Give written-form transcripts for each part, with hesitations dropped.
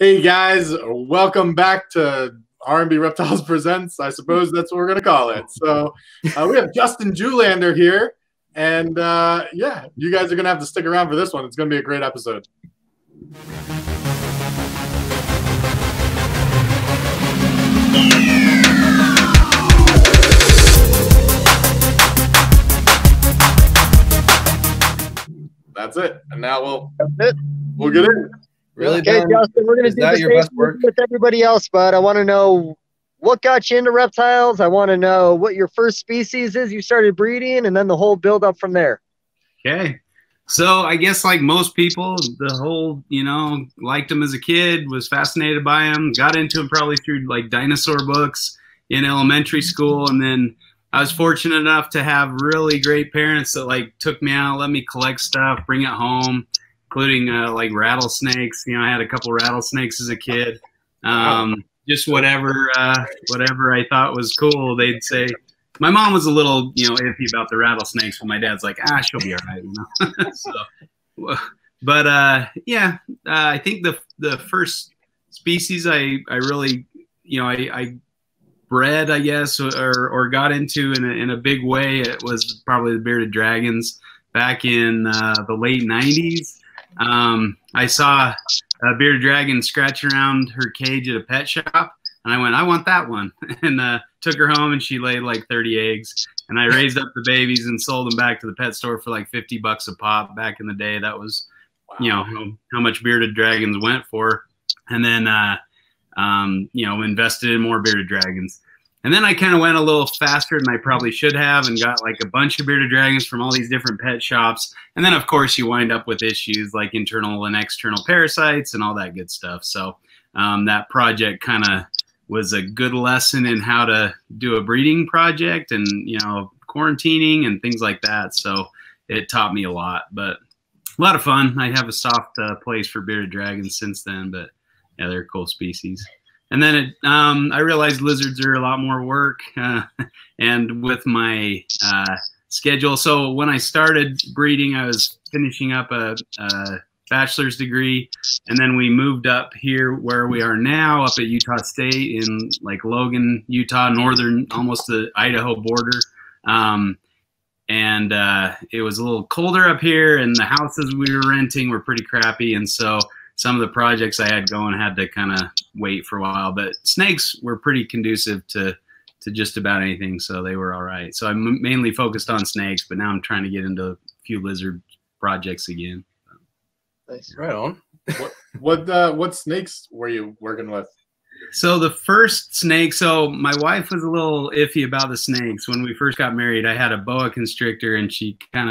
Hey guys, welcome back to R&B Reptiles Presents. I suppose that's what we're going to call it. So we have Justin Julander here. And yeah, you guys are going to have to stick around for this one. It's going to be a great episode. That's it. And now we'll get in. Really, okay, Justin, we're going to do the same with everybody else, but I want to know what got you into reptiles. I want to know what your first species is you started breeding, and then the whole build up from there. Okay. So I guess like most people, the whole, you know, liked them as a kid, was fascinated by them, got into them probably through like dinosaur books in elementary school. And then I was fortunate enough to have really great parents that like took me out, let me collect stuff, bring it home, including like rattlesnakes. You know, I had a couple rattlesnakes as a kid. Just whatever I thought was cool, they'd say. My mom was a little, you know, iffy about the rattlesnakes, but my dad's like, ah, she'll be all right, you know. So, but yeah, I think the first species I really, you know, I bred, I guess, or got into in a big way, it was probably the bearded dragons back in the late 90s. I saw a bearded dragon scratch around her cage at a pet shop, and I went, I want that one. And took her home, and she laid like 30 eggs. And I raised up the babies and sold them back to the pet store for like 50 bucks a pop. Back in the day, that was, wow, you know, how much bearded dragons went for. And then, you know, invested in more bearded dragons. And then I kind of went a little faster than I probably should have and got like a bunch of bearded dragons from all these different pet shops. And then, of course, you wind up with issues like internal and external parasites and all that good stuff. So that project kind of was a good lesson in how to do a breeding project and, you know, quarantining and things like that. So it taught me a lot, but a lot of fun. I have a soft place for bearded dragons since then, but yeah, they're a cool species. And then it, I realized lizards are a lot more work, and with my schedule. So when I started breeding, I was finishing up a bachelor's degree, and then we moved up here where we are now, up at Utah State in like Logan, Utah, northern, almost the Idaho border. And it was a little colder up here, and the houses we were renting were pretty crappy, and so some of the projects I had going had to kind of wait for a while, but snakes were pretty conducive to just about anything, so they were all right. So I mainly focused on snakes, but now I'm trying to get into a few lizard projects again. Nice. Right on. What snakes were you working with? So the first snake, so my wife was a little iffy about the snakes. When we first got married, I had a boa constrictor, and she kind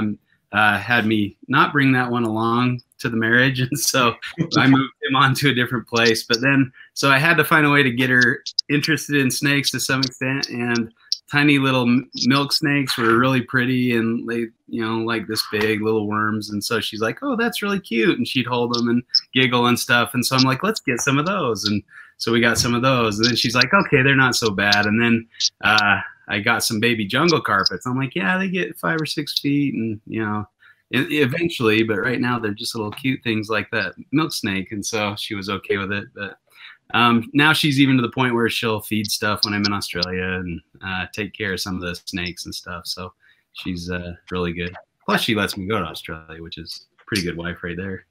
of had me not bring that one along to the marriage, and so I moved him on to a different place. But then, so I had to find a way to get her interested in snakes to some extent, and tiny little milk snakes were really pretty, and they, you know, like this big little worms, and so she's like, oh, that's really cute, and she'd hold them and giggle and stuff, and so I'm like, let's get some of those, and so we got some of those, and then she's like, okay, they're not so bad, and then I got some baby jungle carpets. I'm like, yeah, they get 5 or 6 feet, and, you know, eventually, but right now they're just little cute things like that milk snake, and so she was okay with it. But now she's even to the point where she'll feed stuff when I'm in Australia and take care of some of the snakes and stuff, so she's really good. Plus she lets me go to Australia, which is a pretty good wife right there.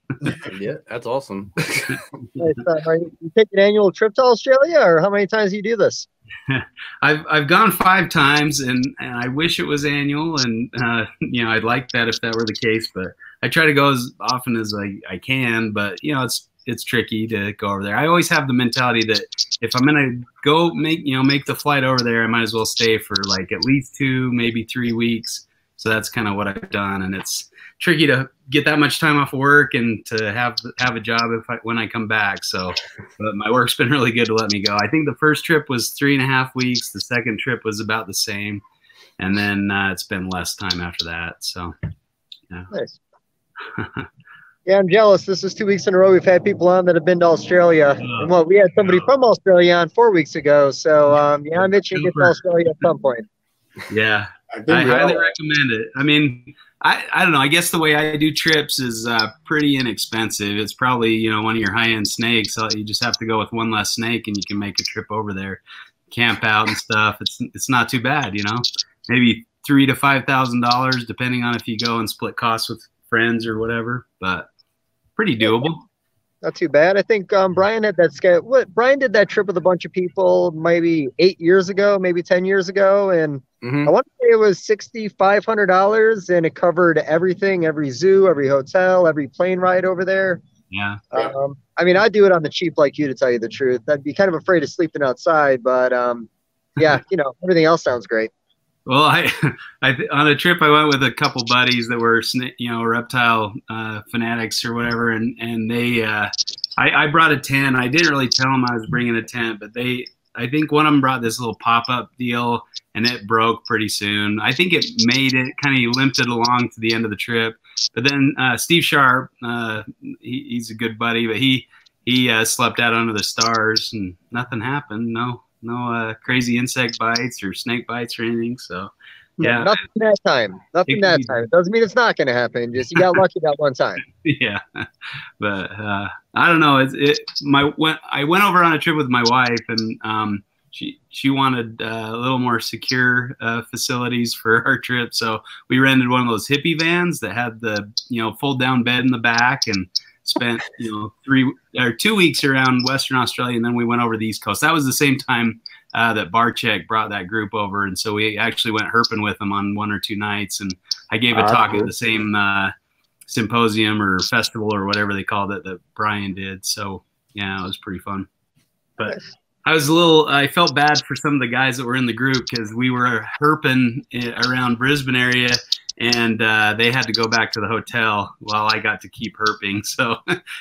Yeah, that's awesome. Are you take an annual trip to Australia, or how many times do you do this? I've gone 5 times, and I wish it was annual, and you know, I'd like that if that were the case, but I try to go as often as I can, but you know, it's tricky to go over there. I always have the mentality that if I'm gonna go make the flight over there, I might as well stay for like at least 2, maybe 3 weeks. So that's kind of what I've done, and it's tricky to get that much time off of work and to have a job when I come back. So, but my work's been really good to let me go. I think the first trip was 3.5 weeks. The second trip was about the same, and then it's been less time after that. So, yeah. Nice. Yeah, I'm jealous. This is 2 weeks in a row we've had people on that have been to Australia. And, well, we had somebody from Australia on 4 weeks ago. So, yeah, I'm itching to get to Australia at some point. Yeah, I highly recommend it. I mean, I don't know. I guess the way I do trips is pretty inexpensive. It's probably, you know, one of your high-end snakes. So you just have to go with one less snake, and you can make a trip over there, camp out and stuff. It's not too bad, you know. Maybe $3,000 to $5,000, depending on if you go and split costs with friends or whatever. But pretty doable. Not too bad. I think Brian had that scale. What Brian did that trip with a bunch of people maybe 8 years ago, maybe 10 years ago, and I want to say it was $6,500, and it covered everything, every zoo, every hotel, every plane ride over there. Yeah. I mean, I'd do it on the cheap like you, to tell you the truth. I'd be kind of afraid of sleeping outside, but yeah, you know, everything else sounds great. Well, I on a trip I went with a couple buddies that were, you know, reptile fanatics or whatever, and they I brought a tent. I didn't really tell them I was bringing a tent, but they, I think one of them brought this little pop-up deal, and it broke pretty soon. I think it made it, kind of limped it along to the end of the trip. But then Steve Sharp, he's a good buddy, but he slept out under the stars, and nothing happened. No crazy insect bites or snake bites or anything. So, yeah. Nothing that time. Nothing that time. It doesn't mean it's not going to happen. Just you got lucky that one time. Yeah. But I don't know. I went over on a trip with my wife, and she wanted a little more secure facilities for our trip. So we rented one of those hippie vans that had the, you know, fold down bed in the back, and spent, you know, 2 weeks around Western Australia, and then we went over the East Coast. That was the same time that Barczyk brought that group over, and so we actually went herping with them on 1 or 2 nights. And I gave a talk at the same symposium or festival or whatever they called it that Brian did. So yeah, it was pretty fun. But I was a little, I felt bad for some of the guys that were in the group, because we were herping around Brisbane area, and they had to go back to the hotel while I got to keep herping. So,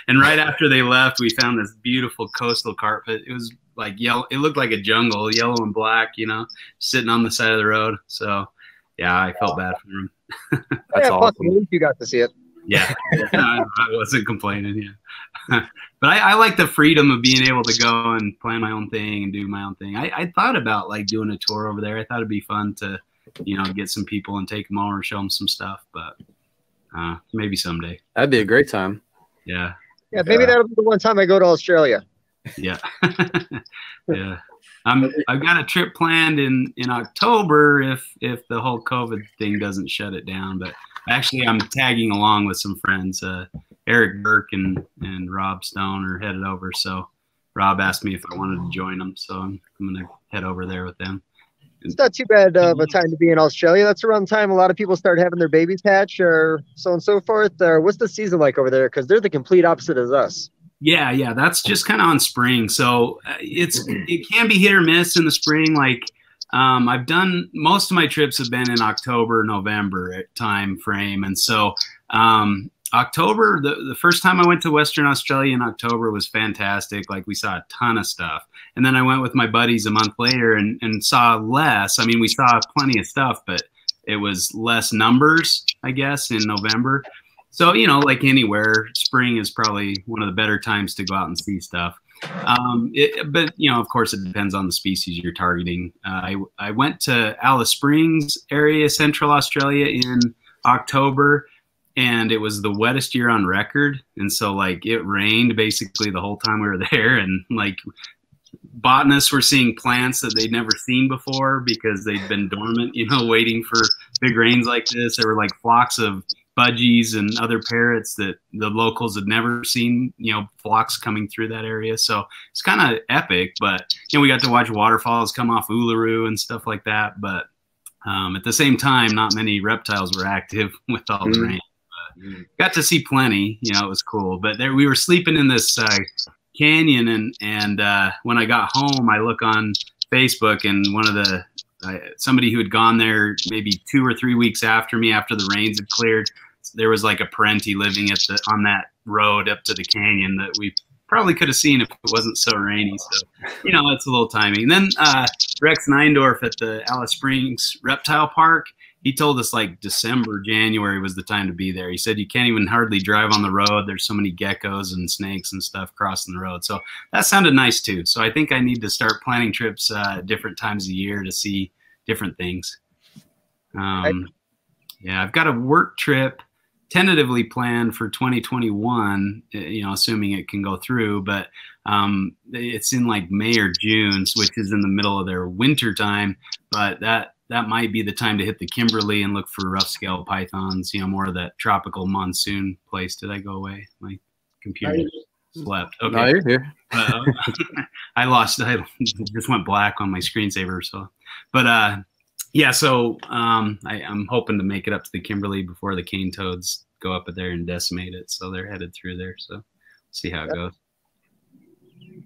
and right after they left, we found this beautiful coastal carpet. It was like yellow. It looked like a jungle, yellow and black, you know, sitting on the side of the road. So, yeah, I felt bad for them. That's awesome. You got to see it. Yeah, I wasn't complaining. Yeah, but I like the freedom of being able to go and plan my own thing and do my own thing. I thought about like doing a tour over there. I thought it'd be fun to, you know, get some people and take them over and show them some stuff, but maybe someday. That'd be a great time. Yeah. Yeah, maybe that'll be the one time I go to Australia. Yeah. Yeah. I've got a trip planned in October if the whole COVID thing doesn't shut it down. But actually, I'm tagging along with some friends. Eric Burke and Rob Stone are headed over. So Rob asked me if I wanted to join them. So I'm going to head over there with them. It's not too bad of a time to be in Australia. That's around the time a lot of people start having their babies hatch or so on and so forth. Or what's the season like over there? Because they're the complete opposite of us. Yeah, yeah. That's just kind of on spring. So it can be hit or miss in the spring. Like I've done, most of my trips have been in October, November time frame. And so October, the first time I went to Western Australia in October was fantastic. Like we saw a ton of stuff. And then I went with my buddies a month later and saw less. I mean, we saw plenty of stuff, but it was less numbers, I guess, in November. So, you know, like anywhere, spring is probably one of the better times to go out and see stuff. But, you know, of course, it depends on the species you're targeting. I went to Alice Springs area, Central Australia, in October. And it was the wettest year on record. And so like it rained basically the whole time we were there. And like botanists were seeing plants that they'd never seen before because they'd been dormant, you know, waiting for big rains like this. There were like flocks of budgies and other parrots that the locals had never seen, you know, flocks coming through that area. So it's kind of epic, but you know, we got to watch waterfalls come off Uluru and stuff like that. But at the same time, not many reptiles were active with all the rain. Got to see plenty, you know, it was cool. But there, we were sleeping in this canyon, and when I got home, I look on Facebook, and one of the somebody who had gone there maybe 2 or 3 weeks after me, after the rains had cleared, there was like a parenti living at the on that road up to the canyon that we probably could have seen if it wasn't so rainy. So, you know, it's a little timing. And then Rex Neindorf at the Alice Springs Reptile Park, he told us like December, January was the time to be there. He said you can't even hardly drive on the road. There's so many geckos and snakes and stuff crossing the road. So that sounded nice too. So I think I need to start planning trips at different times of year to see different things. Yeah, I've got a work trip tentatively planned for 2021, you know, assuming it can go through, but it's in like May or June, which is in the middle of their winter time, but that might be the time to hit the Kimberley and look for rough scale pythons, you know, more of that tropical monsoon place. Did I go away? My computer slept. Okay. No, you're here. I just went black on my screensaver. So, but yeah, so I'm hoping to make it up to the Kimberley before the cane toads go up there and decimate it. So they're headed through there. So see how it goes.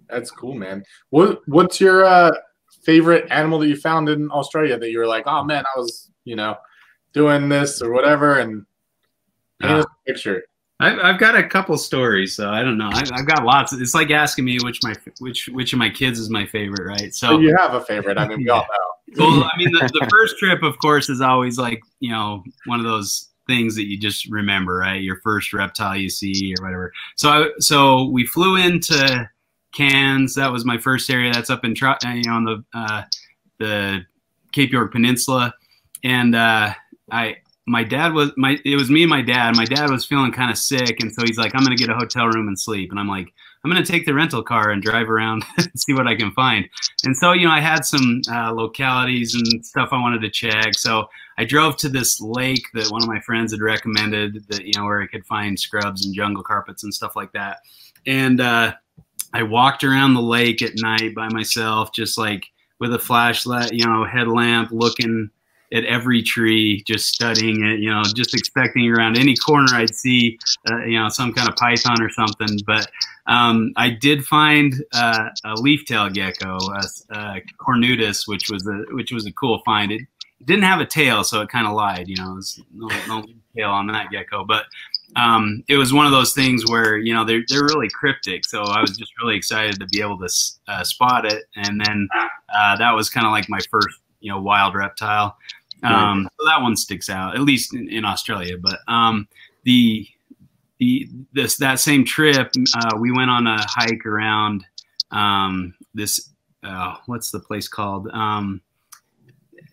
That's cool, man. What's your favorite animal that you found in Australia that you were like, oh man, I was, you know, doing this or whatever, and here's a picture? I've got a couple stories, so I don't know. I've got lots. It's like asking me which of my kids is my favorite, right? So you have a favorite. I mean, we all know. Well, I mean, the first trip, of course, is always like, you know, one of those things that you just remember, right? Your first reptile you see or whatever. So so we flew into Cairns. That was my first area. That's up in, you know, on the Cape York Peninsula, and it was me and my dad. My dad was feeling kind of sick, and so he's like, I'm gonna get a hotel room and sleep. And I'm like, I'm gonna take the rental car and drive around and see what I can find. And so, you know, I had some localities and stuff I wanted to check. So I drove to this lake that one of my friends had recommended, that, you know, where I could find scrubs and jungle carpets and stuff like that. And I walked around the lake at night by myself, just like with a flashlight, you know, headlamp, looking at every tree, just studying it, you know, just expecting around any corner I'd see, you know, some kind of python or something. But I did find a leaf-tailed gecko, cornutus, which was a cool find. It didn't have a tail, so it kind of lied, you know. There's no tail on that gecko, but it was one of those things where, you know, they're really cryptic. So I was just really excited to be able to spot it, and then that was kind of like my first, you know, wild reptile. So that one sticks out, at least in Australia. But that same trip, we went on a hike around this. What's the place called?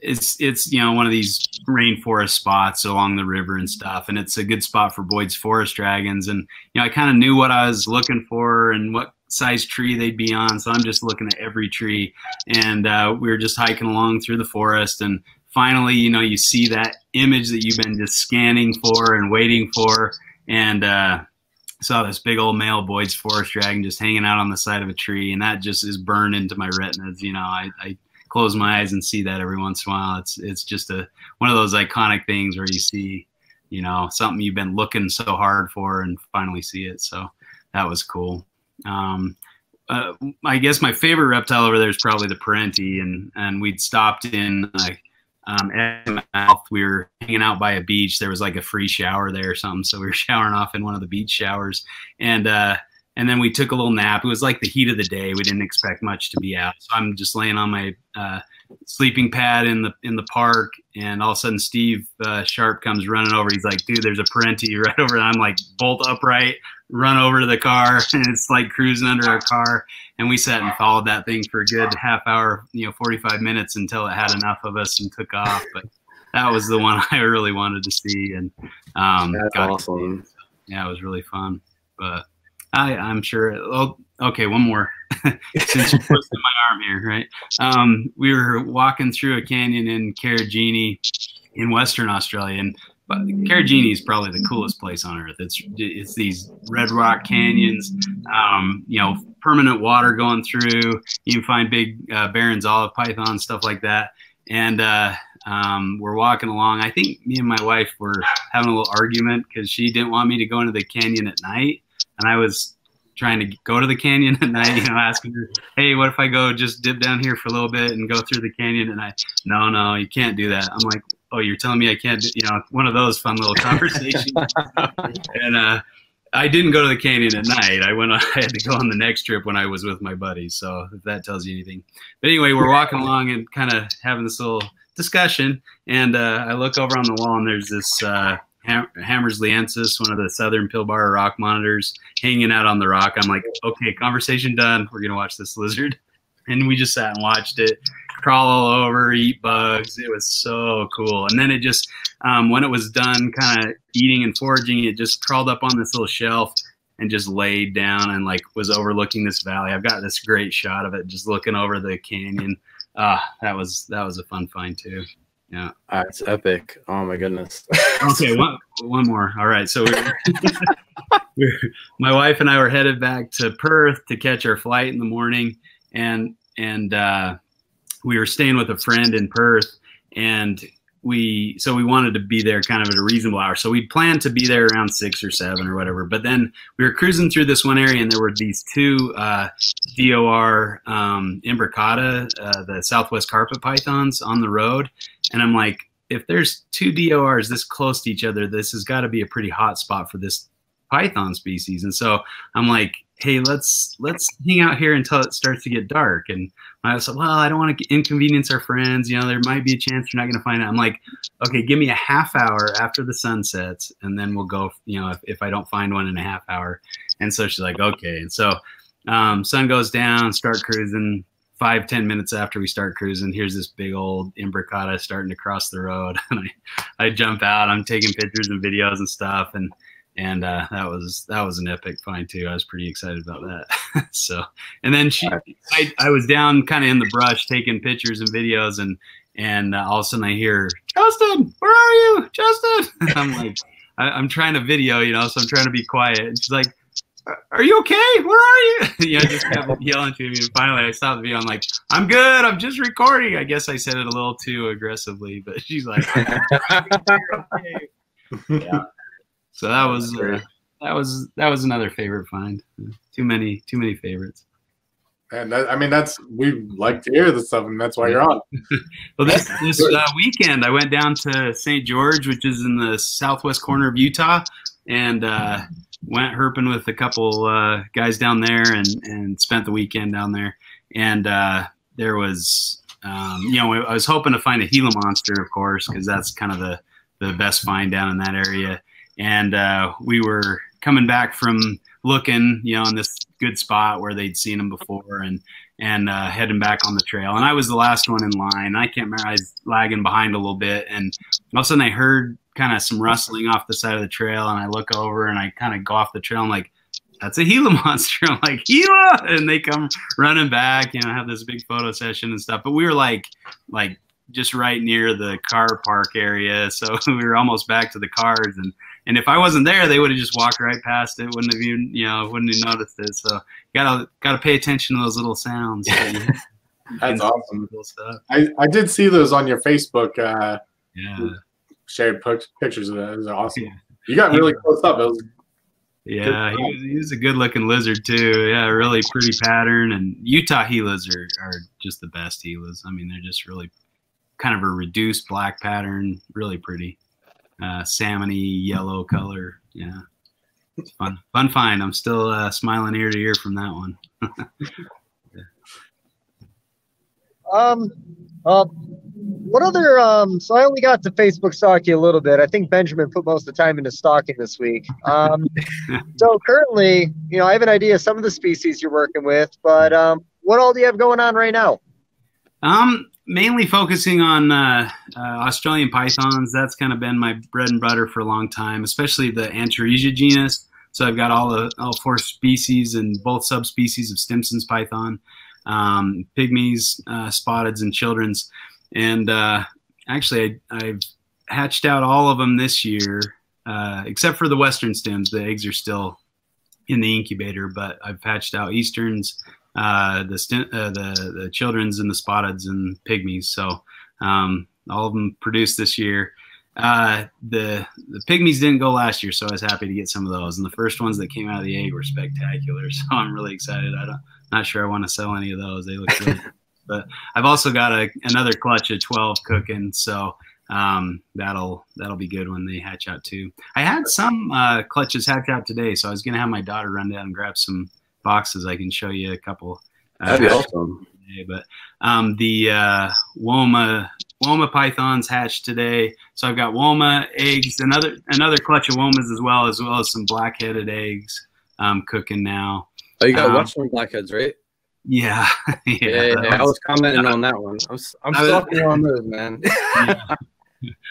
It's you know, one of these rainforest spots along the river and stuff, and it's a good spot for Boyd's forest dragons. And you know, I kind of knew what I was looking for and what size tree they'd be on, so I'm just looking at every tree. And we were just hiking along through the forest, and finally, you know, you see that image that you've been just scanning for and waiting for, and saw this big old male Boyd's forest dragon just hanging out on the side of a tree, and that just is burned into my retinas. You know, I close my eyes and see that every once in a while. It's just one of those iconic things where you see, you know, something you've been looking so hard for and finally see it. So that was cool. I guess my favorite reptile over there is probably the parenti, and we'd stopped in Exmouth. We were hanging out by a beach. There was like a free shower there or something, so we were showering off in one of the beach showers, and then we took a little nap. It was like the heat of the day. We didn't expect much to be out, so I'm just laying on my sleeping pad in the park, and all of a sudden Steve Sharp comes running over. He's like, dude, there's a parenti right over there. I'm like, bolt upright, run over to the car, and it's like cruising under our car. And we sat and followed that thing for a good half hour, you know, 45 minutes, until it had enough of us and took off. But that was the one I really wanted to see, and got awesome. It. Yeah, it was really fun. But I'm sure. Oh, okay, one more. Since you twisted my arm here, right? We were walking through a canyon in Karajini, in Western Australia, and but Karajini is probably the coolest place on earth. It's these red rock canyons, you know, permanent water going through. You can find big Barron's olive python, stuff like that. And we're walking along. I think me and my wife were having a little argument because she didn't want me to go into the canyon at night, and I was trying to go to the canyon at night, you know, asking her, hey, what if I go just dip down here for a little bit and go through the canyon? And no, you can't do that. I'm like, oh, you're telling me I can't do, you know, one of those fun little conversations. And I didn't go to the canyon at night. I had to go on the next trip when I was with my buddies. So if that tells you anything. But anyway, we're walking along and kind of having this little discussion. And I look over on the wall, and there's this, Hammersliensis, one of the southern Pilbara rock monitors, hanging out on the rock. I'm like, okay, conversation done. We're going to watch this lizard. And we just sat and watched it. crawl all over, eat bugs. It was so cool. And then it just, when it was done kind of eating and foraging, it just crawled up on this little shelf and just laid down and like was overlooking this valley. I've got this great shot of it just looking over the canyon. That was a fun find too. Yeah. It's epic. Oh my goodness. Okay. One more. All right. So my wife and I were headed back to Perth to catch our flight in the morning. And we were staying with a friend in Perth, and so we wanted to be there kind of at a reasonable hour. So we planned to be there around 6 or 7 or whatever. But then we were cruising through this one area, and there were these two DOR imbricata, the Southwest carpet pythons, on the road. And I'm like, if there's two DORs this close to each other, this has got to be a pretty hot spot for this python species. And so I'm like, hey, let's hang out here until it starts to get dark. And I said, well, I don't want to inconvenience our friends. You know, there might be a chance you're not going to find out. I'm like, okay, give me a half hour after the sun sets, and then we'll go, you know, if I don't find one in a half hour. And so she's like, okay. And so sun goes down, start cruising. 5-10 minutes after we start cruising, here's this big old imbricata starting to cross the road. And I jump out. I'm taking pictures and videos and stuff. And that was an epic find too. I was pretty excited about that. So, and then I was down kind of in the brush taking pictures and videos, and all of a sudden I hear, Justin, where are you, Justin? And I'm like, I'm trying to video, you know, so I'm trying to be quiet. And she's like, are you okay? Where are you? You know, just kept yelling to me. And finally, I stopped the video. I'm like, I'm good. I'm just recording. I guess I said it a little too aggressively, but she's like, okay. Yeah. So that was another favorite find. Too many favorites. And that, I mean, we like to hear this stuff, and that's why you're on. Well, this weekend I went down to St. George, which is in the southwest corner of Utah, and went herping with a couple guys down there, and spent the weekend down there. And there was, you know, I was hoping to find a Gila monster, of course, because that's kind of the best find down in that area. And we were coming back from looking, you know, in this good spot where they'd seen them before, and heading back on the trail. And I was the last one in line. I can't remember. I was lagging behind a little bit. And all of a sudden I heard kind of some rustling off the side of the trail. And I look over and I kind of go off the trail. I'm like, that's a Gila monster. I'm like, Gila! And they come running back, you know, have this big photo session and stuff. But we were like just right near the car park area. So we were almost back to the cars. And if I wasn't there, they would have just walked right past it. Wouldn't have even, you know, wouldn't have noticed it. So gotta pay attention to those little sounds. That's awesome. Cool stuff. I did see those on your Facebook. Yeah. Shared pictures of that. It was awesome. Yeah. You got really close up. It was. Yeah, he was a good-looking lizard too. Yeah, really pretty pattern. And Utah Gilas are just the best Gilas. I mean, they're just really kind of a reduced black pattern. Really pretty. Salmony yellow color. Yeah, it's fun find. I'm still smiling ear to ear from that one. Yeah. What other? So I only got to Facebook stalk you a little bit. I think Benjamin put most of the time into stalking this week. So currently, you know, I have an idea of some of the species you're working with, but what all do you have going on right now? Mainly focusing on Australian pythons. That's kind of been my bread and butter for a long time, especially the Antaresia genus. So I've got all 4 species and both subspecies of Stimson's python, pygmies, spotteds, and children's. And actually, I've hatched out all of them this year, except for the Western Stims. The eggs are still in the incubator, but I've hatched out Easterns, the children's and the spotteds and pygmies. So all of them produced this year. The pygmies didn't go last year, so I was happy to get some of those. And the first ones that came out of the egg were spectacular. So I'm really excited. Not sure I want to sell any of those. They look really good. But I've also got another clutch of 12 cooking. So that'll be good when they hatch out too. I had some clutches hatch out today, so I was gonna have my daughter run down and grab some boxes. I can show you a couple. That'd be awesome. Today, but the Woma pythons hatched today, so I've got Woma eggs, another clutch of Womas as well as some black-headed eggs cooking now. Oh, you got Western blackheads, right? Yeah. Yeah, I was commenting on that one. I'm stalking on those, man. Yeah.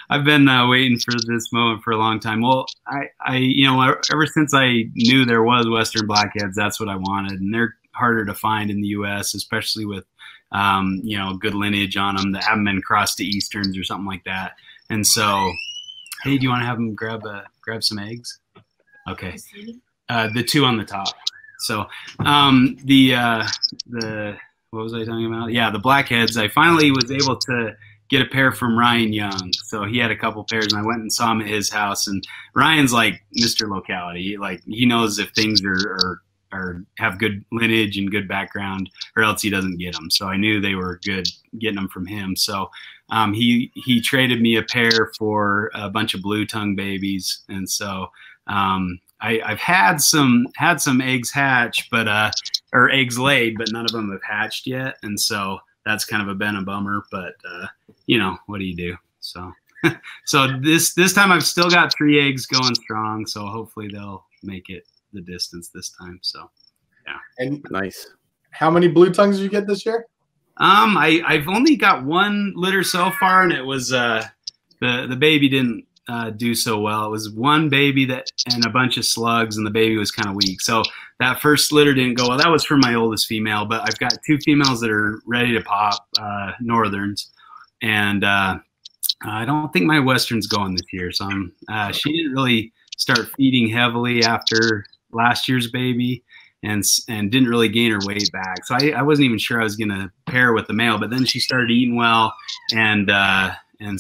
I've been waiting for this moment for a long time. Well, I, you know, ever since I knew there was Western blackheads, that's what I wanted. And they're harder to find in the U.S., especially with, you know, good lineage on them. The abdomen crossed to Easterns or something like that. And so, hey, do you want to have them grab some eggs? Okay. The two on the top. So the what was I talking about? Yeah, the blackheads. I finally was able to get a pair from Ryan Young. So he had a couple pairs, and I went and saw him at his house. And Ryan's like Mr. Locality. He knows if things are have good lineage and good background, or else he doesn't get them. So I knew they were good getting them from him. So he traded me a pair for a bunch of blue tongue babies, and so I've had some eggs hatch, but or eggs laid, but none of them have hatched yet, and so that's kind of been a bummer. But you know, what do you do? So this time I've still got 3 eggs going strong, so hopefully they'll make it the distance this time. So yeah. And nice. How many blue tongues did you get this year? I've only got 1 litter so far, and it was the baby didn't do so well. It was 1 baby that and a bunch of slugs, and the baby was kind of weak. So that first litter didn't go well. That was for my oldest female, but I've got 2 females that are ready to pop, northerns, and I don't think my western's going this year. So I'm she didn't really start feeding heavily after last year's baby, and didn't really gain her weight back. So I wasn't even sure I was gonna pair with the male, but then she started eating well and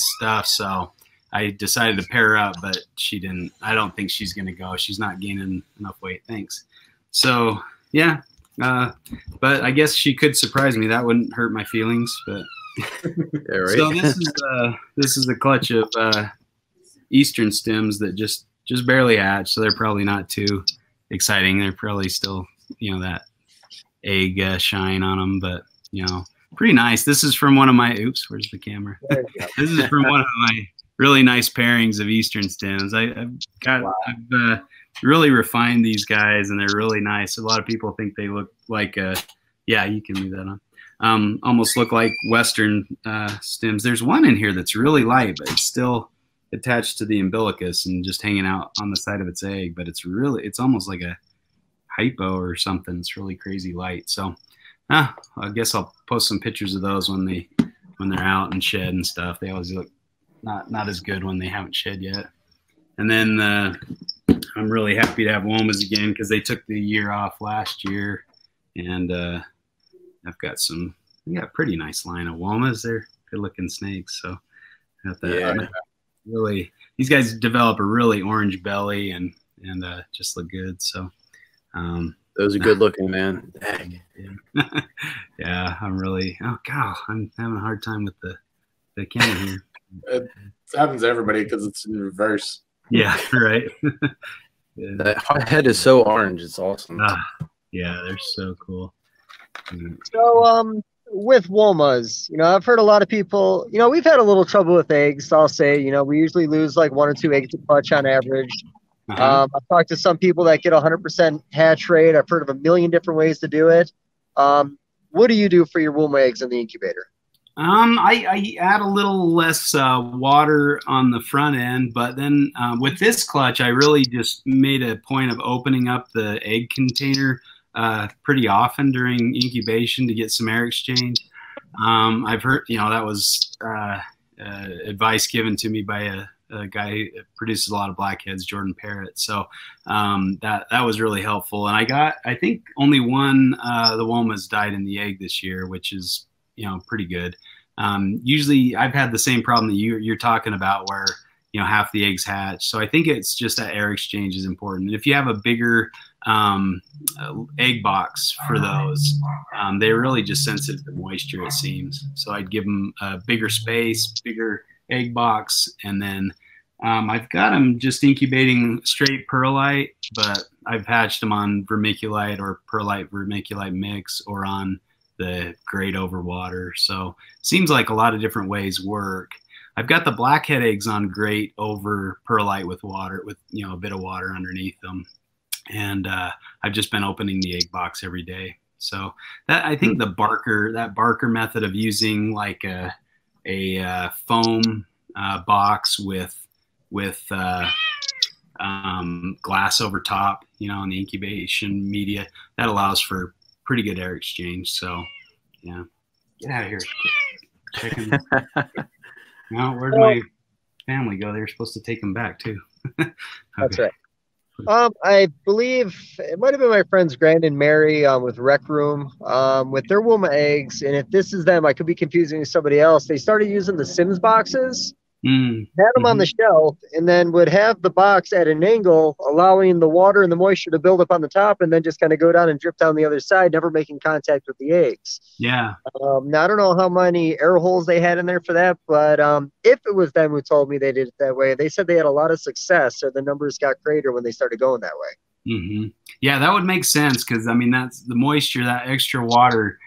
stuff. So I decided to pair her up, but she didn't. I don't think she's going to go. She's not gaining enough weight. Thanks. So, yeah. But I guess she could surprise me. That wouldn't hurt my feelings. But yeah, right. So this is a clutch of Eastern stems that just barely hatched. So they're probably not too exciting. They're probably still, you know, that egg shine on them. But, you know, pretty nice. This is from one of my – oops, where's the camera? This is from one of my – really nice pairings of Eastern stems. I've really refined these guys, and they're really nice. A lot of people think they look like yeah, you can leave that on. Almost look like Western stems. There's one in here that's really light, but it's still attached to the umbilicus and just hanging out on the side of its egg. But it's really, it's almost like a hypo or something. It's really crazy light. So I guess I'll post some pictures of those when they're out and shed and stuff. They always look not as good when they haven't shed yet. And then I'm really happy to have Womas again, because they took the year off last year, and I've got a pretty nice line of Womas. They're good looking snakes. So got that. Yeah. Really, these guys develop a really orange belly and just look good. So those are good looking, man. Dang. Yeah. Yeah, I'm really, oh god, I'm having a hard time with the camera here. It happens to everybody because it's in reverse. Yeah, right. Yeah. That head is so orange. It's awesome. Yeah, they're so cool. So, with Womas, you know, I've heard a lot of people, you know, we've had a little trouble with eggs. I'll say, you know, we usually lose like 1 or 2 eggs a clutch on average. I've talked to some people that get 100% hatch rate. I've heard of a million different ways to do it. What do you do for your Woma eggs in the incubator? I add a little less water on the front end, but then with this clutch, I really just made a point of opening up the egg container pretty often during incubation to get some air exchange. I've heard, you know, that was advice given to me by a guy who produces a lot of blackheads, Jordan Parrott. So that was really helpful. And I got, I think only one, the Womas died in the egg this year, which is, you know, pretty good. Usually I've had the same problem that you're talking about where, you know, half the eggs hatch. So I think it's just that air exchange is important. And if you have a bigger egg box for those, they're really just sensitive to moisture, it seems. So I'd give them a bigger space, bigger egg box. And then I've got them just incubating straight perlite, but I've hatched them on vermiculite or perlite vermiculite mix or on the grate over water. So seems like a lot of different ways work. I've got the blackhead eggs on grate over perlite with water, with, you know, a bit of water underneath them. And I've just been opening the egg box every day. So that, I think the Barker method of using like a foam box with glass over top, you know, and the incubation media, that allows for pretty good air exchange. So yeah, get out of here. Chicken. No, where'd my family go? They were supposed to take them back too. Okay. That's right. I believe it might have been my friends Grant and Mary with Rec Room with their Wilma eggs. And if this is them, I could be confusing somebody else. They started using the Sims boxes, had them on the shelf, and then would have the box at an angle, allowing the water and the moisture to build up on the top and then just kind of go down and drip down the other side, never making contact with the eggs. Yeah. Now, I don't know how many air holes they had in there for that, but if it was them who told me they did it that way, they said they had a lot of success, or the numbers got greater when they started going that way. Mm-hmm. Yeah, that would make sense, because, I mean, that's the moisture, that extra water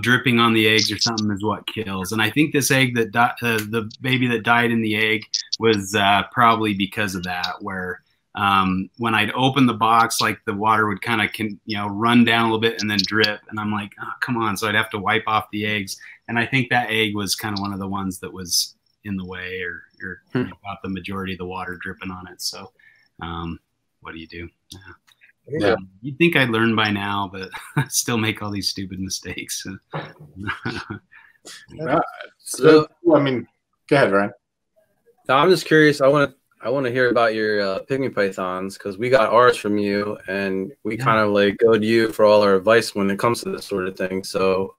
dripping on the eggs or something is what kills. And I think this egg that the baby that died in the egg was probably because of that, where when I'd open the box, like the water would kind of, you know, run down a little bit and then drip. And I'm like, oh, come on. So I'd have to wipe off the eggs. And I think that egg was kind of one of the ones that was in the way, or you know, about the majority of the water dripping on it. So what do you do? Yeah. Yeah. You'd think I'd learn by now, but I still make all these stupid mistakes. So, I mean, go ahead, Ryan. No, I'm just curious. I want to hear about your pygmy pythons, because we got ours from you, and we kind of like go to you for all our advice when it comes to this sort of thing. So,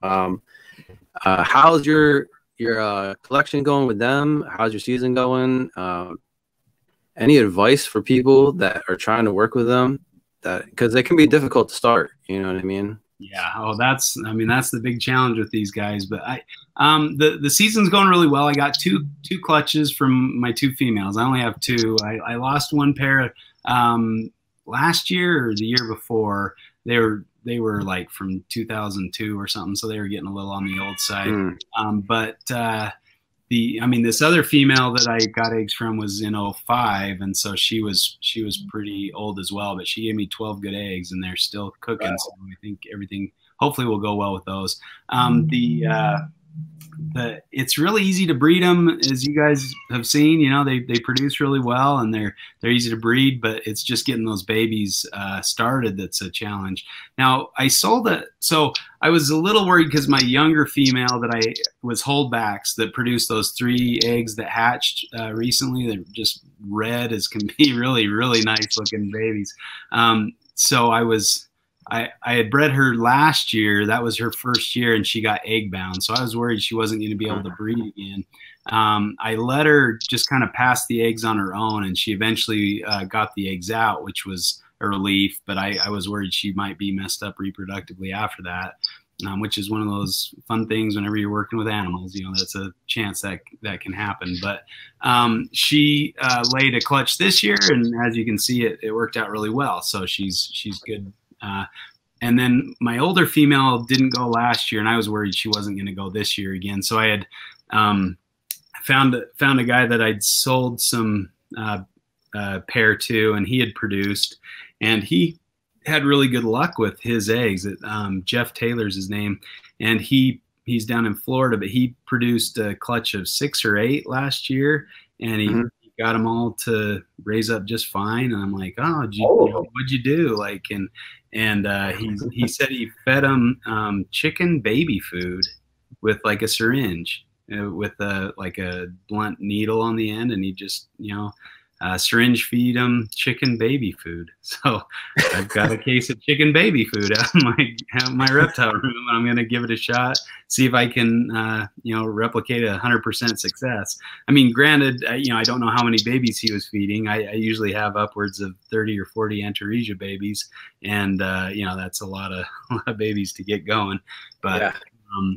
how's your collection going with them? How's your season going? Any advice for people that are trying to work with them? Because they can be difficult to start, you know what I mean? Yeah. Oh, that's, I mean, that's the big challenge with these guys. But I, the season's going really well. I got two clutches from my two females. I only have two. I lost one pair last year or the year before. They were like from 2002 or something, so they were getting a little on the old side. I mean, this other female that I got eggs from was in 05, and so she was pretty old as well, but she gave me 12 good eggs, and they're still cooking. Wow. So I think everything hopefully will go well with those. It's really easy to breed them, as you guys have seen. You know, they produce really well, and they're easy to breed, but it's just getting those babies started that's a challenge. Now, I sold it, so I was a little worried because my younger female that I was holdbacks that produced those 3 eggs that hatched recently, they're just red as can be, really, really nice looking babies. So I had bred her last year. That was her first year, and she got egg bound. So I was worried she wasn't going to be able to breed again. I let her just kind of pass the eggs on her own, and she eventually got the eggs out, which was a relief. But I was worried she might be messed up reproductively after that, which is one of those fun things whenever you're working with animals. You know, that's a chance that can happen. But she laid a clutch this year, and as you can see, it worked out really well. So she's good. And then my older female didn't go last year, and I was worried she wasn't going to go this year again. So I had found a guy that I'd sold some pair to, and he had produced, and he had really good luck with his eggs. Jeff Taylor's his name, and he's down in Florida, but he produced a clutch of 6 or 8 last year, and he got them all to raise up just fine. And I'm like, oh, you know, what'd you do? Like, and he said he fed them chicken baby food with like a syringe, with like a blunt needle on the end, and he just, you know, syringe feed them chicken baby food. So I've got a case of chicken baby food out of my reptile room, and I'm gonna give it a shot, see if I can you know, replicate 100% success. I mean, granted, you know, I don't know how many babies he was feeding. I usually have upwards of 30 or 40 Antaresia babies, and you know, that's a lot of babies to get going. But yeah.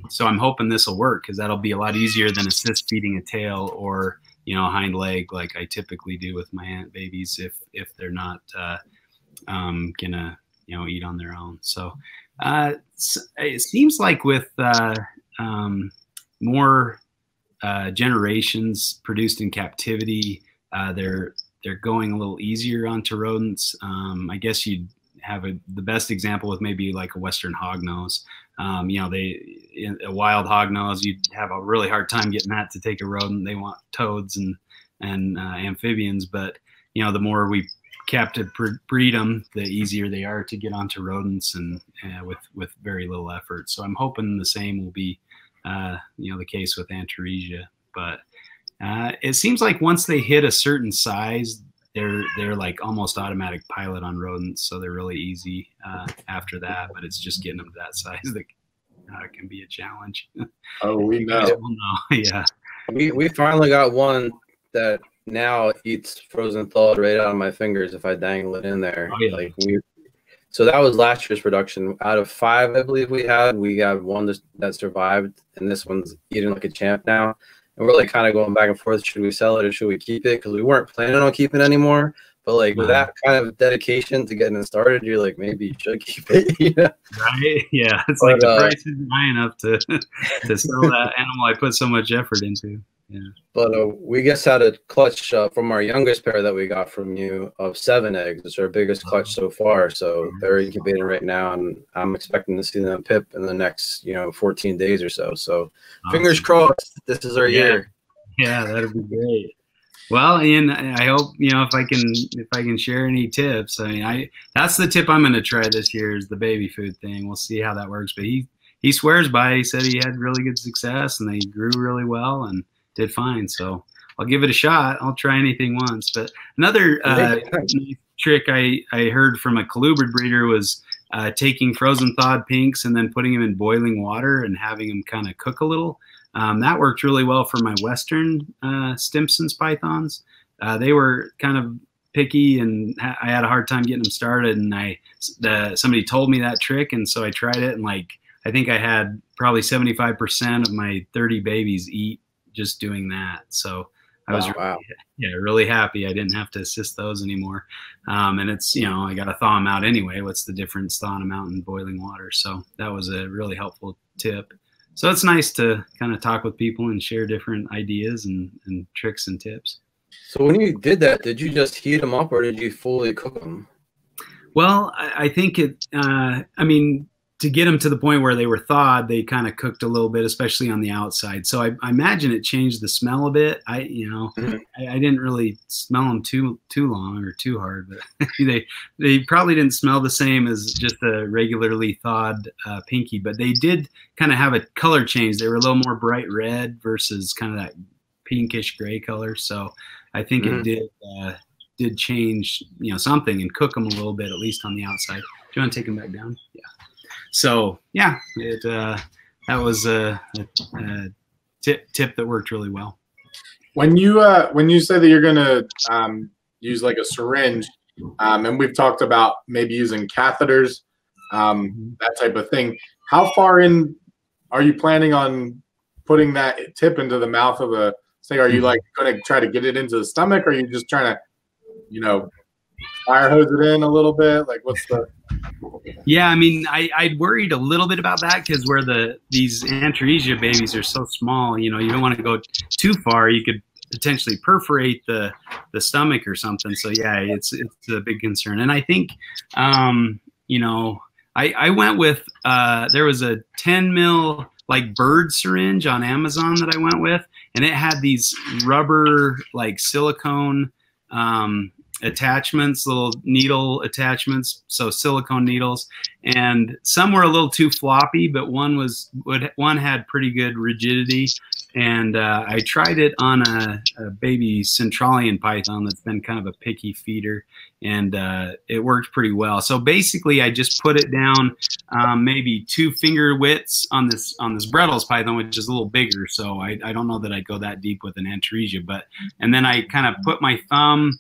So I'm hoping this will work, because that'll be a lot easier than assist feeding a tail or, you know, hind leg, like I typically do with my ant babies if they're not gonna, you know, eat on their own. So it seems like with more generations produced in captivity, they're going a little easier onto rodents. I guess you'd have the best example with maybe like a Western hognose. You know, a wild hognose, you have a really hard time getting that to take a rodent. They want toads and amphibians, but you know, the more we captive breed them, the easier they are to get onto rodents and with very little effort. So I'm hoping the same will be, you know, the case with Antaresia. But it seems like once they hit a certain size, they're like almost automatic pilot on rodents, so they're really easy after that. But it's just getting them to that size that can be a challenge. Oh, we know. Yeah, we finally got one that now eats frozen thawed right out of my fingers if I dangle it in there. Oh, yeah. Like so that was last year's production. Out of 5, I believe we had one that survived, and this one's eating like a champ now. And we're like kind of going back and forth. Should we sell it or should we keep it? Because we weren't planning on keeping it anymore. But like with that kind of dedication to getting it started, you're like, maybe you should keep it. You know? Right? Yeah. It's but, like the price isn't high enough to sell that animal I put so much effort into. Yeah. But we just had a clutch from our youngest pair that we got from you of 7 eggs. It's our biggest clutch so far. So they're incubating right now, and I'm expecting to see them pip in the next, you know, 14 days or so. So fingers crossed, this is our year. Yeah, that'd be great. Well, Ian, I hope, you know, if I can share any tips. I mean, that's the tip I'm going to try this year is the baby food thing. We'll see how that works. But he swears by it. He said he had really good success and they grew really well and did fine. So I'll give it a shot. I'll try anything once. But another trick I heard from a colubrid breeder was taking frozen thawed pinks and then putting them in boiling water and having them kind of cook a little. That worked really well for my Western Stimpson's pythons. They were kind of picky, and I had a hard time getting them started. And somebody told me that trick, and so I tried it. And like I think I had probably 75% of my 30 babies eat just doing that. So I was really happy. I didn't have to assist those anymore. And it's, you know, I got to thaw them out anyway. What's the difference thawing them out in boiling water? So that was a really helpful tip. So it's nice to kind of talk with people and share different ideas and tricks and tips. So when you did that, did you just heat them up or did you fully cook them? Well, I think to get them to the point where they were thawed, they kind of cooked a little bit, especially on the outside. So I imagine it changed the smell a bit. I didn't really smell them too long or too hard, but they probably didn't smell the same as just a regularly thawed pinky, but they did kind of have a color change. They were a little more bright red versus kind of that pinkish gray color. So I think it did change, you know, something, and cook them a little bit, at least on the outside. Do you want to take them back down? Yeah. So yeah, that was a tip that worked really well. When you say that you're gonna use like a syringe, and we've talked about maybe using catheters, that type of thing. How far in are you planning on putting that tip into the mouth of a? Say, are you like gonna try to get it into the stomach, or are you just trying to, you know, fire hose it in a little bit? Like, what's the? Yeah, I mean, I'd worried a little bit about that because where these Antaresia babies are so small, you know, you don't want to go too far. You could potentially perforate the stomach or something. So yeah, it's a big concern. And I think, you know, I went with there was a 10 mL like bird syringe on Amazon that I went with, and it had these rubber like silicone attachments, little needle attachments, so silicone needles, and some were a little too floppy, but one had pretty good rigidity, and I tried it on a baby Centralian python that's been kind of a picky feeder, and it worked pretty well. So basically, I just put it down maybe 2 finger widths on this Brettles python, which is a little bigger. So I don't know that I'd go that deep with an Antaresia, but and then I kind of put my thumb.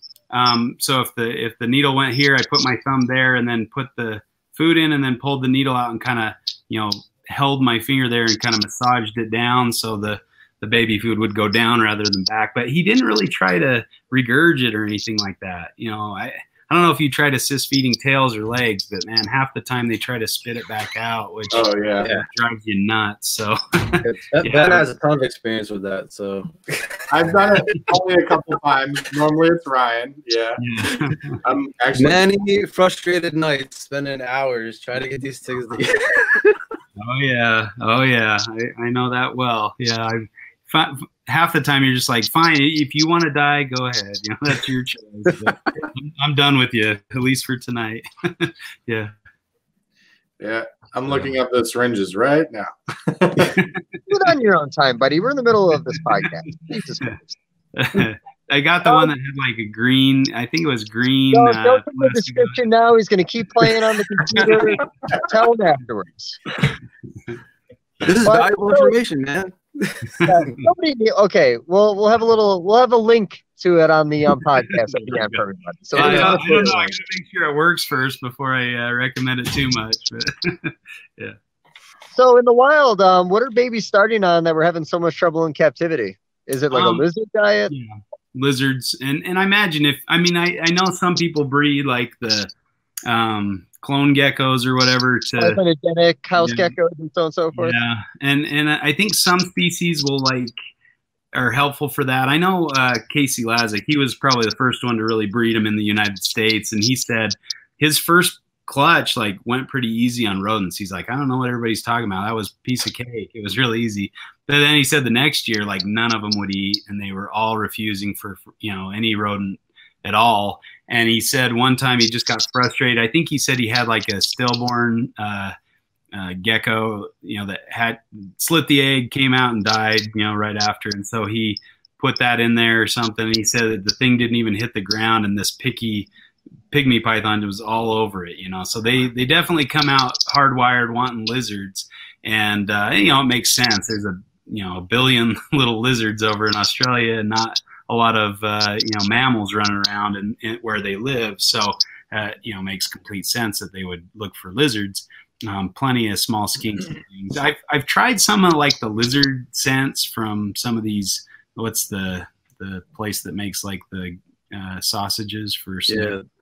So if the needle went here, I put my thumb there and then put the food in and then pulled the needle out and kind of, you know, held my finger there and kind of massaged it down. So the baby food would go down rather than back, but he didn't really try to regurgitate or anything like that. You know, I, I don't know if you try to assist feeding tails or legs, but man, half the time they try to spit it back out, which drives you nuts. So Ben has a ton of experience with that. So I've done it only a couple times. Normally it's Ryan. Yeah. I'm actually many frustrated nights spending hours trying to get these things together. Oh yeah. Oh yeah. I know that well. Yeah. Half the time you're just like, fine, if you want to die, go ahead. You know, that's your choice. But I'm done with you, at least for tonight. Yeah. Yeah. I'm looking up the syringes right now. Do it on your own time, buddy. We're in the middle of this podcast. Jesus Christ. I got the one that had like a green, I think it was green. No, don't put the description now. He's going to keep playing on the computer. Tell him afterwards. This is valuable information, man. Okay, well, we'll have a link to it on the podcast at the end for everybody. So I don't know, I gotta make sure it works first before I recommend it too much. But yeah. So in the wild, what are babies starting on that we're having so much trouble in captivity? Is it like a lizard diet? Yeah. Lizards, and I imagine if I know some people breed like the clone geckos or whatever to hypogenetic house geckos and so on and so forth. Yeah, and I think some species will are helpful for that. I know Casey Lazick, he was probably the first one to really breed them in the United States, and he said his first clutch went pretty easy on rodents. He's like, I don't know what everybody's talking about. That was a piece of cake. It was really easy. But then he said the next year none of them would eat, and they were all refusing for any rodent at all. And he said one time he just got frustrated. I think he said he had like a stillborn gecko, that had slit the egg, came out and died, right after. And so he put that in there or something. And he said that the thing didn't even hit the ground, and this pygmy python was all over it, So they definitely come out hardwired wanting lizards, and it makes sense. There's a billion little lizards over in Australia, and not a lot of mammals running around and where they live, so makes complete sense that they would look for lizards. Plenty of small skinks and things. I've tried some of the lizard scents from some of these. What's the place that makes the sausages for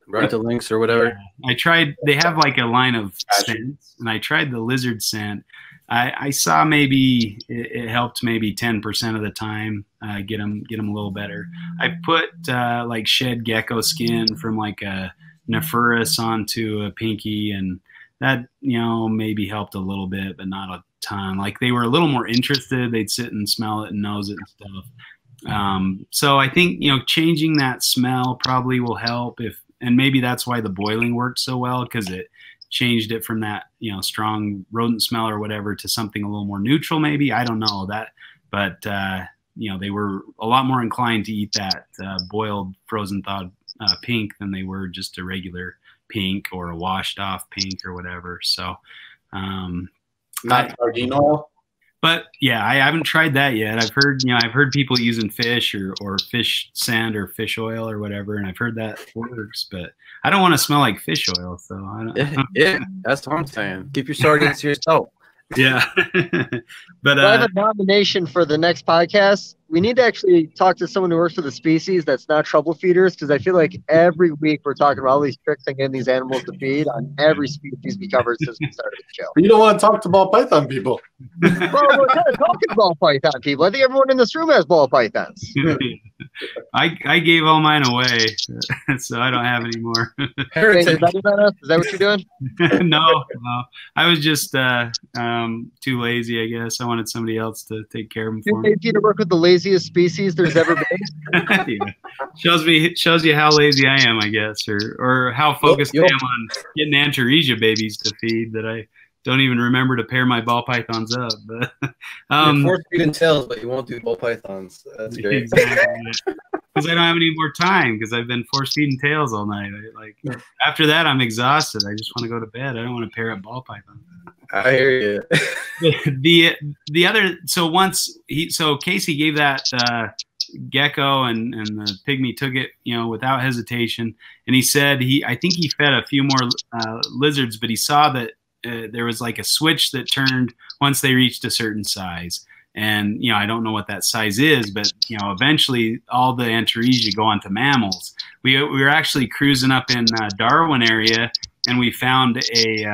right to links or whatever? Yeah. I tried. They have a line of scents, and I tried the lizard scent. I saw maybe it helped maybe 10% of the time get them a little better. I put shed gecko skin from a nephurus onto a pinky, and that maybe helped a little bit, but not a ton. They were a little more interested. They'd sit and smell it and nose it and stuff. So I think changing that smell probably will help, and maybe that's why the boiling worked so well, because it changed it from that strong rodent smell or whatever to something a little more neutral, maybe. I don't know that, but they were a lot more inclined to eat that boiled, frozen, thawed pink than they were just a regular pink or a washed off pink or whatever. So not cardinal. But yeah, I haven't tried that yet. I've heard, I've heard people using fish or fish sand or fish oil or whatever, and I've heard that works. But I don't want to smell like fish oil, so I don't. Yeah, that's what I'm saying. Keep your sardines to yourself. Yeah, but I have a nomination for the next podcast. We need to actually talk to someone who works for the species that's not trouble feeders, because I feel like every week we're talking about all these tricks and getting these animals to feed on every species we covered since we started the show. You don't want to talk to ball python people. Well, we're kind of talking ball python people. I think everyone in this room has ball pythons. I gave all mine away, so I don't have any more. Is that what you're doing? No. I was just too lazy, I guess. I wanted somebody else to take care of them for me. You need to work with the laziest species there's ever been. Yeah. Shows you how lazy I am, I guess, or how focused I am on getting Antaresia babies to feed that I don't even remember to pair my ball pythons up. But, you're 4 feet tails, but you won't do ball pythons. That's great. Exactly. Because I don't have any more time, because I've been force-feeding tails all night. After that, I'm exhausted. I just want to go to bed. I don't want to pair up ball python. I hear you. the other, so once Casey gave that gecko, and the pygmy took it, without hesitation. And he said I think he fed a few more lizards, but he saw that there was a switch that turned once they reached a certain size. And, I don't know what that size is, but you know, eventually all the enteresia go onto mammals. We were actually cruising up in Darwin area, and we found a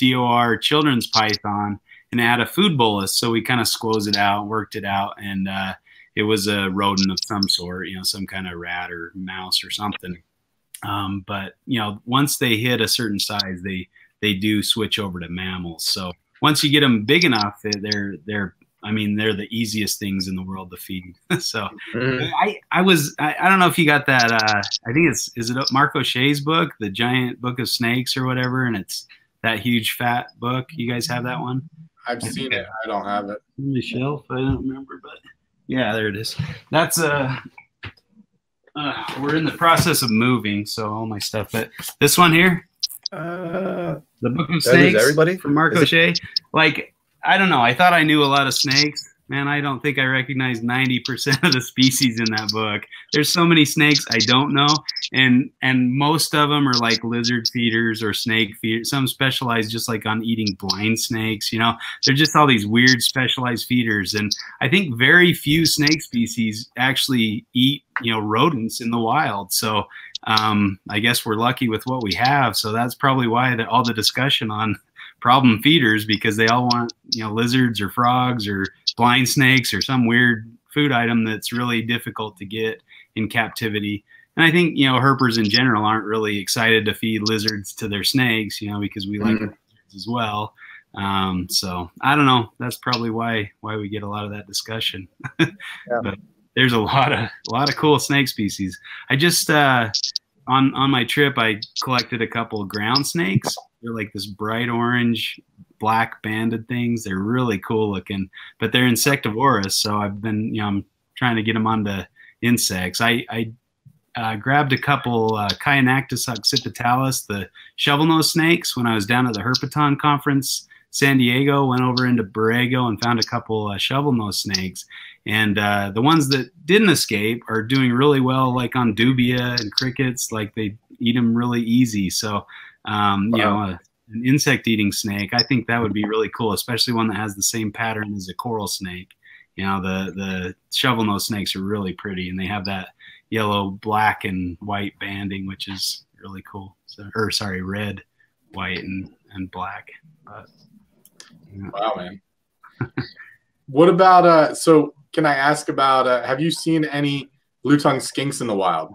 DOR children's python, and it had a food bolus. So we kind of squoze it out, worked it out, and it was a rodent of some sort, you know, some kind of rat or mouse or something. But, you know, once they hit a certain size, they do switch over to mammals. So once you get them big enough, they're the easiest things in the world to feed. So I don't know if you got that. I think it's, is it Mark O'Shea's book, The Giant Book of Snakes or whatever? And it's that huge fat book. You guys have that one? I've seen it. I don't have it. On the shelf. I don't remember, but yeah, there it is. That's we're in the process of moving, so all my stuff. But this one here, The Book of Snakes, everybody, from Mark O'Shea. Like, I don't know. I thought I knew a lot of snakes. Man, I don't think I recognize 90% of the species in that book. There's so many snakes I don't know, and most of them are like lizard feeders or snake feeders. Some specialize just like on eating blind snakes. You know, they're just all these weird specialized feeders, and I think very few snake species actually eat, you know, rodents in the wild. So I guess we're lucky with what we have. So that's probably why all the discussion on problem feeders, because they all want, you know, lizards or frogs or blind snakes or some weird food item that's really difficult to get in captivity. And I think, you know, herpers in general aren't really excited to feed lizards to their snakes, you know, because we like lizards as well. So I don't know. That's probably why we get a lot of that discussion. Yeah. But there's a lot of cool snake species. I just on my trip I collected a couple of ground snakes. They're like this bright orange, black banded things. They're really cool looking, but they're insectivorous. So I've been, you know, I'm trying to get them onto insects. I grabbed a couple Chianactis occipitalis, the shovel-nosed snakes, when I was down at the Herpeton conference, San Diego. Went over into Borrego and found a couple shovel-nosed snakes. And the ones that didn't escape are doing really well, like on dubia and crickets. Like they eat them really easy. So you know, an insect-eating snake, I think that would be really cool, especially one that has the same pattern as a coral snake. You know, the shovel-nosed snakes are really pretty, and they have that yellow, black, and white banding, which is really cool. So, or sorry, red, white, and black. But, you know. Wow, man. What about? So, can I ask about? Have you seen any blue-tongued skinks in the wild?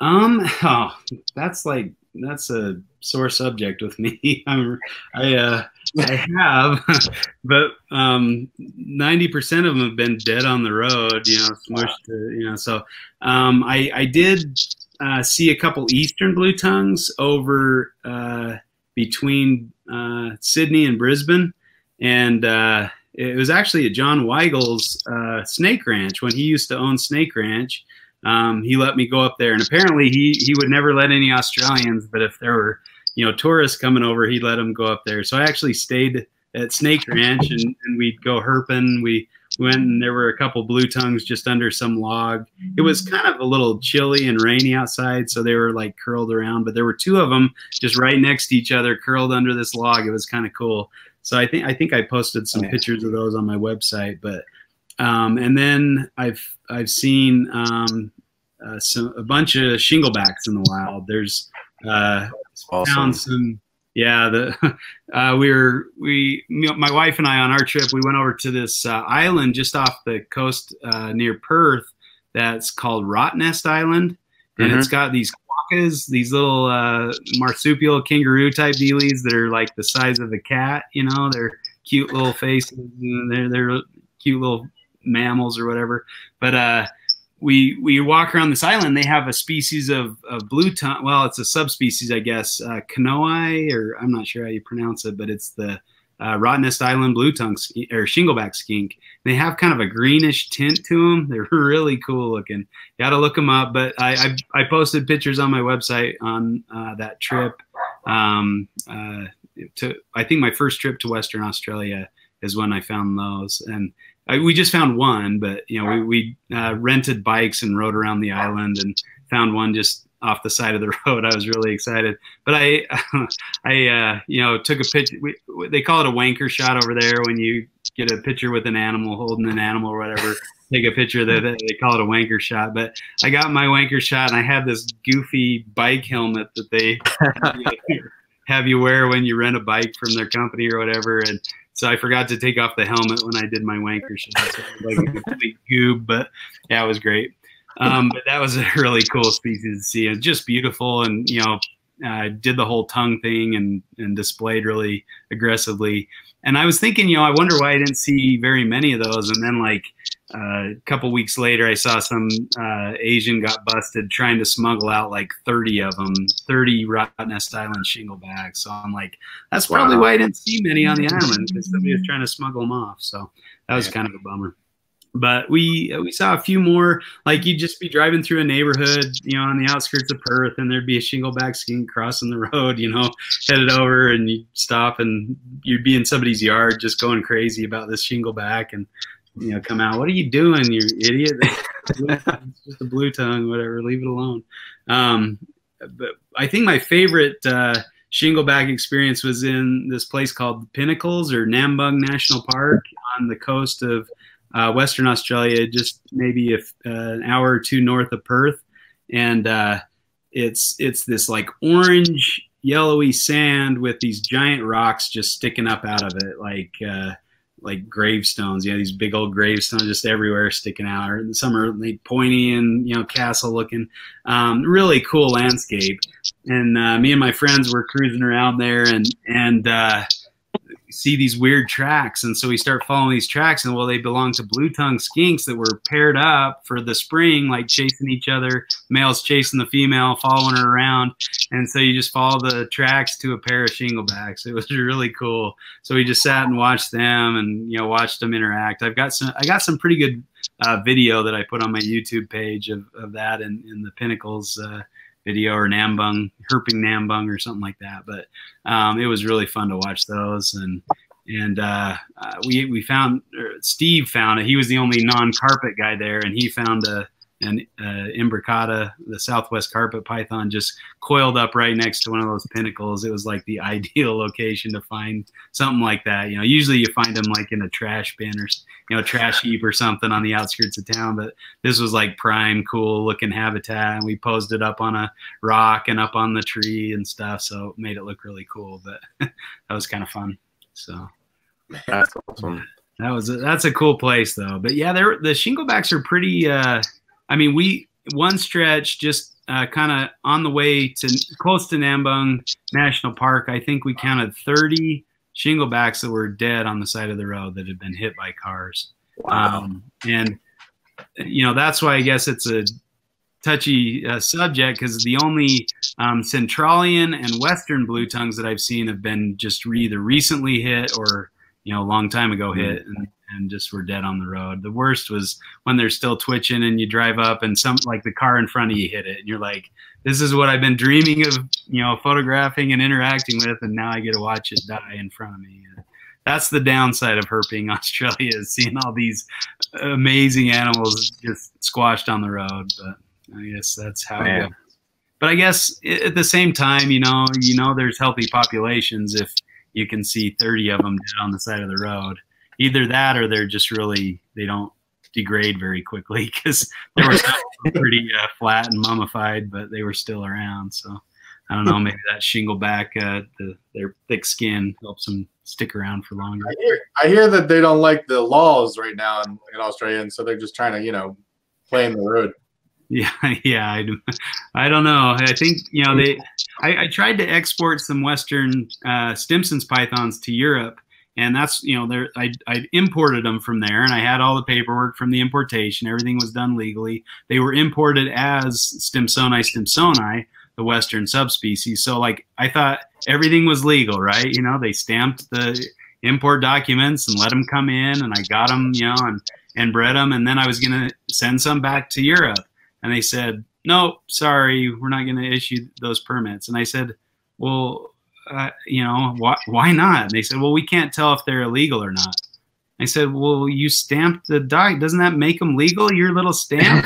Oh, that's like. That's a sore subject with me. I have, but 90% of them have been dead on the road, you know, smushed to, you know. So I did see a couple eastern blue tongues over between Sydney and Brisbane, and it was actually at John Weigel's snake ranch when he used to own Snake Ranch. He let me go up there, and apparently he would never let any Australians, but if there were, you know, tourists coming over, he'd let them go up there. So I actually stayed at Snake Ranch, and we'd go herping. We went, and there were a couple blue tongues just under some log. It was kind of a little chilly and rainy outside, so they were like curled around, but there were two of them just right next to each other, curled under this log. It was kind of cool. So I think I posted some pictures of those on my website, but and then I've seen a bunch of shinglebacks in the wild. There's awesome. Found some, yeah. My wife and I on our trip, we went over to this island just off the coast near Perth that's called Rottnest Island, and it's got these quokkas, these little marsupial kangaroo type dealies that are like the size of a cat. You know, they're cute little faces. And they're cute little mammals or whatever, but we walk around this island. They have a species of blue tongue. Well, it's a subspecies, I guess, canoai, or I'm not sure how you pronounce it, but it's the Rottnest Island blue tongue or shingleback skink. They have kind of a greenish tint to them. They're really cool looking. You got to look them up. But I posted pictures on my website on that trip. I think my first trip to Western Australia is when I found those, and we just found one, but you know, we rented bikes and rode around the island and found one just off the side of the road. I was really excited, but I you know, took a picture. They call it a wanker shot over there when you get a picture with an animal, holding an animal or whatever. take a picture that they call it a wanker shot, but I got my wanker shot and I have this goofy bike helmet that they have you wear when you rent a bike from their company or whatever. And so I forgot to take off the helmet when I did my wanker shot. So it was like a complete goob, but yeah, it was great. But that was a really cool species to see. It's just beautiful, and you know, did the whole tongue thing and displayed really aggressively. And I was thinking, you know, I wonder why I didn't see very many of those. And then like a couple weeks later, I saw some Asian got busted trying to smuggle out like 30 of them, 30 Rottnest Island shinglebacks. So I'm like, that's probably why I didn't see many on the island, because somebody was trying to smuggle them off. So that was kind of a bummer. But we saw a few more. Like you'd just be driving through a neighborhood, you know, on the outskirts of Perth, and there'd be a shingleback skink crossing the road, you know, headed over, and you'd stop and you'd be in somebody's yard just going crazy about this shingleback, and you know, come out, what are you doing, you idiot? It's just a blue tongue, whatever, leave it alone. But I think my favorite shingleback experience was in this place called Pinnacles or Nambung National Park on the coast of Western Australia, just maybe an hour or two north of Perth. And it's this like orange yellowy sand with these giant rocks just sticking up out of it, like gravestones, you know, these big old gravestones just everywhere sticking out, or some are like pointy and, you know, castle looking. Really cool landscape. And me and my friends were cruising around there and see these weird tracks, and so we start following these tracks, and well, they belong to blue tongue skinks that were paired up for the spring, like chasing each other, males chasing the female, following her around. And so you just follow the tracks to a pair of shinglebacks. It was really cool. So we just sat and watched them, and you know, watched them interact. I got some pretty good video that I put on my YouTube page of that in the Pinnacles video, or Nambung, herping Nambung or something like that. But it was really fun to watch those. And we found, Steve found it. He was the only non-carpet guy there, and he found an imbricata, the Southwest carpet python, just coiled up right next to one of those pinnacles. It was like the ideal location to find something like that. You know, usually you find them like in a trash bin or, you know, trash heap or something on the outskirts of town, but this was like prime, cool looking habitat. And we posed it up on a rock and up on the tree and stuff. So it made it look really cool, but that was kind of fun. So that's awesome. That's a cool place though. But yeah, the shinglebacks are pretty, I mean, one stretch just kind of on the way to close to Nambung National Park, I think we counted 30 shinglebacks that were dead on the side of the road that had been hit by cars. Wow. And, you know, that's why I guess it's a touchy subject, because the only Centralian and Western blue tongues that I've seen have been just either recently hit or, you know, a long time ago hit. And just were dead on the road. The worst was when they're still twitching and you drive up and like the car in front of you hit it, and you're like, this is what I've been dreaming of, you know, photographing and interacting with, and now I get to watch it die in front of me. And that's the downside of herping Australia, is seeing all these amazing animals just squashed on the road. But I guess that's how it goes. But I guess at the same time, you know, there's healthy populations if you can see 30 of them dead on the side of the road. Either that, or they're just really, they don't degrade very quickly, because they were pretty flat and mummified, but they were still around. So I don't know, maybe that shingleback, their thick skin helps them stick around for longer. I hear that they don't like the laws right now in Australia, and so they're just trying to, you know, play in the road. Yeah, yeah, I don't know. I think, you know, I tried to export some Western Stimson's pythons to Europe. And that's, you know, I imported them from there, and I had all the paperwork from the importation. Everything was done legally. They were imported as Stimsoni, the Western subspecies. So, like, I thought everything was legal, right? You know, they stamped the import documents and let them come in, and I got them, you know, and bred them. And then I was going to send some back to Europe. And they said, no, sorry, we're not going to issue those permits. And I said, well, you know, why not? And they said, well, we can't tell if they're illegal or not. I said, well, you stamped the doc. Doesn't that make them legal, your little stamp?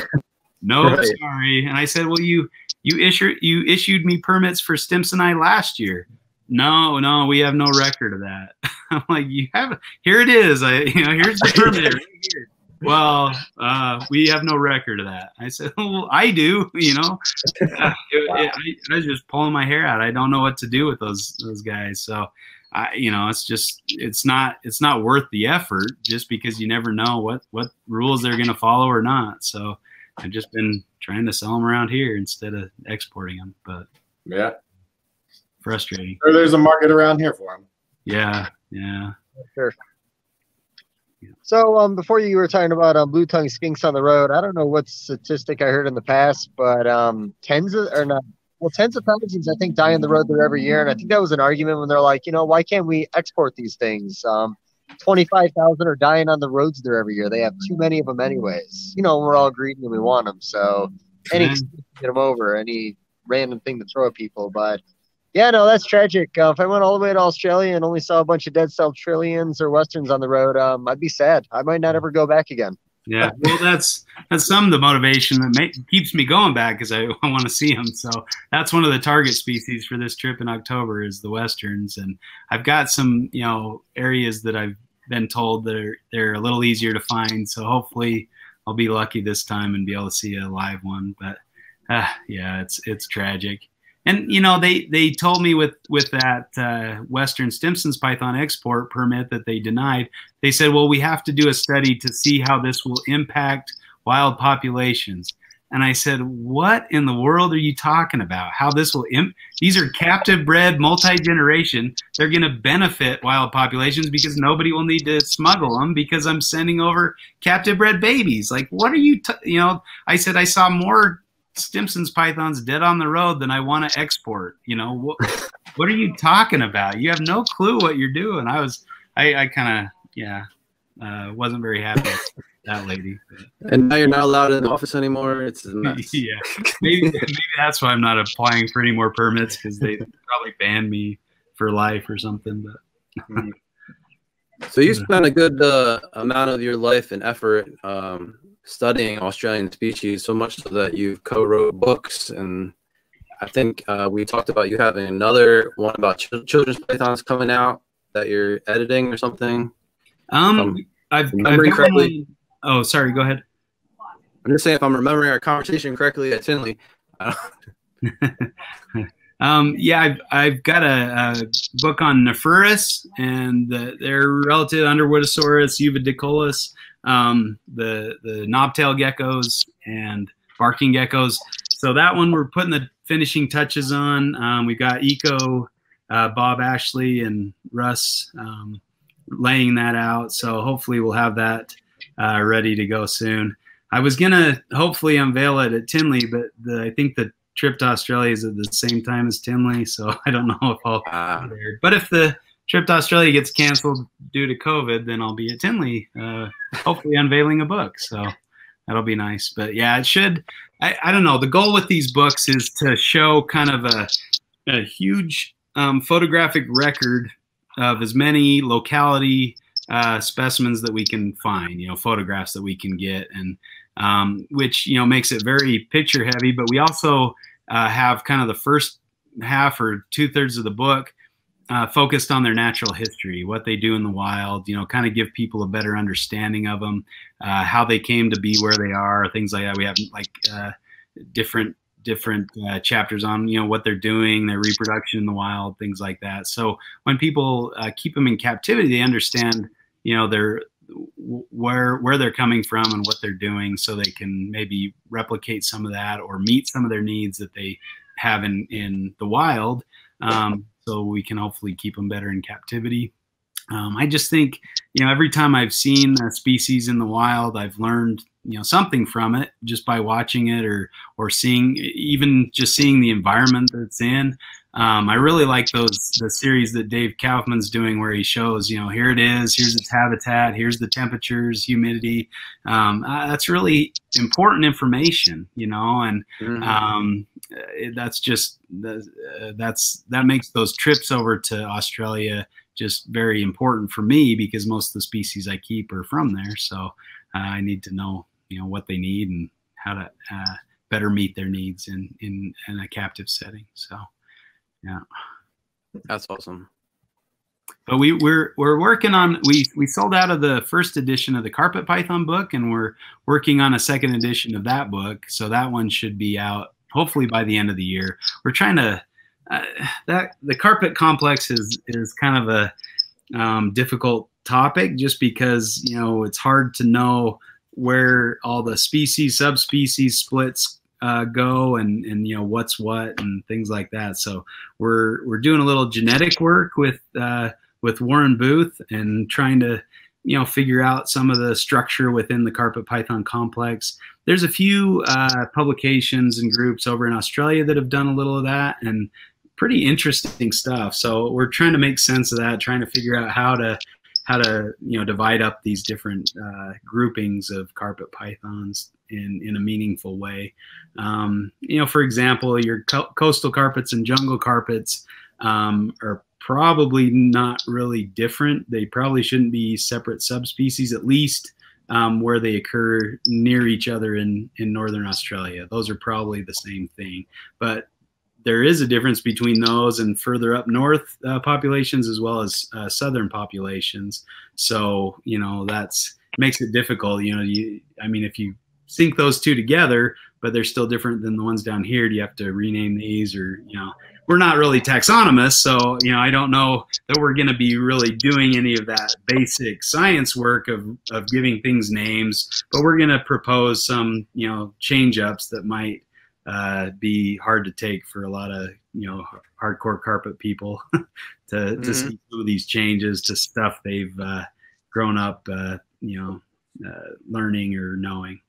No, right. Sorry. And I said, well, you issued me permits for Stimsoni last year. No, we have no record of that. I'm like, you have it. Here it is. Here's the permit right here. well, we have no record of that. I said, well, I do, you know. I was just pulling my hair out. I don't know what to do with those guys. So, you know, it's just, it's not worth the effort just because you never know what rules they're going to follow or not. So I've just been trying to sell them around here instead of exporting them, but yeah, frustrating. Or there's a market around here for them. Yeah. Yeah. Sure. Yeah. So before you were talking about blue tongue skinks on the road, I don't know what statistic I heard in the past, but tens of thousands, I think, die on the road there every year. And I think that was an argument when they're like, you know, why can't we export these things? 25,000 are dying on the roads there every year. They have too many of them anyways. You know, we're all greedy and we want them. So any excuse to get them over, any random thing to throw at people. But yeah, no, that's tragic. If I went all the way to Australia and only saw a bunch of dead Saltrillians or Westerns on the road, I'd be sad. I might not ever go back again. Yeah, well, that's some of the motivation that keeps me going back, because I want to see them. So that's one of the target species for this trip in October is the Westerns. And I've got some, you know, areas that I've been told that they're a little easier to find. So hopefully I'll be lucky this time and be able to see a live one. But yeah, it's tragic. And, you know, they told me with that Western Stimson's python export permit that they denied, they said, well, we have to do a study to see how this will impact wild populations. And I said, what in the world are you talking about? How this will these are captive bred, multi-generation. They're going to benefit wild populations because nobody will need to smuggle them because I'm sending over captive bred babies. Like, what are you, you know, I said I saw more Stimson's pythons dead on the road than I want to export. You know, what are you talking about? You have no clue what you're doing. I kind of, yeah, wasn't very happy with that lady. But. And now you're not allowed in the office anymore. It's a mess. Yeah, maybe that's why I'm not applying for any more permits, because they probably banned me for life or something. But so you spent a good amount of your life and effort studying Australian species, so much so that you co-wrote books, and I think we talked about you having another one about children's pythons coming out that you're editing or something. I've remembering correctly. Oh, sorry, go ahead. I'm just saying, if I'm remembering our conversation correctly at Tinley. Yeah, I've got a book on Nephurus and their relative Underwoodosaurus, Uvedicolus, the knobtail geckos and barking geckos. So that one we're putting the finishing touches on. We've got Eco, Bob Ashley, and Russ laying that out. So hopefully we'll have that ready to go soon. I was going to hopefully unveil it at Tinley, but I think the trip to Australia is at the same time as Tinley, so I don't know if I'll be there. But if the trip to Australia gets canceled due to COVID, then I'll be at Tinley, hopefully unveiling a book. So that'll be nice. But yeah, it should. I don't know. The goal with these books is to show kind of a huge photographic record of as many locality specimens that we can find, you know, photographs that we can get, and which, you know, makes it very picture heavy. But we also have kind of the first half or 2/3 of the book focused on their natural history, what they do in the wild, you know, kind of give people a better understanding of them, how they came to be where they are, things like that. We have like different chapters on, you know, what they're doing, their reproduction in the wild, things like that. So when people keep them in captivity, they understand, you know, where they're coming from and what they're doing, so they can maybe replicate some of that or meet some of their needs that they have in the wild. So we can hopefully keep them better in captivity. I just think, you know, every time I've seen a species in the wild, I've learned, you know, something from it just by watching it or seeing, even just seeing the environment that it's in. I really like the series that Dave Kaufman's doing, where he shows, you know, here it is, here's its habitat, here's the temperatures, humidity. That's really important information, you know, and that makes those trips over to Australia just very important for me, because most of the species I keep are from there. So I need to know, you know, what they need and how to better meet their needs in a captive setting. So. Yeah, that's awesome. But we're working on, we sold out of the first edition of the Carpet Python book, and we're working on a second edition of that book. So that one should be out hopefully by the end of the year. We're trying to, the carpet complex is kind of a difficult topic, just because, you know, it's hard to know where all the species, subspecies splits go, and you know what's what and things like that. So we're doing a little genetic work with Warren Booth, and trying to, you know, figure out some of the structure within the carpet python complex. There's a few publications and groups over in Australia that have done a little of that, and pretty interesting stuff. So we're trying to make sense of that, trying to figure out how to you know, divide up these different groupings of carpet pythons in a meaningful way. You know, for example, your coastal carpets and jungle carpets are probably not really different. They probably shouldn't be separate subspecies, at least where they occur near each other in northern Australia. Those are probably the same thing. But there is a difference between those and further up north populations, as well as southern populations. So, you know, that's makes it difficult. You know, I mean, if you sync those two together, but they're still different than the ones down here, do you have to rename these? Or, you know, we're not really taxonomists, so, you know, I don't know that we're going to be really doing any of that basic science work of giving things names, but we're going to propose some, you know, change-ups that might be hard to take for a lot of, you know, hardcore carpet people to see some of these changes to stuff they've grown up, you know, learning or knowing.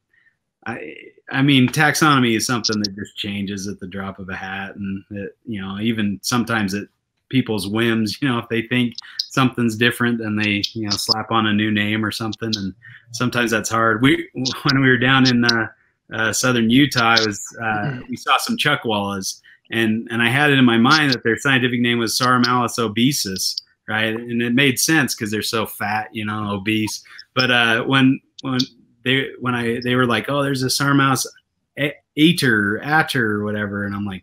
I mean, taxonomy is something that just changes at the drop of a hat, and it, you know, even sometimes at people's whims. You know, if they think something's different, then they, you know, slap on a new name or something, and sometimes that's hard. When we were down in southern Utah, we saw some chuckwallas, and I had it in my mind that their scientific name was Sauromallus obesus, right? And it made sense because they're so fat, you know, obese. But when they were like, oh, there's a Sauromallus ater or whatever, and I'm like,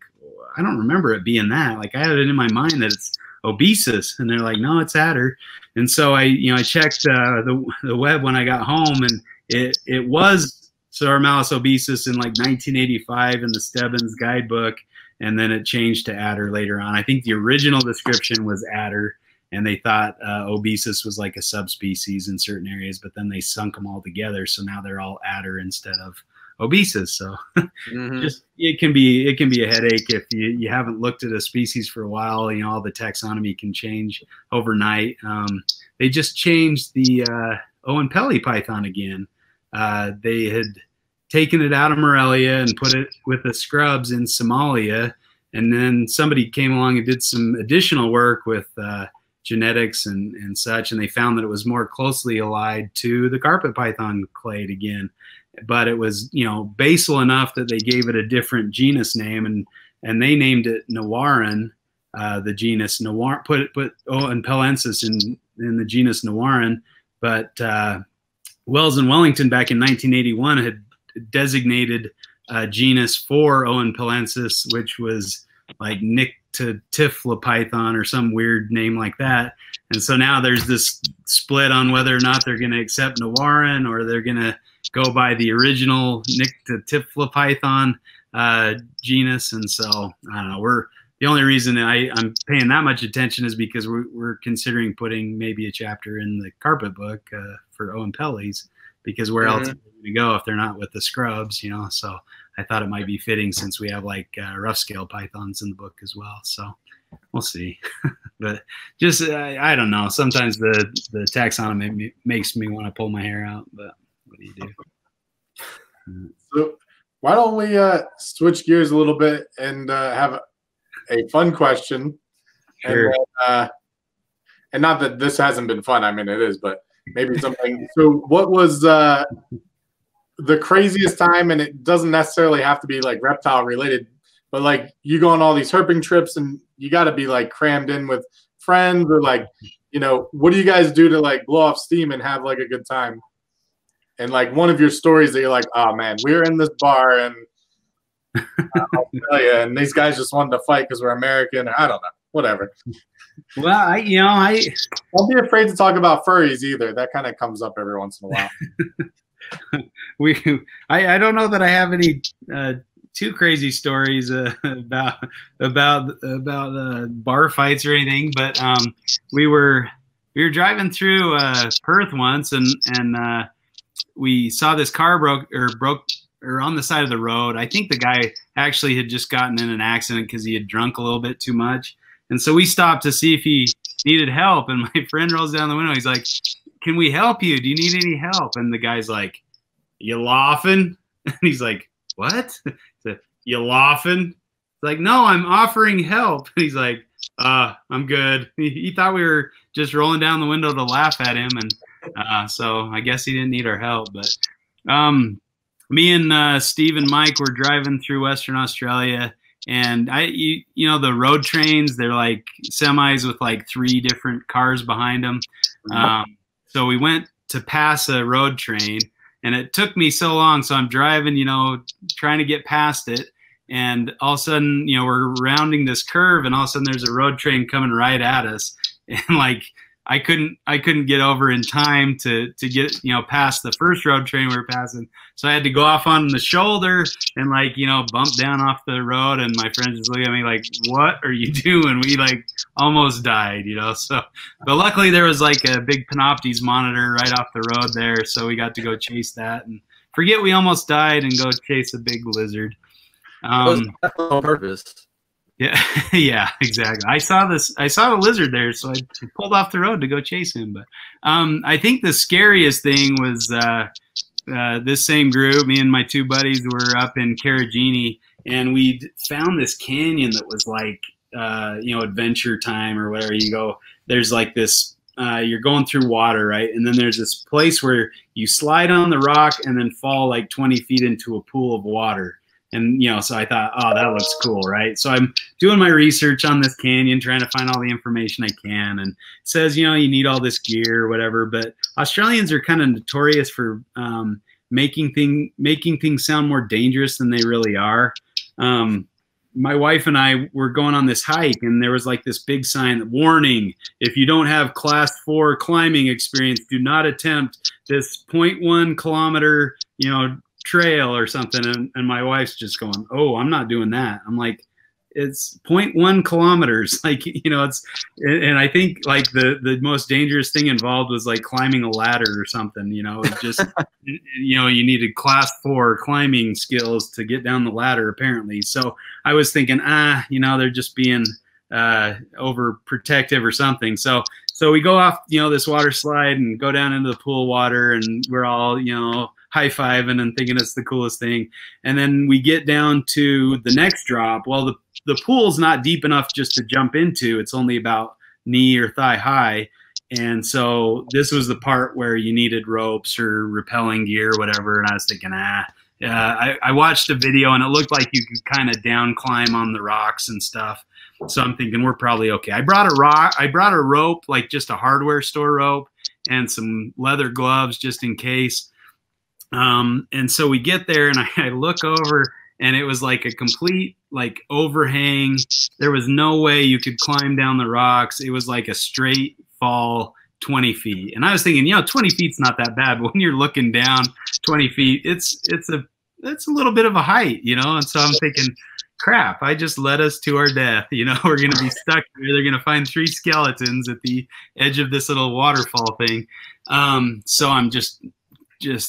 I don't remember it being that. Like, I had it in my mind that it's obesus, and they're like, no, it's ater. And so I, you know, I checked the web when I got home, and it was Sauromallus obesus in like 1985 in the Stebbins guidebook, and then it changed to ater later on. I think the original description was ater, and they thought obesus was like a subspecies in certain areas, but then they sunk them all together, so now they're all adder instead of obesus. So just, it can be a headache if you haven't looked at a species for a while. You know, all the taxonomy can change overnight. They just changed the Owen Pelly python again. They had taken it out of Morelia and put it with the scrubs in Somalia, and then somebody came along and did some additional work with genetics and such, and they found that it was more closely allied to the carpet python clade again, but it was, you know, basal enough that they gave it a different genus name, and they named it Nawaran, the genus Nawaran, and Pelensis in the genus Nawaran. But Wells and Wellington back in 1981 had designated a genus for Owen Pelensis, which was like Nick to Tifla python or some weird name like that. And so now there's this split on whether or not they're going to accept Nawaran, or they're going to go by the original Nick to Tifla python genus. And so I don't know, the only reason I'm paying that much attention is because we're considering putting maybe a chapter in the carpet book for Owen Pellies, because where else are they going to go if they're not with the scrubs, you know? So I thought it might be fitting, since we have like rough scale pythons in the book as well. So we'll see. But just, I don't know. Sometimes the taxonomy makes me want to pull my hair out, but what do you do? So why don't we switch gears a little bit and have a fun question. Sure. And not that this hasn't been fun. I mean, it is, but maybe something. So what was the craziest time, and it doesn't necessarily have to be like reptile related, but like you go on all these herping trips and you got to be like crammed in with friends, or like, you know, what do you guys do to like blow off steam and have like a good time? And like one of your stories that you're like, oh man, we were in this bar in Australia and these guys just wanted to fight because we're American. I don't know. whatever. Well, I won't be afraid to talk about furries either. That kind of comes up every once in a while. I don't know that I have any too crazy stories about bar fights or anything, but we were driving through Perth once, and we saw this car broke on the side of the road. I think the guy actually had just gotten in an accident because he had drunk a little bit too much. And so we stopped to see if he needed help. And my friend rolls down the window. He's like, "Can we help you? Do you need any help?" And the guy's like, "You laughing?" And he's like, "What?" He said, "You laughing?" He's like, "No, I'm offering help." And he's like, "I'm good." He thought we were just rolling down the window to laugh at him. And so I guess he didn't need our help. But me and Steve and Mike were driving through Western Australia, and you know, the road trains, they're like semis with like 3 different cars behind them. So we went to pass a road train, and it took me so long. So I'm driving, you know, trying to get past it. And all of a sudden, you know, we're rounding this curve, and all of a sudden there's a road train coming right at us. And like, I couldn't get over in time to get, you know, past the first road train we were passing. So I had to go off on the shoulder and, like, you know, bump down off the road. And my friends just looking at me like, "What are you doing?" We like almost died, you know. So, but luckily there was like a big Panoptes monitor right off the road there, so we got to go chase that and forget we almost died and go chase a big lizard. That was on purpose. Yeah, yeah, exactly. I saw a lizard there, so I pulled off the road to go chase him. But I think the scariest thing was this same group. Me and my 2 buddies were up in Karajini, and we found this canyon that was like, you know, Adventure Time or whatever. You go, there's like this, you're going through water, right? And then there's this place where you slide on the rock and then fall like 20 feet into a pool of water. And, you know, so I thought, oh, that looks cool, right? So I'm doing my research on this canyon, trying to find all the information I can. And it says, you know, you need all this gear or whatever. But Australians are kind of notorious for making things sound more dangerous than they really are. My wife and I were going on this hike, and there was like this big sign, "Warning, if you don't have class 4 climbing experience, do not attempt this 0.1 kilometer, you know, trail or something." And my wife's just going, "Oh, I'm not doing that." I'm like, it's 0.1 kilometers. Like, you know, it's, and I think like the most dangerous thing involved was like climbing a ladder or something, you know, just, you know, you needed class 4 climbing skills to get down the ladder apparently. So I was thinking, you know, they're just being overprotective or something. So we go off, you know, this water slide and go down into the pool water, and we're all, you know, high-fiving and thinking it's the coolest thing. And then we get down to the next drop. Well, the pool's not deep enough just to jump into. It's only about knee or thigh high. And so this was the part where you needed ropes or rappelling gear or whatever. And I was thinking, I watched a video, and it looked like you could kind of down climb on the rocks and stuff. So I'm thinking we're probably okay. I brought a rope, like just a hardware store rope, and some leather gloves just in case. And so we get there, and I look over, and it was like a complete like overhang. There was no way you could climb down the rocks. It was like a straight fall, 20 feet. And I was thinking, you know, 20 feet's not that bad, but when you're looking down 20 feet, it's a little bit of a height, you know? And so I'm thinking, crap, I just led us to our death. You know, we're going to be stuck here. They're going to find 3 skeletons at the edge of this little waterfall thing. So I'm just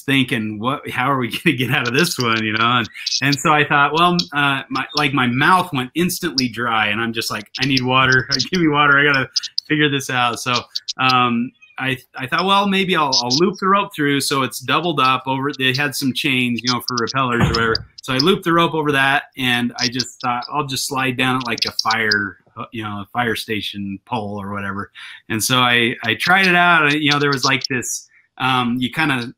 thinking, how are we going to get out of this one, you know? And so I thought, well, my mouth went instantly dry, and I'm just like, I need water. Give me water. I got to figure this out. So I thought, well, maybe I'll loop the rope through. So it's doubled up over, they had some chains, you know, for rappellers or whatever. So I looped the rope over that, and I just thought, I'll just slide down it like a fire, you know, a fire station pole or whatever. And so I tried it out. You know, there was like this, you kind of,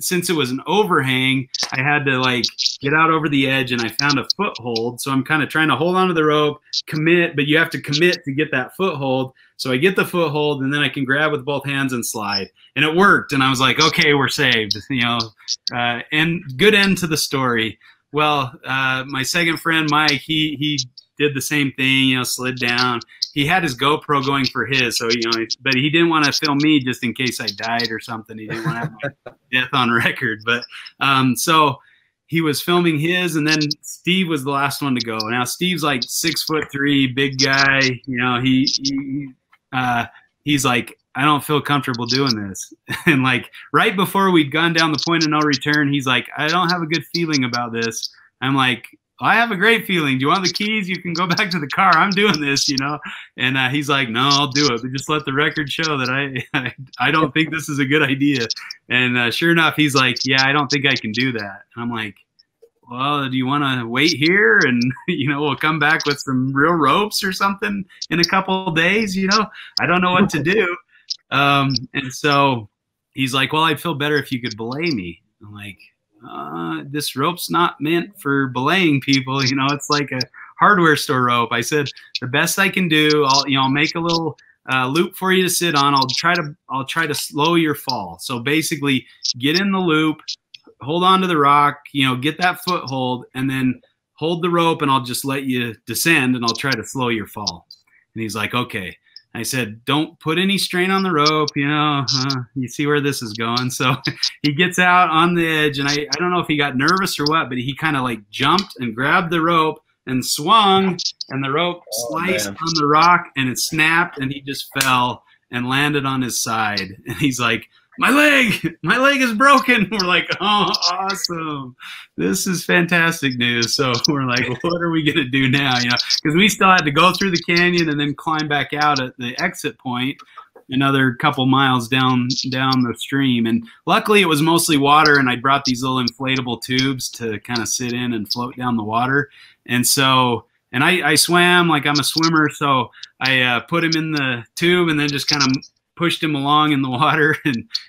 since it was an overhang, I had to like get out over the edge, and I found a foothold. So I'm kind of trying to hold onto the rope, commit, but you have to commit to get that foothold. So I get the foothold, and then I can grab with both hands and slide, and it worked. And I was like, okay, we're saved, you know, and good end to the story. Well, my second friend, Mike, he did the same thing, you know, slid down, he had his GoPro going for his, so, you know, but he didn't want to film me just in case I died or something. He didn't want to have my death on record. But so he was filming his, and then Steve was the last one to go. Now Steve's like 6'3", big guy. You know, he's like, I don't feel comfortable doing this. And like right before we'd gone down the point of no return, he's like, I don't have a good feeling about this. I'm like, I have a great feeling. Do you want the keys? You can go back to the car. I'm doing this, you know? And he's like, no, I'll do it. But just let the record show that I don't think this is a good idea. And sure enough, he's like, yeah, I don't think I can do that. And I'm like, well, do you want to wait here? And, you know, we'll come back with some real ropes or something in a couple of days, you know? I don't know what to do. And so he's like, well, I'd feel better if you could belay me. I'm like, this rope's not meant for belaying people. You know, it's like a hardware store rope. I said, the best I can do, I'll make a little loop for you to sit on. I'll try to slow your fall. So basically get in the loop, hold on to the rock, you know, get that foothold, and then hold the rope, and I'll just let you descend, and I'll try to slow your fall. And he's like, okay. I said, don't put any strain on the rope, you know, you see where this is going. So he gets out on the edge, and I don't know if he got nervous or what, but he kind of like jumped and grabbed the rope and swung, and the rope sliced on the rock, and it snapped, and he just fell and landed on his side. And he's like, my leg is broken. We're like, oh, awesome. This is fantastic news. So we're like, what are we going to do now? You know, because we still had to go through the canyon and then climb back out at the exit point another couple miles down the stream. And luckily it was mostly water, and I brought these little inflatable tubes to kind of sit in and float down the water. And so, and I swam, like I'm a swimmer. So I put him in the tube and then just kind of pushed him along in the water,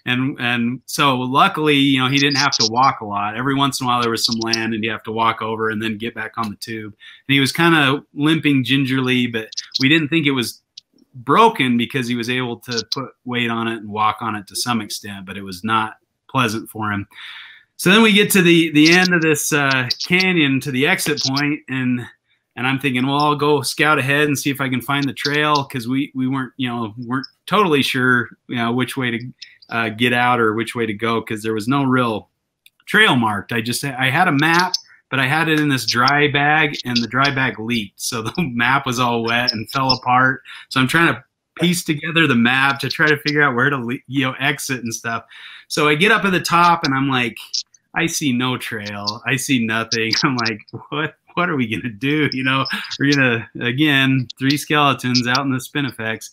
and so luckily, you know, he didn't have to walk a lot. Every once in a while there was some land and you have to walk over and then get back on the tube, and he was kind of limping gingerly, but we didn't think it was broken because he was able to put weight on it and walk on it to some extent, but it was not pleasant for him. So then we get to the end of this canyon, to the exit point, and I'm thinking, well, I'll go scout ahead and see if I can find the trail, because we weren't, you know, weren't totally sure, you know, which way to get out or which way to go, because there was no real trail marked. I had a map, but I had it in this dry bag, and the dry bag leaked, so the map was all wet and fell apart. So I'm trying to piece together the map to try to figure out where to, you know, exit and stuff. So I get up at the top, and I'm like, I see no trail. I see nothing. I'm like, what are we going to do? You know, we're going to, again, three skeletons out in the Spinifex.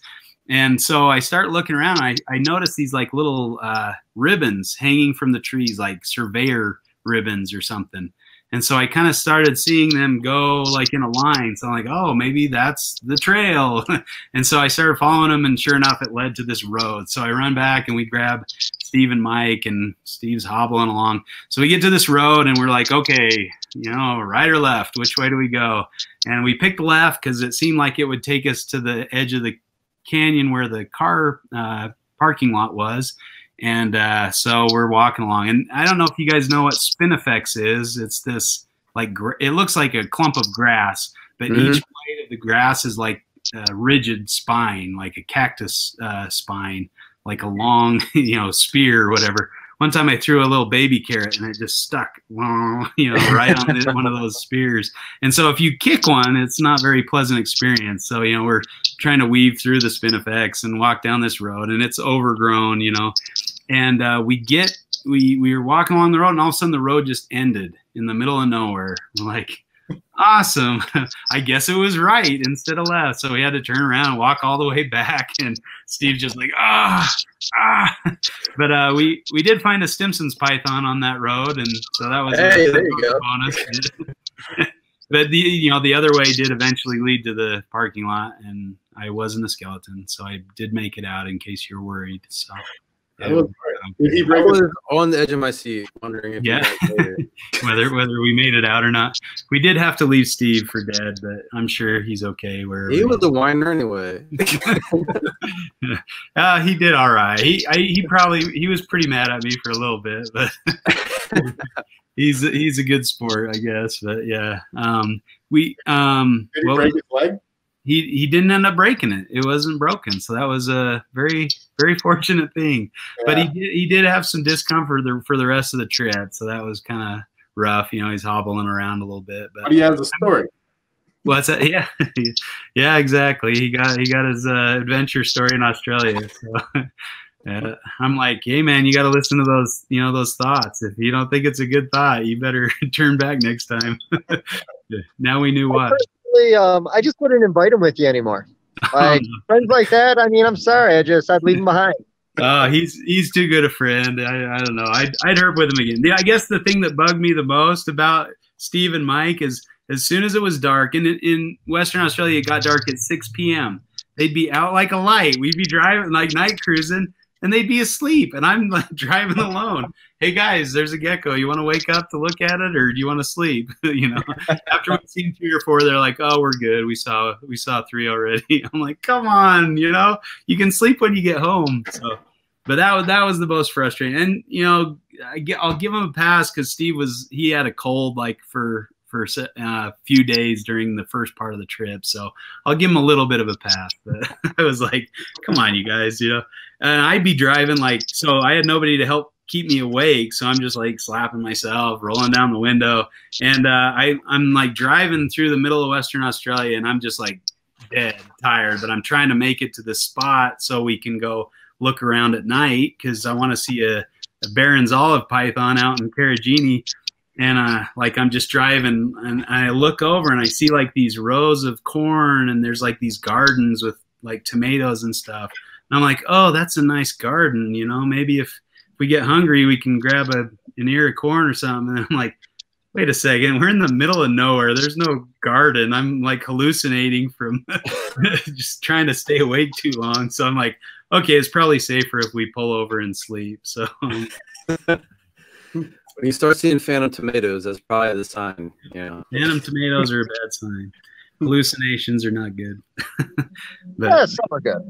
And so I start looking around. I notice these like little ribbons hanging from the trees, like surveyor ribbons or something. And so I kind of started seeing them go like in a line. So I'm like, oh, maybe that's the trail. And so I started following them, and sure enough, it led to this road. So I run back, and we grab Steve and Mike, and Steve's hobbling along. So we get to this road, and we're like, okay, you know, right or left, which way do we go? And we picked left because it seemed like it would take us to the edge of the canyon where the car parking lot was. And so we're walking along, and I don't know if you guys know what Spinifex is. It's this like, it looks like a clump of grass, but each blade of the grass is like a rigid spine, like a cactus spine, like a long, you know, spear or whatever. One time I threw a little baby carrot, and it just stuck, you know, right on one of those spears. And so if you kick one, it's not a very pleasant experience. So, you know, we're trying to weave through the Spinifex and walk down this road, and it's overgrown, you know. And we were walking along the road, and all of a sudden the road just ended in the middle of nowhere. I'm like, awesome. I guess it was right instead of left. So we had to turn around and walk all the way back. And Steve just like, But we did find a Stimson's python on that road. And so that was a bonus. But the, you know, the other way did eventually lead to the parking lot. And I wasn't a skeleton, so I did make it out, in case you're worried. So. I was on the edge of my seat, wondering if whether we made it out or not. We did have to leave Steve for dead, but I'm sure he's okay. He was a whiner anyway. He did all right. He was pretty mad at me for a little bit, but he's a good sport, I guess. But yeah, did he break his leg? he didn't end up breaking it. It wasn't broken. So that was a very, very fortunate thing. Yeah. But he did have some discomfort for the rest of the trip. So that was kind of rough. You know, he's hobbling around a little bit. But he has a story. Well, that's it. Yeah. Yeah, exactly. He got his adventure story in Australia. So I'm like, hey man, you got to listen to those, you know, those thoughts. If you don't think it's a good thought, you better turn back next time. Now we knew why. I just wouldn't invite him with you anymore. Like friends like that. I mean, I'm sorry. I'd leave him behind. He's too good a friend. I don't know. I'd herp with him again. Yeah, I guess the thing that bugged me the most about Steve and Mike is as soon as it was dark, and in Western Australia, it got dark at 6 p.m. They'd be out like a light. We'd be driving like night cruising, and they'd be asleep, and I'm like driving alone. Hey guys, there's a gecko. You want to wake up to look at it, or do you want to sleep? You know, after we've seen 3 or 4, they're like, "Oh, we're good. We saw 3 already." I'm like, "Come on, you know, you can sleep when you get home." So, but that was the most frustrating. And you know, I'll give him a pass because Steve had a cold like for a few days during the first part of the trip. So I'll give him a little bit of a pass, but I was like, come on, you guys, you know, and I'd be driving like, so I had nobody to help keep me awake. So I'm just like slapping myself, rolling down the window. And I'm like driving through the middle of Western Australia and I'm just like dead tired, but I'm trying to make it to the spot so we can go look around at night. Cause I want to see a Barron's olive python out in Karajini. And like I'm just driving and I look over and I see like these rows of corn and there's like these gardens with like tomatoes and stuff. And I'm like, oh, that's a nice garden. You know, maybe if we get hungry, we can grab an ear of corn or something. And I'm like, wait a second, we're in the middle of nowhere. There's no garden. I'm like hallucinating from just trying to stay awake too long. So I'm like, okay, it's probably safer if we pull over and sleep. So. When you start seeing phantom tomatoes, that's probably the sign. Yeah. Phantom tomatoes are a bad sign. Hallucinations are not good. But, yeah, some are good.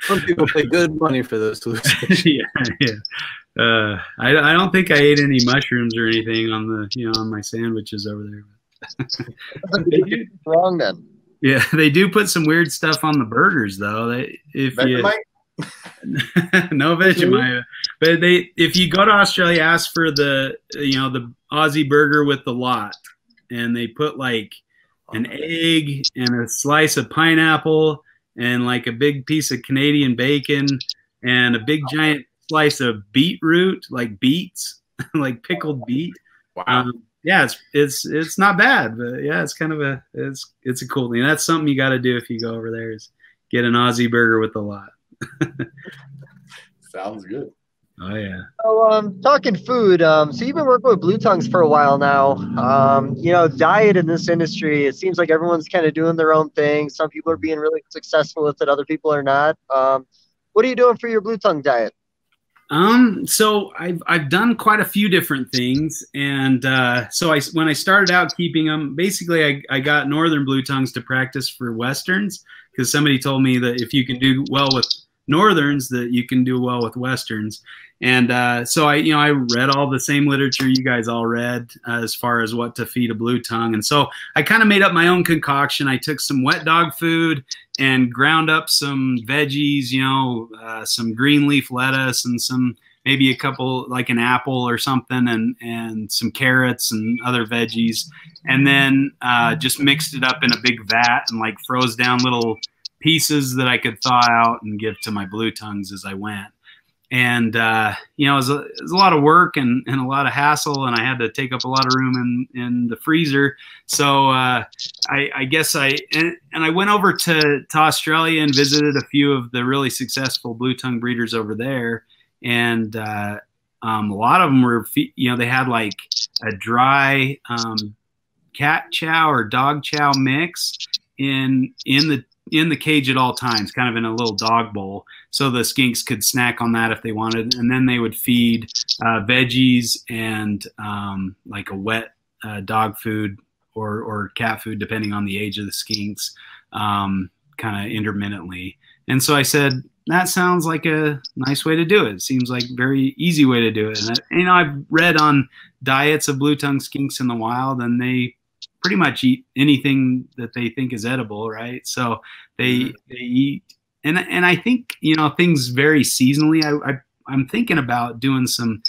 Some people pay good money for those hallucinations. Yeah. I don't think I ate any mushrooms or anything on the on my sandwiches over there. Wrong then. Yeah, they do put some weird stuff on the burgers though. No Vegemite, but if you go to Australia, ask for the the Aussie burger with the lot, and they put like an egg and a slice of pineapple and like a big piece of Canadian bacon and a big giant slice of beetroot, like beets, like pickled beet. Wow. Yeah, it's not bad, but yeah, it's kind of it's a cool thing. That's something you got to do if you go over there is get an Aussie burger with the lot. Sounds good. Oh yeah. So talking food, so you've been working with blue tongues for a while now. You know, diet in this industry, it seems like everyone's kind of doing their own thing. Some people are being really successful with it, other people are not. What are you doing for your blue tongue diet? So I've done quite a few different things, and so when I started out keeping them, basically I got northern blue tongues to practice for westerns because somebody told me that if you can do well with northerns that you can do well with westerns. And so I read all the same literature you guys all read as far as what to feed a blue tongue. And so I kind of made up my own concoction. I took some wet dog food and ground up some veggies, some green leaf lettuce and some, maybe a couple, like an apple or something, and some carrots and other veggies. And then just mixed it up in a big vat and like froze down little pieces that I could thaw out and give to my blue tongues as I went. And, it was a lot of work and a lot of hassle, and I had to take up a lot of room in the freezer. So I went over to Australia and visited a few of the really successful blue tongue breeders over there. And a lot of them were, they had like a dry cat chow or dog chow mix in the cage at all times, kind of in a little dog bowl. So the skinks could snack on that if they wanted. And then they would feed veggies and like a wet dog food or cat food, depending on the age of the skinks, kind of intermittently. And so I said, that sounds like a nice way to do it. It seems like a very easy way to do it. And I've read on diets of blue tongue skinks in the wild, and they pretty much eat anything that they think is edible, right? So they eat, and I think, you know, things vary seasonally. I'm thinking about doing some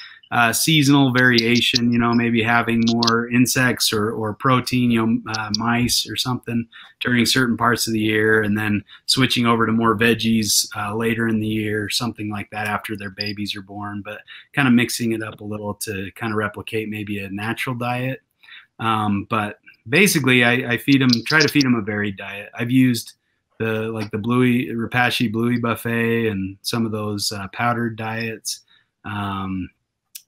seasonal variation, you know, maybe having more insects or protein, you know, mice or something during certain parts of the year, and then switching over to more veggies later in the year, something like that after their babies are born, but kind of mixing it up a little to kind of replicate maybe a natural diet. But basically I feed them, try to feed them a varied diet. I've used the, like the Bluey, Rapashi Bluey buffet and some of those powdered diets.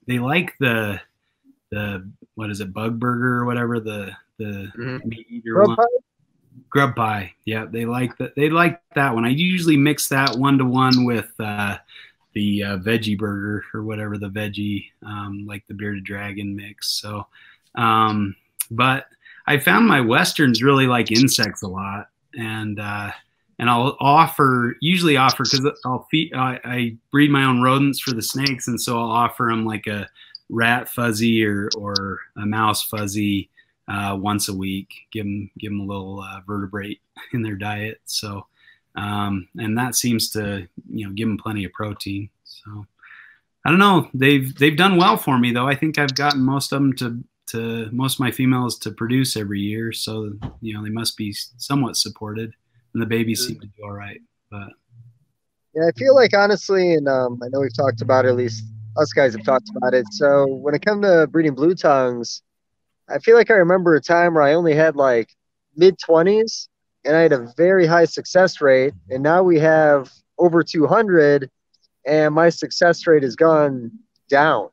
They like the what is it, bug burger or whatever, the meat eater grub one. Grub pie. Yeah, they like that. They like that one. I usually mix that 1-to-1 with the veggie burger or whatever, the veggie like the bearded dragon mix. So, but I found my Westerns really like insects a lot, and I'll usually offer, because I'll feed, I breed my own rodents for the snakes, and so I'll offer them like a rat fuzzy or a mouse fuzzy once a week. Give them a little vertebrate in their diet. So and that seems to, you know, give them plenty of protein. So I don't know. They've done well for me though. I think I've gotten most of them to most of my females to produce every year. So, you know, they must be somewhat supported. And the babies seem to do all right, but yeah, I feel like honestly, and I know we've talked about it, at least us guys have talked about it. So when it comes to breeding blue tongues, I feel like I remember a time where I only had like mid-20s, and I had a very high success rate. And now we have over 200, and my success rate has gone down.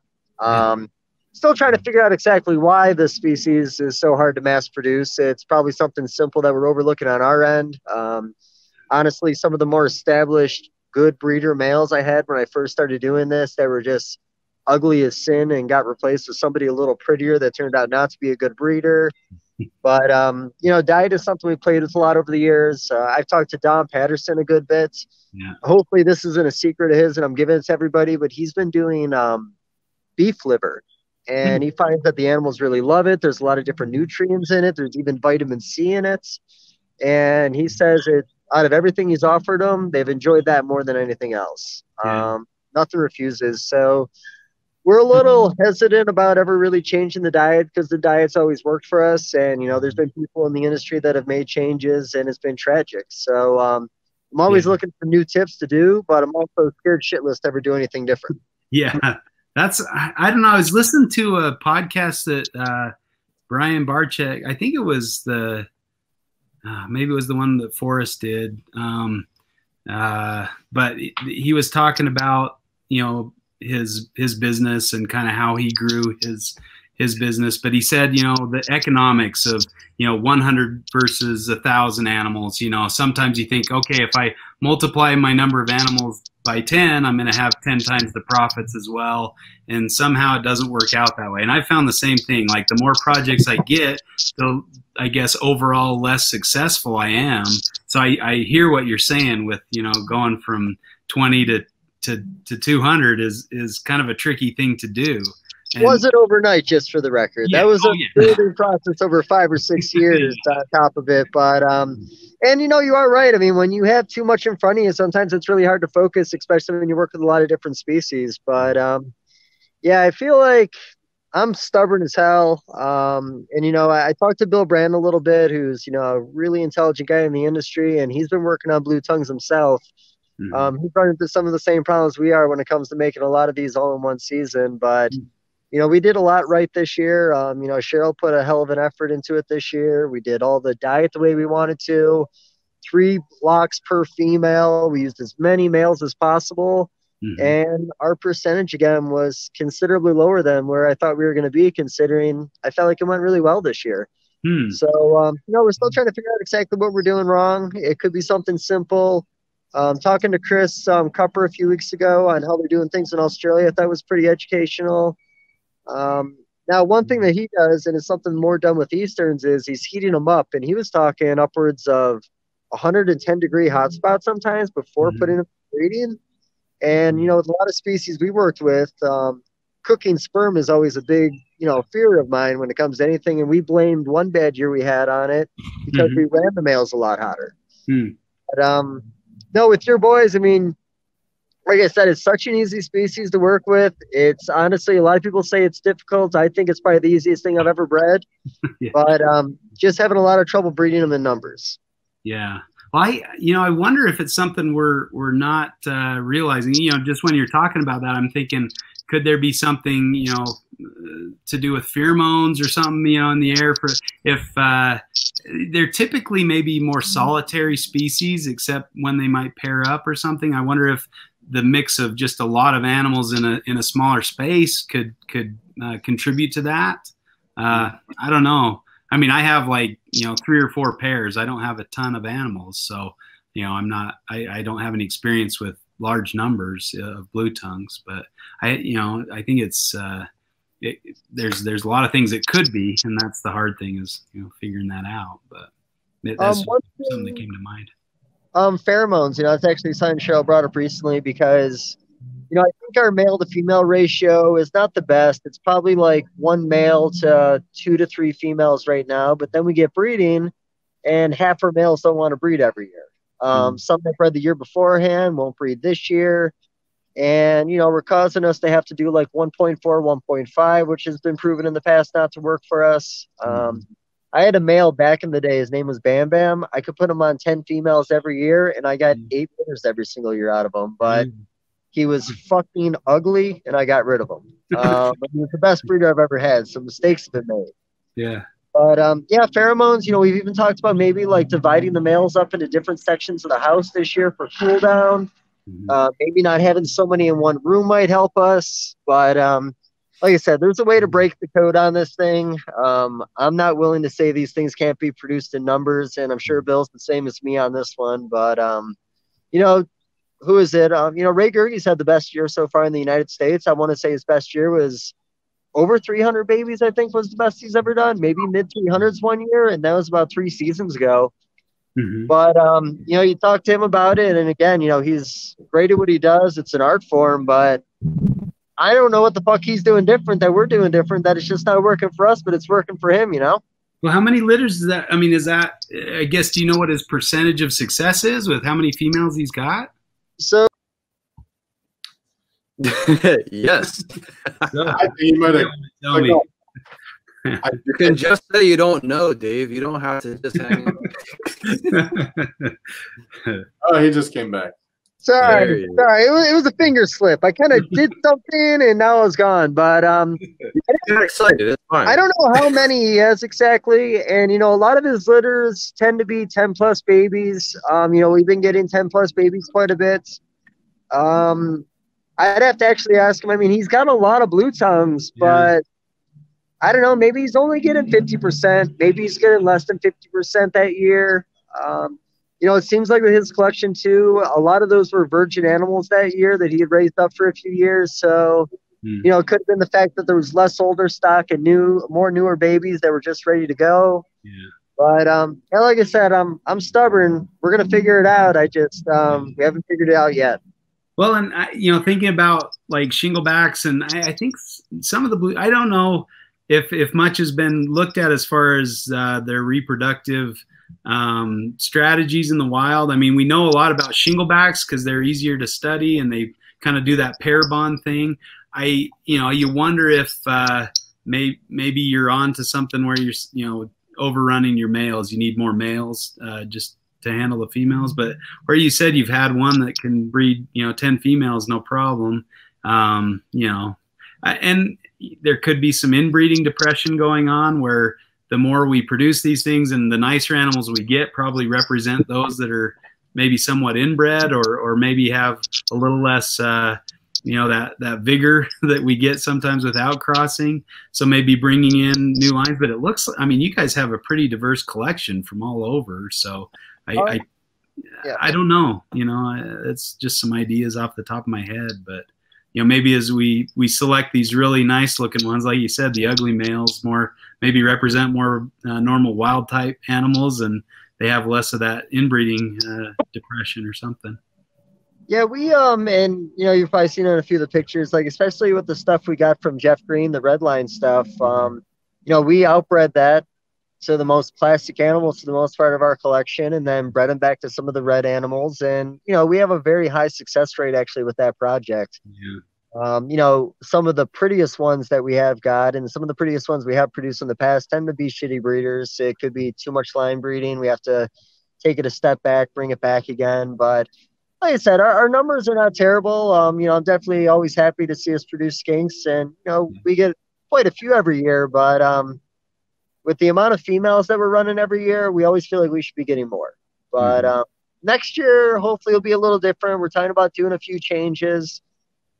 Still trying to figure out exactly why this species is so hard to mass produce. It's probably something simple that we're overlooking on our end. Honestly, some of the more established good breeder males I had when I first started doing this, they were just ugly as sin and got replaced with somebody a little prettier that turned out not to be a good breeder. But, you know, diet is something we played with a lot over the years. I've talked to Dom Patterson a good bit. Yeah. Hopefully this isn't a secret of his and I'm giving it to everybody, but he's been doing beef liver. And he finds that the animals really love it. There's a lot of different nutrients in it. There's even vitamin C in it. And he says it, out of everything he's offered them, they've enjoyed that more than anything else. Yeah. Nothing refuses. So we're a little hesitant about ever really changing the diet because the diet's always worked for us. And, you know, there's been people in the industry that have made changes and it's been tragic. So I'm always looking for new tips to do, but I'm also scared shitless to ever do anything different. Yeah. That's, I don't know. I was listening to a podcast that Brian Barczyk, I think it was the, maybe it was the one that Forrest did. But he was talking about, you know, his business and kind of how he grew his business. But he said, you know, the economics of, you know, 100 versus 1,000 animals, you know, sometimes you think, okay, if I multiply my number of animals by 10, I'm going to have 10 times the profits as well. And somehow it doesn't work out that way. And I found the same thing. Like the more projects I get, the, I guess, overall less successful I am. So I hear what you're saying with, you know, going from 20 to 200 is kind of a tricky thing to do. And wasn't overnight, just for the record. Yeah. That was a building process over 5 or 6 years on top of it. But, and you know, you are right. I mean, when you have too much in front of you, sometimes it's really hard to focus, especially when you work with a lot of different species. But, yeah, I feel like I'm stubborn as hell. And, you know, I talked to Bill Brand a little bit, who's, you know, a really intelligent guy in the industry, and he's been working on blue tongues himself. Mm-hmm. He's run into some of the same problems we are when it comes to making a lot of these all in one season. But, you know, we did a lot right this year. You know, Cheryl put a hell of an effort into it this year. We did all the diet the way we wanted to. 3 blocks per female. We used as many males as possible. Mm-hmm. And our percentage, again, was considerably lower than where I thought we were going to be, considering I felt like it went really well this year. Mm. So, you know, we're still trying to figure out exactly what we're doing wrong. It could be something simple. Talking to Chris Cupper a few weeks ago on how they're doing things in Australia, I thought was pretty educational. Now, one thing that he does, and it's something more done with Easterns, is he's heating them up. And he was talking upwards of 110-degree hot spots sometimes before putting them in breeding. And, you know, with a lot of species we worked with, cooking sperm is always a big, you know, fear of mine when it comes to anything. And we blamed one bad year we had on it because we ran the males a lot hotter. But, no, with your boys, I mean, like I said, it's such an easy species to work with. It's honestly, a lot of people say it's difficult. I think it's probably the easiest thing I've ever bred, but just having a lot of trouble breeding them in numbers. Yeah. Well, I wonder if it's something we're not realizing, you know, just when you're talking about that, I'm thinking, could there be something, you know, to do with pheromones or something, you know, in the air for if they're typically maybe more solitary species, except when they might pair up or something. I wonder if the mix of just a lot of animals in a smaller space could contribute to that. I don't know. I mean, I have like, you know, 3 or 4 pairs. I don't have a ton of animals. So, you know, I don't have any experience with large numbers of blue tongues, but I think it's, there's a lot of things it could be. And that's the hard thing is, you know, figuring that out. But that's something that came to mind. Pheromones, you know, that's actually something Cheryl brought up recently because, you know, I think our male to female ratio is not the best. It's probably like 1 male to 2 to 3 females right now, but then we get breeding and half our males don't want to breed every year. Some that bred the year beforehand won't breed this year. And, you know, we're causing us to have to do like 1.4, 1.5, which has been proven in the past not to work for us. I had a male back in the day. His name was Bam Bam. I could put him on 10 females every year, and I got 8 winners every single year out of him. But he was fucking ugly, and I got rid of him. But he was the best breeder I've ever had. Some mistakes have been made. Yeah. But, yeah, pheromones, you know, we've even talked about maybe, like, dividing the males up into different sections of the house this year for cool down. Maybe not having so many in one room might help us. But, like I said, there's a way to break the code on this thing. I'm not willing to say these things can't be produced in numbers, and I'm sure Bill's the same as me on this one. But, you know, who is it? You know, Ray Gerge's had the best year so far in the United States. I want to say his best year was over 300 babies, I think, was the best he's ever done. Maybe mid-300s one year, and that was about 3 seasons ago. But, you know, you talk to him about it, and again, you know, he's great at what he does. It's an art form, but I don't know what the fuck he's doing different that we're doing different, that it's just not working for us, but it's working for him, you know? Well, how many litters is that? I mean, is that, I guess, do you know what his percentage of success is with how many females he's got? So, yes. I think you might have, you can just say you don't know, Dave. You don't have to just hang out. Oh, he just came back. Sorry, it was a finger slip. I kind of did something, and now I was gone. But you're excited. It's fine. I don't know how many he has exactly, and you know, a lot of his litters tend to be 10+ babies. You know, we've been getting 10+ babies quite a bit. I'd have to actually ask him. I mean, he's got a lot of blue tongues, but I don't know. Maybe he's only getting 50%. Maybe he's getting less than 50% that year. You know, it seems like with his collection, too, a lot of those were virgin animals that year that he had raised up for a few years. So, you know, it could have been the fact that there was less older stock and newer babies that were just ready to go. But, yeah, like I said, I'm stubborn. We're going to figure it out. I just we haven't figured it out yet. Well, and, you know, thinking about, like, shinglebacks, and I think some of the blue – I don't know if much has been looked at as far as their reproductive – strategies in the wild. I mean, we know a lot about shinglebacks because they're easier to study and they kind of do that pair bond thing. You know, you wonder if maybe you're on to something where you're, you know, overrunning your males. You need more males just to handle the females. But where you said you've had one that can breed, you know, 10 females, no problem. You know, and there could be some inbreeding depression going on where the more we produce these things and the nicer animals we get probably represent those that are maybe somewhat inbred or maybe have a little less, you know, that vigor that we get sometimes without crossing. So maybe bringing in new lines, but it looks, I mean, you guys have a pretty diverse collection from all over. So I don't know, you know, it's just some ideas off the top of my head, but you know, maybe as we select these really nice looking ones, like you said, the ugly males more maybe represent more normal wild type animals, and they have less of that inbreeding depression or something. Yeah, we and you know, you've probably seen it in a few of the pictures, like especially with the stuff we got from Jeff Green, the red line stuff. You know, we outbred that to the most plastic animals for the most part of our collection, and then bred them back to some of the red animals. And you know, we have a very high success rate actually with that project. Yeah. You know, some of the prettiest ones that we have got, and some of the prettiest ones we have produced in the past tend to be shitty breeders. It could be too much line breeding. We have to take it a step back, bring it back again, but. Like I said, our numbers are not terrible. You know, I'm definitely always happy to see us produce skinks, and you know, we get quite a few every year. But with the amount of females that we're running every year, we always feel like we should be getting more. But next year, hopefully, it'll be a little different. We're talking about doing a few changes.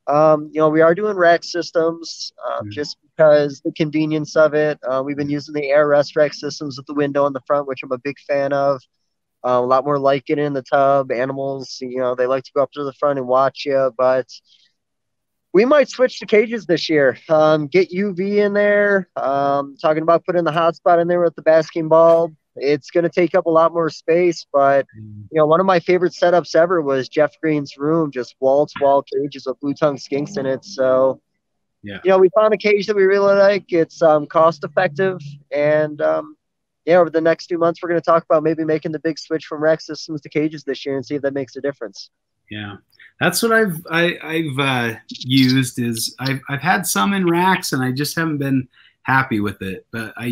You know, we are doing rack systems just because the convenience of it. We've been using the air rest rack systems with the window in the front, which I'm a big fan of. A lot more like it in the tub. Animals, you know, they like to go up to the front and watch you. But we might switch to cages this year. Get UV in there. Talking about putting the hot spot in there with the basking ball. It's going to take up a lot more space. But, you know, one of my favorite setups ever was Jeff Green's room. Just wall-to-wall cages with blue-tongue skinks in it. So, yeah. You know, we found a cage that we really like. It's cost-effective. And, yeah, over the next 2 months, we're going to talk about maybe making the big switch from rack systems to cages this year and see if that makes a difference. Yeah, that's what I've used is I've had some in racks and I just haven't been happy with it. But I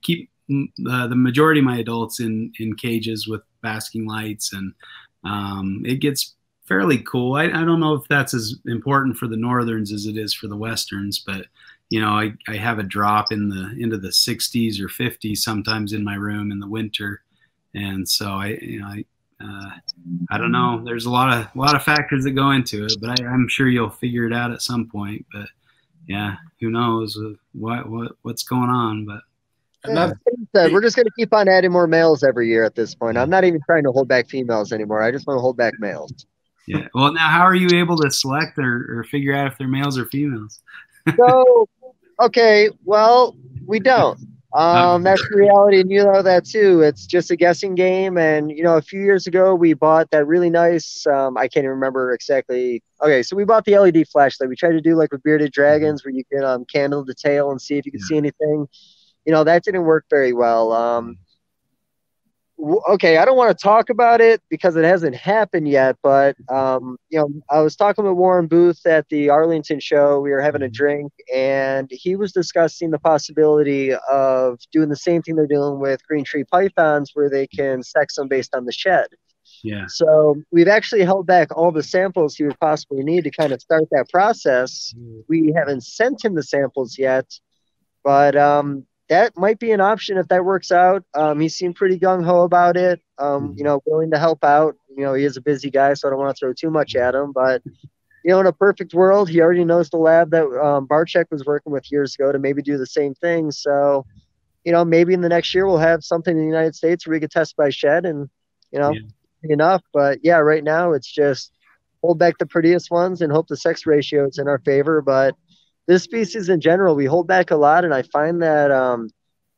keep the majority of my adults in cages with basking lights, and it gets fairly cool. I don't know if that's as important for the northerns as it is for the westerns, but. You know, I have a drop into the 60s or 50s sometimes in my room in the winter, and so I don't know. There's a lot of factors that go into it, but I'm sure you'll figure it out at some point. But yeah, who knows what's going on? But yeah, we're just gonna keep on adding more males every year at this point. I'm not even trying to hold back females anymore. I just want to hold back males. Yeah. Well, now how are you able to select or figure out if they're males or females? So, okay, well, we don't. That's the reality, and you know that too. It's just a guessing game, and, you know, a few years ago we bought that really nice, I can't even remember exactly. Okay, so we bought the LED flashlight. We tried to do like with bearded dragons where you can candle the tail and see if you can see anything. You know, that didn't work very well. Okay, I don't want to talk about it because it hasn't happened yet, but, you know, I was talking with Warren Booth at the Arlington show. We were having a drink, and he was discussing the possibility of doing the same thing they're doing with green tree pythons where they can sex them based on the shed. Yeah. So we've actually held back all the samples he would possibly need to kind of start that process. We haven't sent him the samples yet, but, that might be an option if that works out. He seemed pretty gung-ho about it, you know, willing to help out. You know, he is a busy guy, so I don't want to throw too much at him. But, you know, in a perfect world, he already knows the lab that Barczyk was working with years ago to maybe do the same thing. So, you know, maybe in the next year we'll have something in the United States where we could test by shed and, you know, enough. But, yeah, right now it's just hold back the prettiest ones and hope the sex ratio is in our favor. But, this species in general, we hold back a lot, and I find that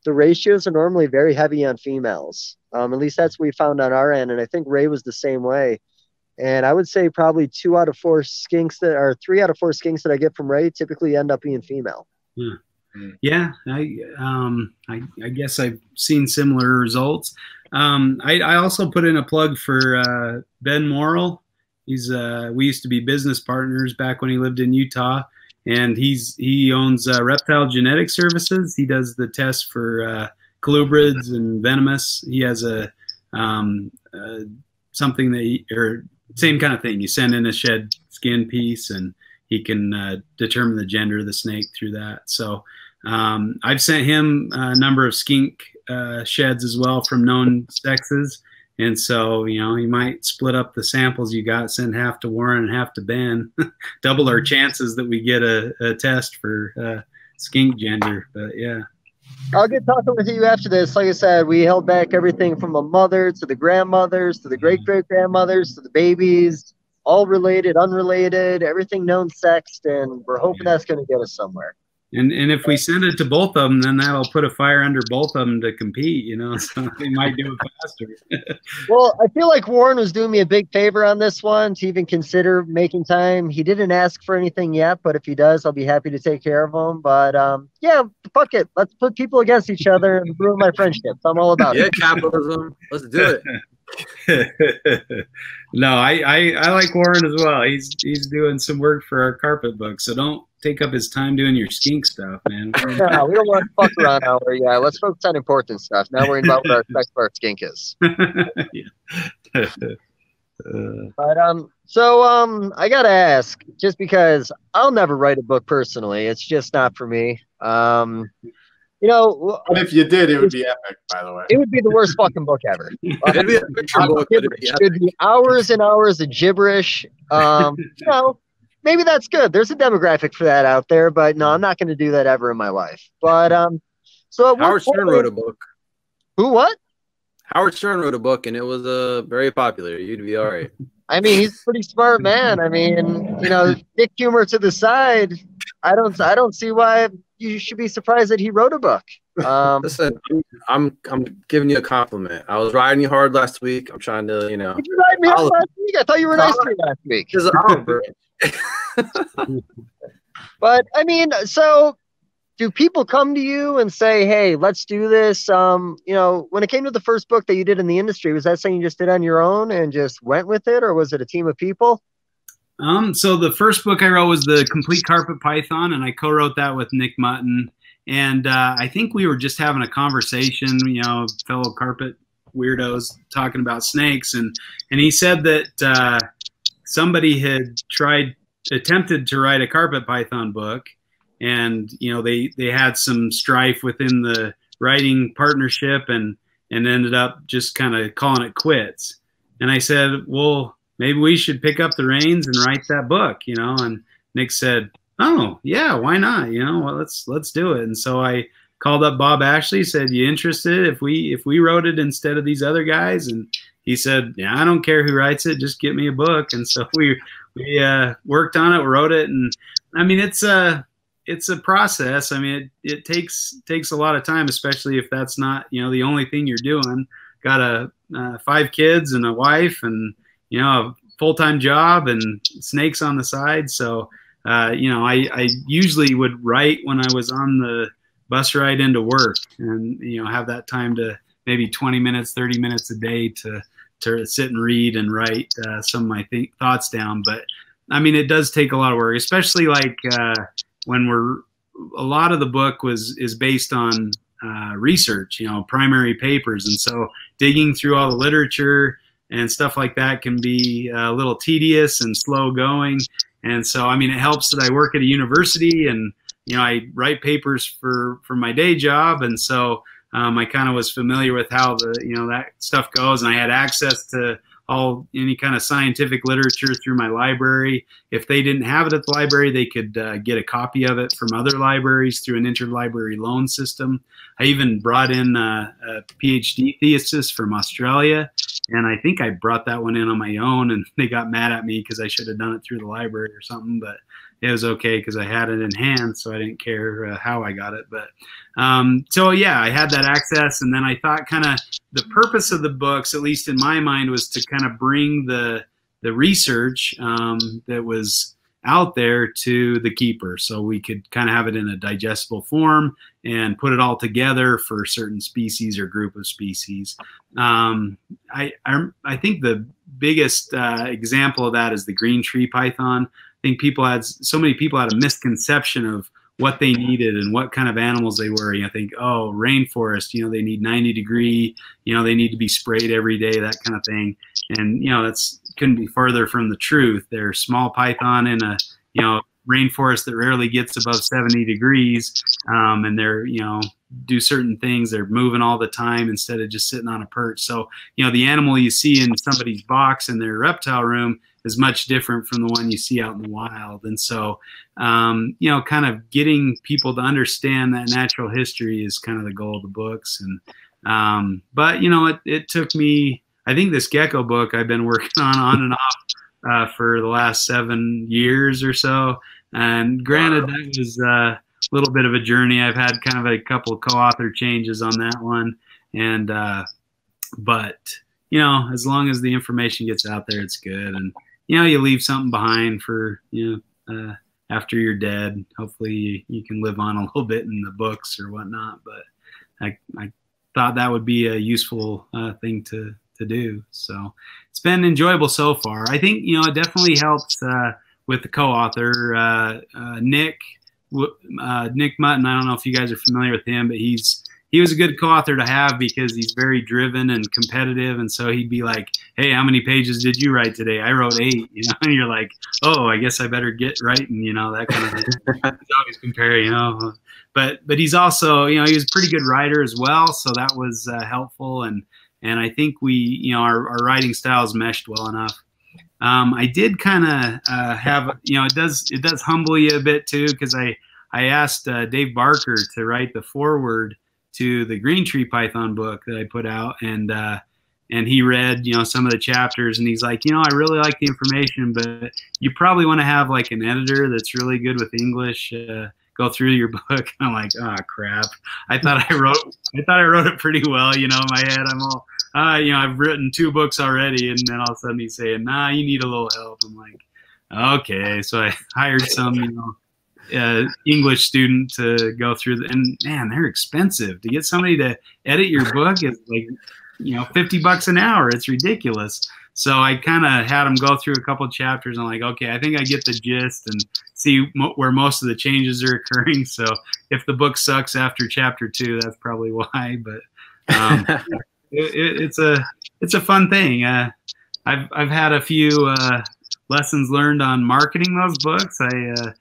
the ratios are normally very heavy on females. At least that's what we found on our end, and I think Ray was the same way. And I would say probably 2 out of 4 skinks that are 3 out of 4 skinks that I get from Ray typically end up being female. Yeah, I guess I've seen similar results. I also put in a plug for Ben Morrill. He's we used to be business partners back when he lived in Utah. And he owns Reptile Genetic Services. He does the tests for colubrids and venomous. He has a something that same kind of thing. You send in a shed skin piece, and he can determine the gender of the snake through that. So I've sent him a number of skink sheds as well from known sexes. And so, you know, you might split up the samples you got, send half to Warren and half to Ben, double our chances that we get a test for skink gender. But, yeah. I'll get talking with you after this. Like I said, we held back everything from the mother to the grandmothers to the great-great-grandmothers to the babies, all related, unrelated, everything known sexed, and we're hoping that's going to get us somewhere. And if we send it to both of them, then that'll put a fire under both of them to compete, you know, so they might do it faster. Well, I feel like Warren was doing me a big favor on this one to even consider making time. He didn't ask for anything yet, but if he does, I'll be happy to take care of him. But yeah, fuck it. Let's put people against each other and ruin my friendships. I'm all about it. Yeah, capitalism. Let's do it. No, I like Warren as well. He's doing some work for our carpet book, so don't take up his time doing your skink stuff, man. No, we don't want to fuck around now. Yeah, let's focus on important stuff. Not worrying about what our sex for our skink is. Yeah. But I gotta ask, just because I'll never write a book personally, it's just not for me. You know, but if you did, it would be epic. By the way, it would be the worst fucking book ever. It'd be a picture book. It'd be hours and hours of gibberish. You know. Maybe that's good. There's a demographic for that out there, but no, I'm not going to do that ever in my life. But so Howard Stern wrote a book. Who? What? Howard Stern wrote a book, and it was very popular. You'd be all right. I mean, he's a pretty smart man. I mean, you know, Nick Humor to the side. I don't see why you should be surprised that he wrote a book. Listen, I'm giving you a compliment. I was riding you hard last week. I'm trying to, you know. Did you ride me hard last week? I thought you were nice to me last week. Because I'm But I mean, so do people come to you and say, hey, let's do this? You know, when it came to the first book that you did in the industry, was that something you just did on your own and just went with it, or was it a team of people? So the first book I wrote was The Complete Carpet Python, and I co-wrote that with Nick Mutton. And I think we were just having a conversation, you know, fellow carpet weirdos talking about snakes. And he said that somebody had attempted to write a carpet python book. And, you know, they had some strife within the writing partnership and ended up just kind of calling it quits. And I said, well, maybe we should pick up the reins and write that book, you know. And Nick said, oh yeah, why not? You know, well, let's do it. And so I called up Bob Ashley, said, you interested if we wrote it instead of these other guys? And he said, yeah, I don't care who writes it, just get me a book. And so we worked on it, wrote it, and I mean it's a process. I mean it takes a lot of time, especially if that's not, you know, the only thing you're doing. Got a 5 kids and a wife, and you know, a full-time job and snakes on the side, so. You know, I usually would write when I was on the bus ride into work, and you know, have that time to maybe 20 minutes, 30 minutes a day to sit and read and write some of my thoughts down. But I mean, it does take a lot of work, especially like when a lot of the book is based on research, you know, primary papers, and so digging through all the literature and stuff like that can be a little tedious and slow going. And so, I mean, it helps that I work at a university, and, you know, I write papers for my day job. And so I kind of was familiar with how you know, that stuff goes. And I had access to any kind of scientific literature through my library. If they didn't have it at the library, they could get a copy of it from other libraries through an interlibrary loan system. I even brought in a PhD thesis from Australia, and I think I brought that one in on my own, and they got mad at me because I should have done it through the library or something, but it was okay because I had it in hand, so I didn't care how I got it. But so yeah, I had that access, and then I thought kind of the purpose of the books, at least in my mind, was to kind of bring the research that was out there to the keeper, so we could kind of have it in a digestible form and put it all together for certain species or group of species. I think the biggest example of that is the green tree python. I think so many people had a misconception of what they needed and what kind of animals they were. You know, think, oh, rainforest, you know, they need 90-degree, you know, they need to be sprayed every day, that kind of thing. And, you know, that's couldn't be further from the truth. They're small python in a, you know, rainforest that rarely gets above 70 degrees. And they're, you know, do certain things. They're moving all the time instead of just sitting on a perch. So, you know, the animal you see in somebody's box in their reptile room is much different from the one you see out in the wild. And so, you know, kind of getting people to understand that natural history is kind of the goal of the books. And, but you know, it took me, I think this gecko book I've been working on and off for the last 7 years or so. And granted, that was little bit of a journey. I've had kind of a couple of co-author changes on that one. And, but you know, as long as the information gets out there, it's good. And, you know, you leave something behind for, you know, after you're dead, hopefully you can live on a little bit in the books or whatnot. But I thought that would be a useful thing to do. So it's been enjoyable so far. I think, you know, it definitely helps with the co-author, Nick Mutton. I don't know if you guys are familiar with him, but he was a good co-author to have because he's very driven and competitive. And so he'd be like, hey, how many pages did you write today? I wrote 8, you know, and you're like, oh, I guess I better get writing, you know, that kind of thing. He's always comparing, you know, but he's also, you know, he was a pretty good writer as well. So that was helpful. And I think we, you know, our writing styles meshed well enough. I did kind of have, you know, it does humble you a bit too, because I asked Dave Barker to write the foreword to the Green Tree Python book that I put out, and he read, you know, some of the chapters, and he's like, you know, I really like the information, but you probably want to have like an editor that's really good with English go through your book. And I'm like, oh crap! I thought I wrote it pretty well, you know. In my head, I'm all, you know, I've written 2 books already, and then all of a sudden he's saying, nah, you need a little help. I'm like, okay, so I hired some, you know, English student to go through the, and man, they're expensive to get somebody to edit your book is like, you know, $50 an hour. It's ridiculous. So I kind of had them go through a couple chapters, and I'm like, okay, I think I get the gist and see where most of the changes are occurring. So if the book sucks after chapter 2, that's probably why. But it's a fun thing. I've had a few lessons learned on marketing those books. I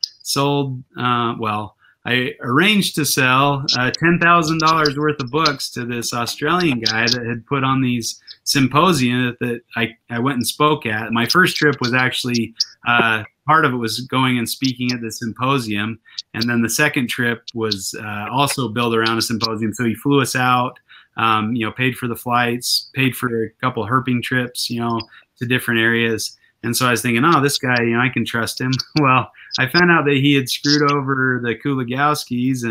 arranged to sell $10,000 worth of books to this Australian guy that had put on these symposia that I went and spoke at. My first trip was actually, part of it was going and speaking at the symposium. And then the second trip was also built around a symposium. So he flew us out, you know, paid for the flights, paid for a couple herping trips, you know, to different areas. And so I was thinking, oh, this guy, you know, I can trust him. Well, I found out that he had screwed over the Kulagowskis,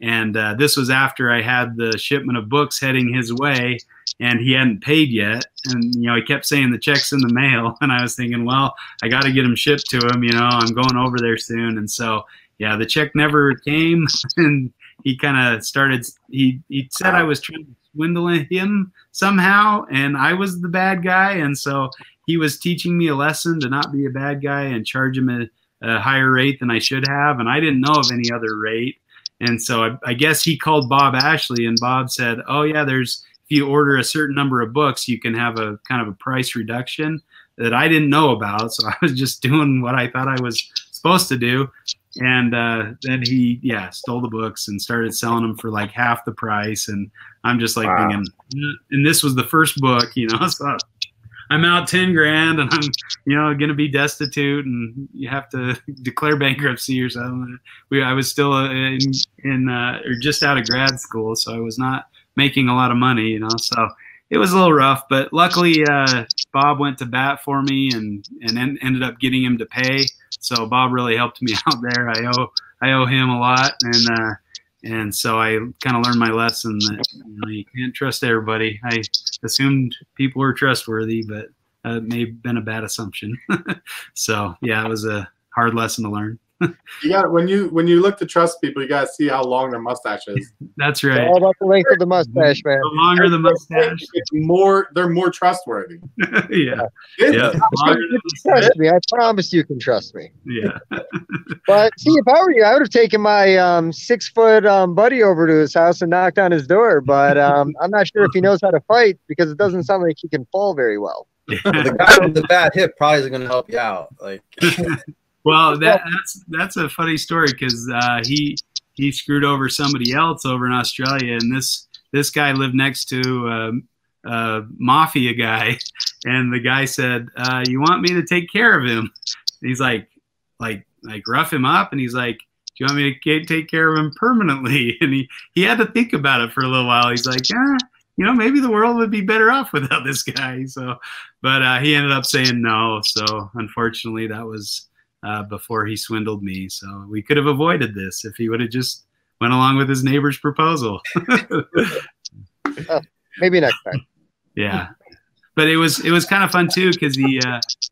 and this was after I had the shipment of books heading his way, and he hadn't paid yet. And, you know, he kept saying the check's in the mail, and I was thinking, well, I got to get him shipped to him, you know, I'm going over there soon. And so, yeah, the check never came, and he kind of started, he said I was trying to swindle him somehow, and I was the bad guy, and so he was teaching me a lesson to not be a bad guy and charge him a higher rate than I should have. And I didn't know of any other rate. And so I guess he called Bob Ashley, and Bob said, oh yeah, there's, if you order a certain number of books, you can have a kind of a price reduction that I didn't know about. So I was just doing what I thought I was supposed to do. And then he, yeah, stole the books and started selling them for like half the price. And I'm just like, wow. Thinking, and this was the first book, you know, so I'm out $10,000 and I'm, you know, going to be destitute and you have to declare bankruptcy or something. I was still or just out of grad school, so I was not making a lot of money, you know, so it was a little rough, but luckily Bob went to bat for me and ended up getting him to pay. So Bob really helped me out there. I owe him a lot. And so I kind of learned my lesson that, you know, you can't trust everybody. I assumed people were trustworthy, but it may have been a bad assumption. So yeah, it was a hard lesson to learn. Yeah, when you look to trust people, you gotta see how long their mustache is. That's right. All about the length of the mustache, man. The longer the mustache, it's more. They're more trustworthy. Yeah. Yeah. Trust me. I promise you can trust me. Yeah. But see, if I were you, I would have taken my 6-foot buddy over to his house and knocked on his door. But I'm not sure if he knows how to fight because it doesn't sound like he can fall very well. Yeah. The guy with the bad hip probably isn't gonna help you out. Like. Well, that's a funny story because he screwed over somebody else over in Australia, and this guy lived next to a mafia guy, and the guy said, "You want me to take care of him?" And he's like rough him up, and he's like, "Do you want me to take care of him permanently?" And he had to think about it for a little while. He's like, "Ah, you know, maybe the world would be better off without this guy." So, but he ended up saying no. So, unfortunately, that was. before he swindled me. So we could have avoided this if he would have just went along with his neighbor's proposal. Maybe next time. Yeah. But it was kind of fun too, because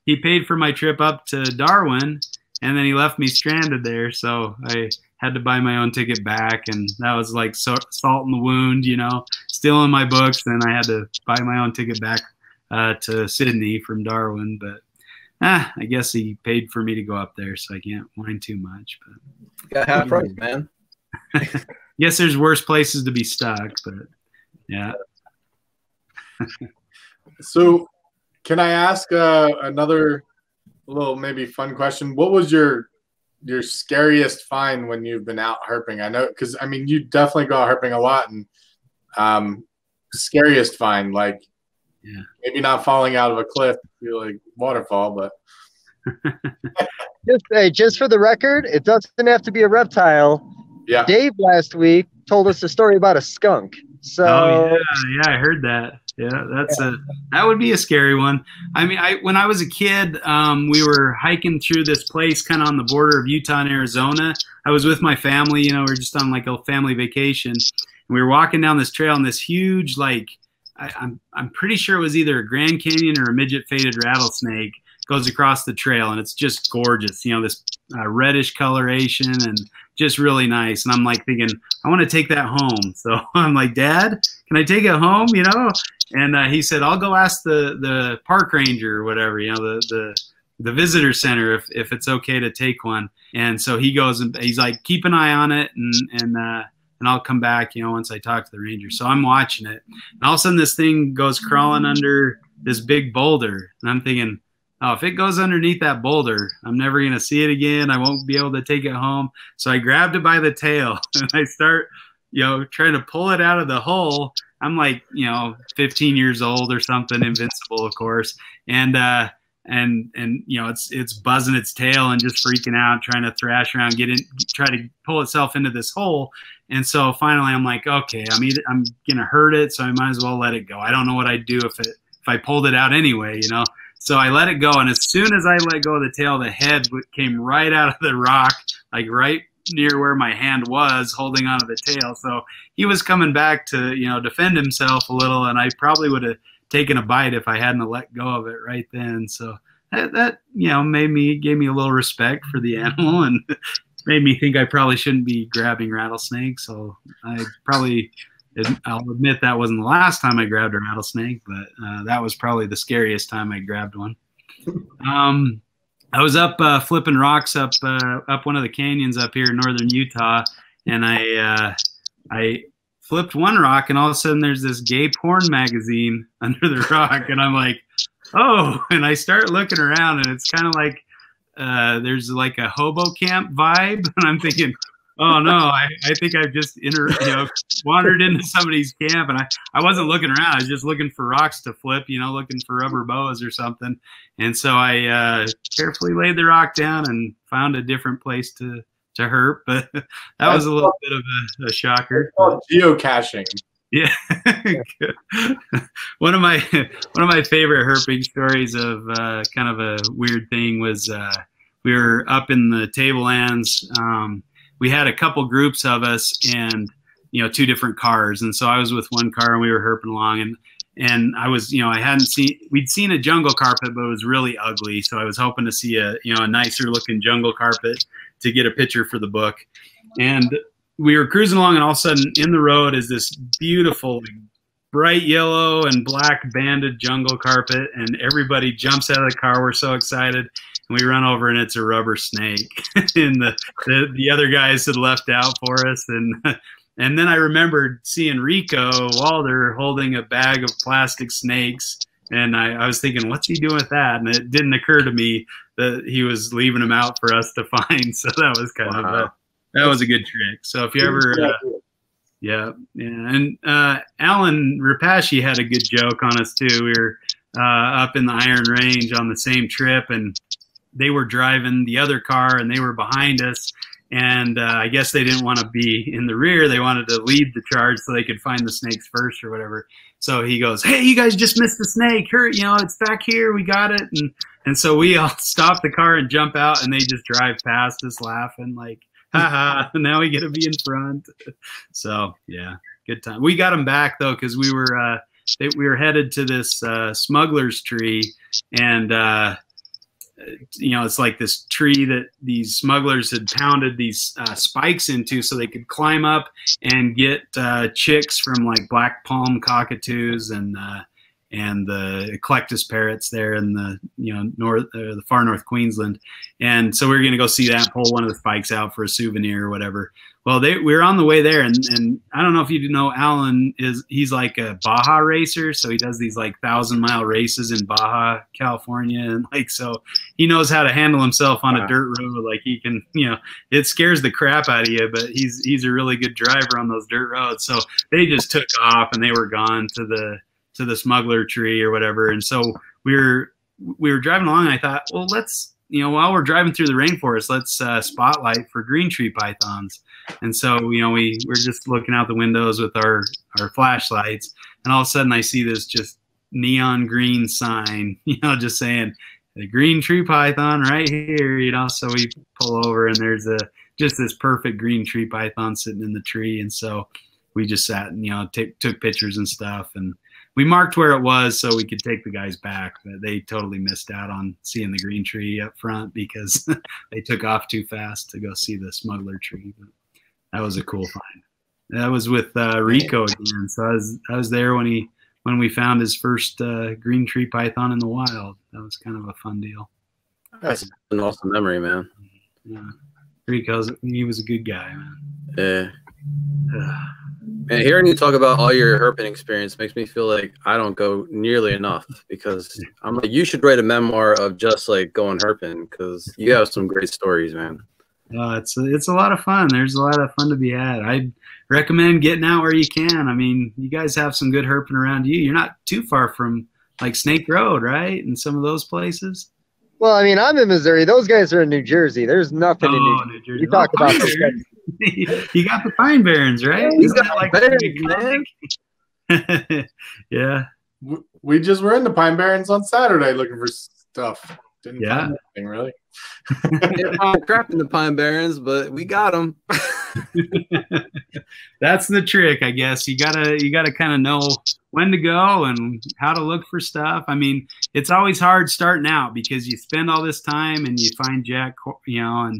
he paid for my trip up to Darwin, and then he left me stranded there. So I had to buy my own ticket back, and that was like salt in the wound, you know, still in my books. Then I had to buy my own ticket back to Sydney from Darwin. But I guess he paid for me to go up there, so I can't whine too much. But you got half price, man. Yes, there's worse places to be stuck, but yeah. So can I ask another little maybe fun question? What was your scariest find when you've been out herping? I know, because I mean, you definitely go out herping a lot, and scariest find, like, yeah, maybe not falling out of a cliff, feel like waterfall, but just for the record, it doesn't have to be a reptile. Yeah, Dave last week told us a story about a skunk. So yeah, I heard that. Yeah, that would be a scary one. I mean, when I was a kid, we were hiking through this place kind of on the border of Utah and Arizona. I was with my family, you know, we were just on like a family vacation, and we were walking down this trail, and this huge, like, I'm pretty sure it was either a Grand Canyon or a midget faded rattlesnake goes across the trail, and it's just gorgeous, you know, this reddish coloration and just really nice. And I'm like thinking, I want to take that home. So I'm like, Dad, can I take it home, you know? And he said, I'll go ask the park ranger or whatever, you know, the visitor center if it's okay to take one. And so he goes, and he's like, keep an eye on it, and I'll come back, you know, once I talk to the ranger. So I'm watching it, and all of a sudden this thing goes crawling under this big boulder, and I'm thinking, oh, if it goes underneath that boulder, I'm never going to see it again. I won't be able to take it home. So I grabbed it by the tail, and I start, you know, trying to pull it out of the hole. I'm like, you know, 15 years old or something, invincible, of course. And you know, it's buzzing its tail and just freaking out, trying to thrash around, get in, try to pull itself into this hole. And so finally I'm like, okay, I'm going to hurt it, so I might as well let it go. I don't know what I'd do if I pulled it out anyway, you know. So I let it go, and as soon as I let go of the tail, the head came right out of the rock, like right near where my hand was holding onto the tail. So he was coming back to, you know, defend himself a little, and I probably would have taken a bite if I hadn't let go of it right then. So that you know, gave me a little respect for the animal, and made me think I probably shouldn't be grabbing rattlesnakes. So I'll admit that wasn't the last time I grabbed a rattlesnake, but that was probably the scariest time I grabbed one. I was up flipping rocks up one of the canyons up here in northern Utah, and I flipped one rock, and all of a sudden there's this gay porn magazine under the rock, and I'm like, oh! And I start looking around, and it's kind of like there's like a hobo camp vibe, and I'm thinking, oh no, I think I've just wandered into somebody's camp, and I wasn't looking around. I was just looking for rocks to flip, you know, looking for rubber boas or something. And so I carefully laid the rock down and found a different place to herp. But that was a little bit of a shocker. Oh, geocaching. Yeah. one of my favorite herping stories of kind of a weird thing was we were up in the Tablelands. We had a couple groups of us, and, you know, two different cars. And so I was with one car, and we were herping along, and I was, you know, we'd seen a jungle carpet, but it was really ugly. So I was hoping to see a nicer looking jungle carpet to get a picture for the book. And we were cruising along, and all of a sudden in the road is this beautiful bright yellow and black banded jungle carpet, and everybody jumps out of the car. We're so excited. We run over, and it's a rubber snake, and the other guys had left out for us. And then I remembered seeing Rico Walder holding a bag of plastic snakes, and I was thinking, what's he doing with that? And it didn't occur to me that he was leaving them out for us to find. So that was kind of that was a good trick. So if you ever, and Alan Rapashi had a good joke on us too. We were up in the Iron Range on the same trip, and they were driving the other car, and they were behind us. And I guess they didn't want to be in the rear. They wanted to lead the charge so they could find the snakes first or whatever. So he goes, hey, you guys just missed the snake. Hurry, you know, it's back here. We got it. And And so we all stop the car and jump out, and they just drive past us laughing like, haha, now we get to be in front. So yeah, good time. We got them back though, because we were headed to this smuggler's tree, and you know, it's like this tree that these smugglers had pounded these spikes into so they could climb up and get chicks from like black palm cockatoos and the eclectus parrots there in the, you know, north, the far north Queensland. And so we were going to go see that, pull one of the spikes out for a souvenir or whatever. Well, we were on the way there, and I don't know if you know, Alan he's like a Baja racer. So he does these like 1,000-mile races in Baja, California. And like, so he knows how to handle himself on a dirt road. Like he can, you know, it scares the crap out of you, but he's a really good driver on those dirt roads. So they just took off, and they were gone to the smuggler tree or whatever. And so we were driving along, and I thought, well, let's, you know, while we're driving through the rainforest, let's spotlight for green tree pythons. And so, you know, we're just looking out the windows with our flashlights, and all of a sudden I see this just neon green sign, you know, just saying the green tree python right here, you know. So we pull over, and there's just this perfect green tree python sitting in the tree. And so we just sat and, you know, took pictures and stuff, and we marked where it was so we could take the guys back, but they totally missed out on seeing the green tree up front because they took off too fast to go see the smuggler tree. But that was a cool find. That was with Rico again. So I was there when we found his first green tree python in the wild. That was kind of a fun deal. That's an awesome memory, man. Yeah. He was a good guy, man. Yeah. Man, hearing you talk about all your herping experience makes me feel like I don't go nearly enough, because I'm like, you should write a memoir of just like going herping, because you have some great stories, man. It's a lot of fun. There's a lot of fun to be had. I'd recommend getting out where you can. I mean, you guys have some good herping around you. You're not too far from like Snake Road, right? And some of those places. Well, I mean, I'm in Missouri. Those guys are in New Jersey. There's nothing in New Jersey. You talk about this guy. You got the Pine Barrens, right? You got like Barrens, yeah. We just were in the Pine Barrens on Saturday looking for stuff. Didn't find anything really. Crap in the Pine Barrens, but we got them. That's the trick, I guess. You gotta kind of know when to go and how to look for stuff. I mean, it's always hard starting out because you spend all this time and you find jack, you know,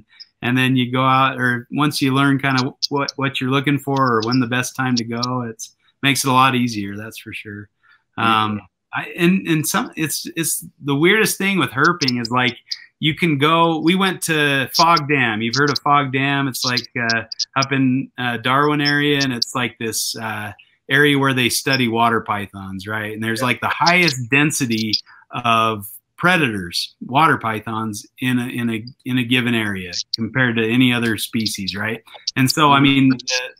and then you go out, or once you learn kind of what you're looking for or when the best time to go, it makes it a lot easier. That's for sure. It's the weirdest thing with herping is like you can go. We went to Fog Dam. You've heard of Fog Dam? It's like up in Darwin area, and it's like this area where they study water pythons, right? And there's like the highest density of predators, water pythons in a given area compared to any other species, right? And so, I mean,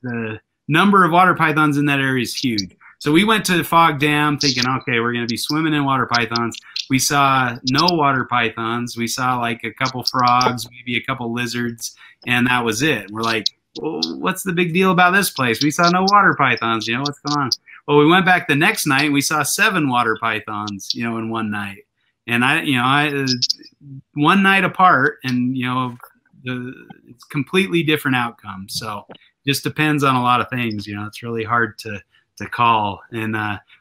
the number of water pythons in that area is huge. So we went to the Fog Dam thinking, okay, we're going to be swimming in water pythons. We saw no water pythons. We saw like a couple frogs, maybe a couple lizards, and that was it. We're like, well, what's the big deal about this place? We saw no water pythons, you know, what's going on? Well, we went back the next night and we saw 7 water pythons, you know, in one night. And I one night apart, and, you know, it's completely different outcome. So just depends on a lot of things, you know, it's really hard to call. And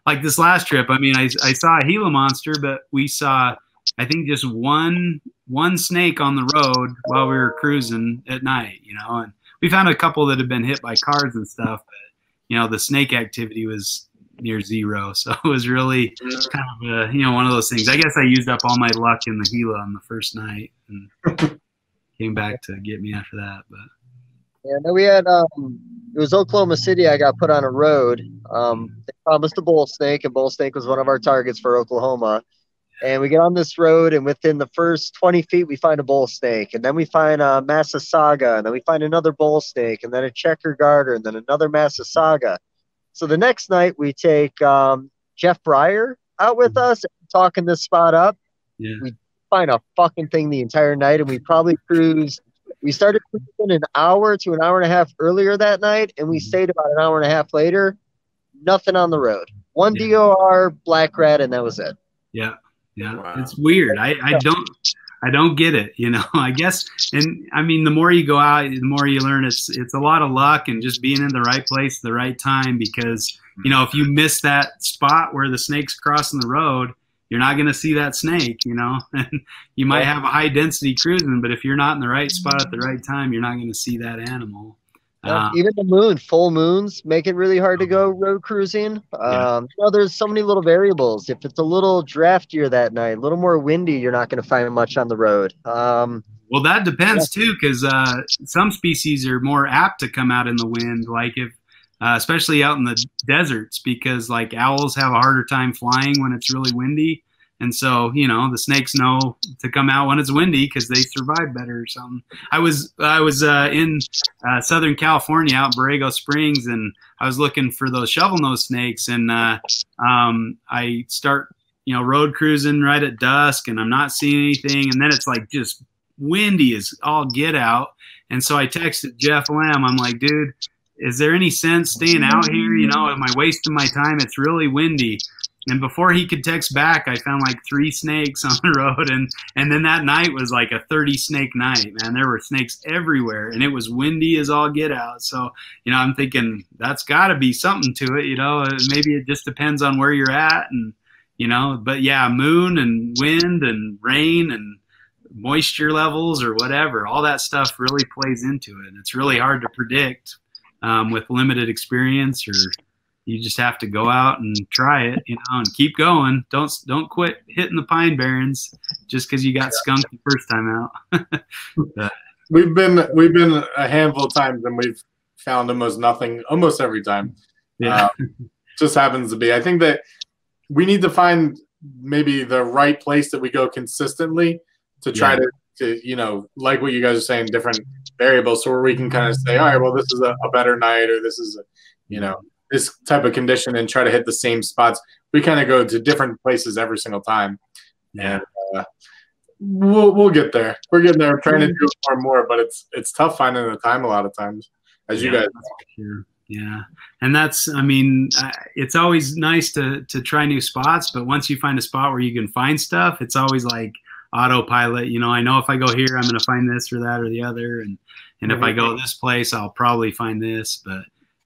like this last trip, I mean, I saw a Gila monster, but we saw, I think, just one snake on the road while we were cruising at night, you know, and we found a couple that had been hit by cars and stuff, but, you know, the snake activity was near zero. So it was really kind of, you know, one of those things. I guess I used up all my luck in the Gila on the first night and came back to get me after that, but. Yeah, no, we had, it was Oklahoma City. I got put on a road. They promised a bull snake, and bull snake was one of our targets for Oklahoma. And we get on this road, and within the first 20 feet, we find a bull snake. And then we find a Massasauga, and then we find another bull snake, and then a checker garter, and then another Massasauga. So the next night, we take Jeff Breyer out with us, talking this spot up. Yeah. We find a fucking thing the entire night, and we probably cruised. We started an hour to an hour and a half earlier that night, and we stayed about an hour and a half later. Nothing on the road. One DOR, black rat, and that was it. Yeah, Yeah. Wow. It's weird. I don't get it, you know, I guess. And I mean, the more you go out, the more you learn. It's a lot of luck and just being in the right place at the right time, because, you know, if you miss that spot where the snake's crossing the road, you're not going to see that snake, you know, and you might have a high density cruising, but if you're not in the right spot at the right time, you're not going to see that animal. Even the moon, full moons make it really hard to go road cruising. You know, there's so many little variables. If it's a little draftier that night, a little more windy, you're not going to find much on the road. Well, that depends too, because some species are more apt to come out in the wind, like if, especially out in the deserts, because like owls have a harder time flying when it's really windy. And so, you know, the snakes know to come out when it's windy because they survive better or something. I was in Southern California, out in Borrego Springs, and I was looking for those shovel-nosed snakes. And I start, you know, road cruising right at dusk, and I'm not seeing anything. And then it's like just windy as all get out. And so I texted Jeff Lamb. I'm like, dude, is there any sense staying out here? You know, am I wasting my time? It's really windy. And before he could text back, I found like 3 snakes on the road. And then that night was like a 30 snake night, man. There were snakes everywhere, and it was windy as all get out. So, you know, I'm thinking that's got to be something to it, you know. Maybe it just depends on where you're at, and, you know. But, yeah, moon and wind and rain and moisture levels or whatever, all that stuff really plays into it. And it's really hard to predict with limited experience, or you just have to go out and try it, you know, and keep going. Don't quit hitting the pine barrens just because you got skunked the first time out. But we've been a handful of times, and we've found almost nothing almost every time. Yeah, just happens to be. I think that we need to find maybe the right place that we go consistently to try to, you know, like what you guys are saying, different variables, so where we can kind of say, all right, well, this is a better night, or this is, you know, this type of condition, and try to hit the same spots. We kind of go to different places every single time. Yeah. And we'll get there. We're getting there. We're trying to do more and more, but it's tough finding the time a lot of times, as you guys know. Yeah. And that's, I mean, it's always nice to try new spots, but once you find a spot where you can find stuff, it's always like autopilot. You know, I know if I go here, I'm going to find this or that or the other. And if I go this place, I'll probably find this. But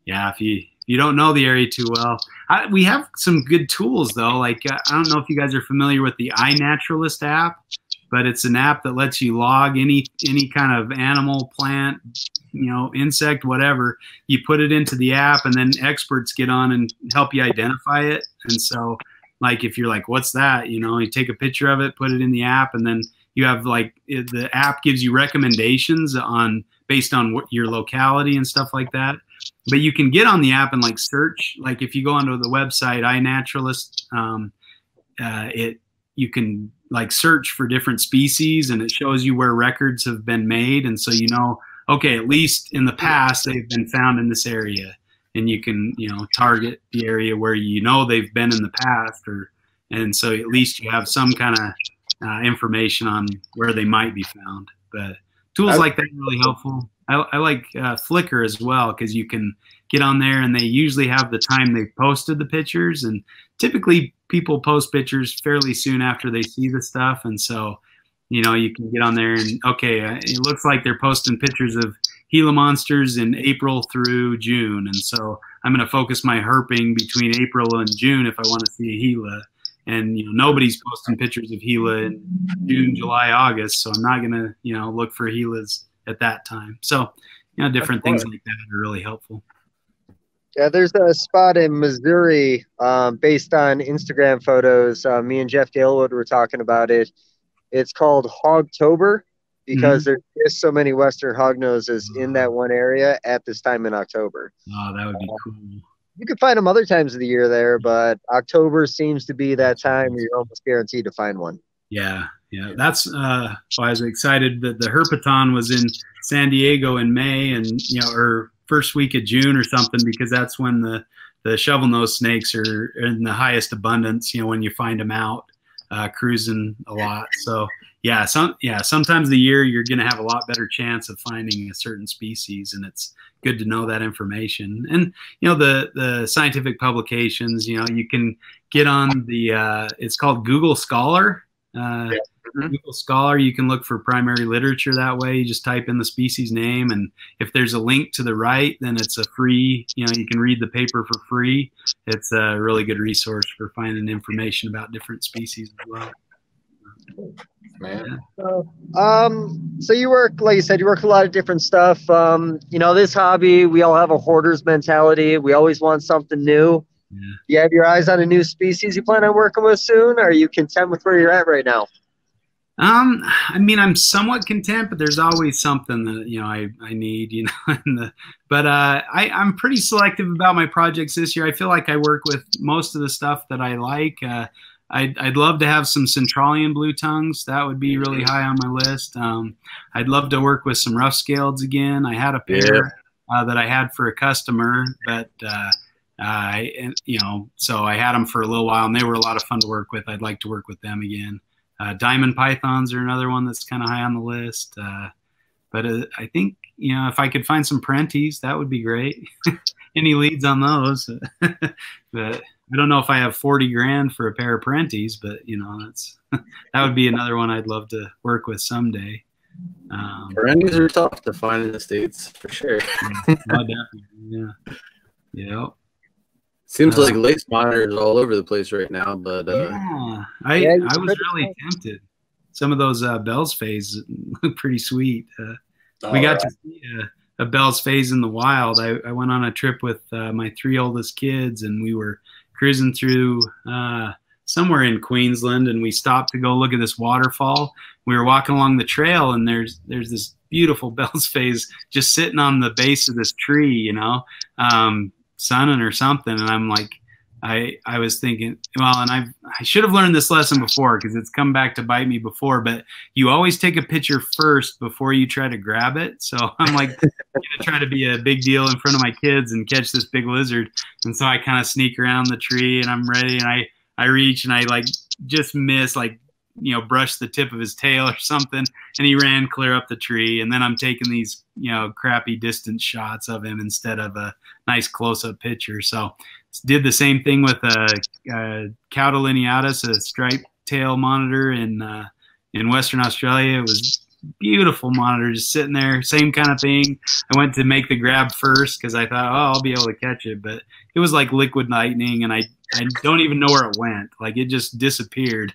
yeah, if you don't know the area too well. We have some good tools, though. Like, I don't know if you guys are familiar with the iNaturalist app, but it's an app that lets you log any kind of animal, plant, you know, insect, whatever. You put it into the app, and then experts get on and help you identify it. And so, like, if you're like, what's that? You know, you take a picture of it, put it in the app, and then you have, like, the app gives you recommendations on based on what your locality and stuff like that. But you can get on the app and like search. Like if you go onto the website iNaturalist, you can like search for different species, and it shows you where records have been made, and so you know, okay, at least in the past they've been found in this area, and you can, you know, target the area where you know they've been in the past, or and so at least you have some kind of information on where they might be found. But tools like that are really helpful. I like Flickr as well, because you can get on there and they usually have the time they posted the pictures, and typically people post pictures fairly soon after they see the stuff. And so, you know, you can get on there and, okay, it looks like they're posting pictures of Gila monsters in April through June. And so I'm going to focus my herping between April and June if I want to see a Gila. And, you know, nobody's posting pictures of Gila in June, July, August, so I'm not going to, you know, look for Gilas at that time. So, you know, different things like that are really helpful. Yeah, there's a spot in Missouri based on Instagram photos. Me and Jeff Galewood were talking about it. It's called Hogtober because there's just so many Western hognoses in that one area at this time in October. Oh, that would be cool. You can find them other times of the year there, but October seems to be that time where you're almost guaranteed to find one. Yeah. Yeah, that's why I was excited that the Herpeton was in San Diego in May, and, you know, or first week of June or something, because that's when the shovel-nosed snakes are in the highest abundance, you know, when you find them out cruising a lot. So, yeah, sometimes the year you're going to have a lot better chance of finding a certain species, and it's good to know that information. And, you know, the scientific publications, you know, you can get on the it's called Google Scholar. Google Scholar, you can look for primary literature that way. You just type in the species name, and if there's a link to the right, then it's a free, you know, you can read the paper for free. It's a really good resource for finding information about different species as well. Man. Yeah. So you work, like you said, you work a lot of different stuff. You know, this hobby, we all have a hoarder's mentality. We always want something new. Yeah. You have your eyes on a new species you plan on working with soon, or are you content with where you're at right now? I mean, I'm somewhat content, but there's always something that, you know, I need, you know, but I'm pretty selective about my projects this year. I feel like I work with most of the stuff that I like. I'd love to have some Centralian blue tongues. That would be really high on my list. I'd love to work with some rough scaleds again. I had a pair that I had for a customer, but, you know, so I had them for a little while and they were a lot of fun to work with. I'd like to work with them again. Diamond pythons are another one that's kind of high on the list. But I think, you know, if I could find some parentes, that would be great. Any leads on those? But I don't know if I have 40 grand for a pair of parentes, but you know, that's, that would be another one I'd love to work with someday. Parentes are tough to find in the States for sure. Yeah. Seems like lace monitors all over the place right now, but I was really tempted. Some of those Bell's Fays look pretty sweet. We got to see a Bell's Fays in the wild. I went on a trip with my three oldest kids, and we were cruising through somewhere in Queensland, and we stopped to go look at this waterfall. We were walking along the trail, and there's this beautiful Bell's Fays just sitting on the base of this tree, you know. Sunning or something, and I'm like, I was thinking, well, and I should have learned this lesson before because it's come back to bite me before, but you always take a picture first before you try to grab it. So I'm like, I'm gonna try to be a big deal in front of my kids and catch this big lizard. And so I kind of sneak around the tree and I'm ready, and I reach and I like just miss, like, you know, brushed the tip of his tail or something, and he ran clear up the tree. And then I'm taking these, you know, crappy distance shots of him instead of a nice close-up picture. So did the same thing with a Caudalineatus, a striped tail monitor in Western Australia. It was beautiful monitor, just sitting there, same kind of thing. I went to make the grab first because I thought, oh, I'll be able to catch it, but it was like liquid lightning, and I don't even know where it went. Like, it just disappeared.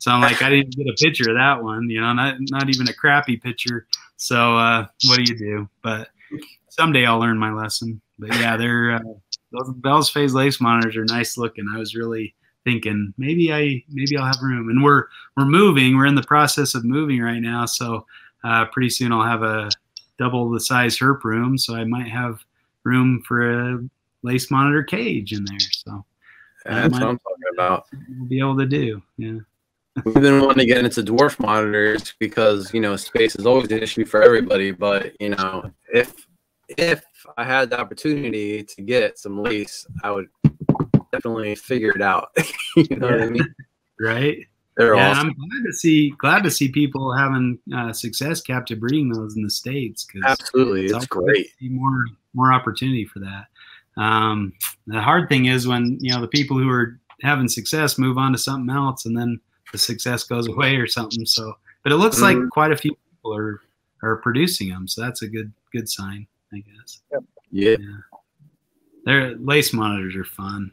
So I'm like, I didn't get a picture of that one, you know, not even a crappy picture. So what do you do? But someday I'll learn my lesson. But yeah, they're those Bell's Fays lace monitors are nice looking. I was really thinking maybe I'll have room, and we're moving. We're in the process of moving right now, so pretty soon I'll have a double the size herp room, so I might have room for a lace monitor cage in there. So that's what I'm talking about. We'll be able to do. Yeah. We've been wanting to get into dwarf monitors because, you know, space is always an issue for everybody. But, you know, if I had the opportunity to get some lace, I would definitely figure it out. You know what I mean? Right. They're awesome. I'm glad to see people having success captive breeding those in the States. Cause absolutely, it's great. More opportunity for that. The hard thing is when, you know, the people who are having success move on to something else, and then the success goes away or something. So, but it looks like quite a few people are producing them, so that's a good sign, I guess. Yep. Yeah. Their lace monitors are fun.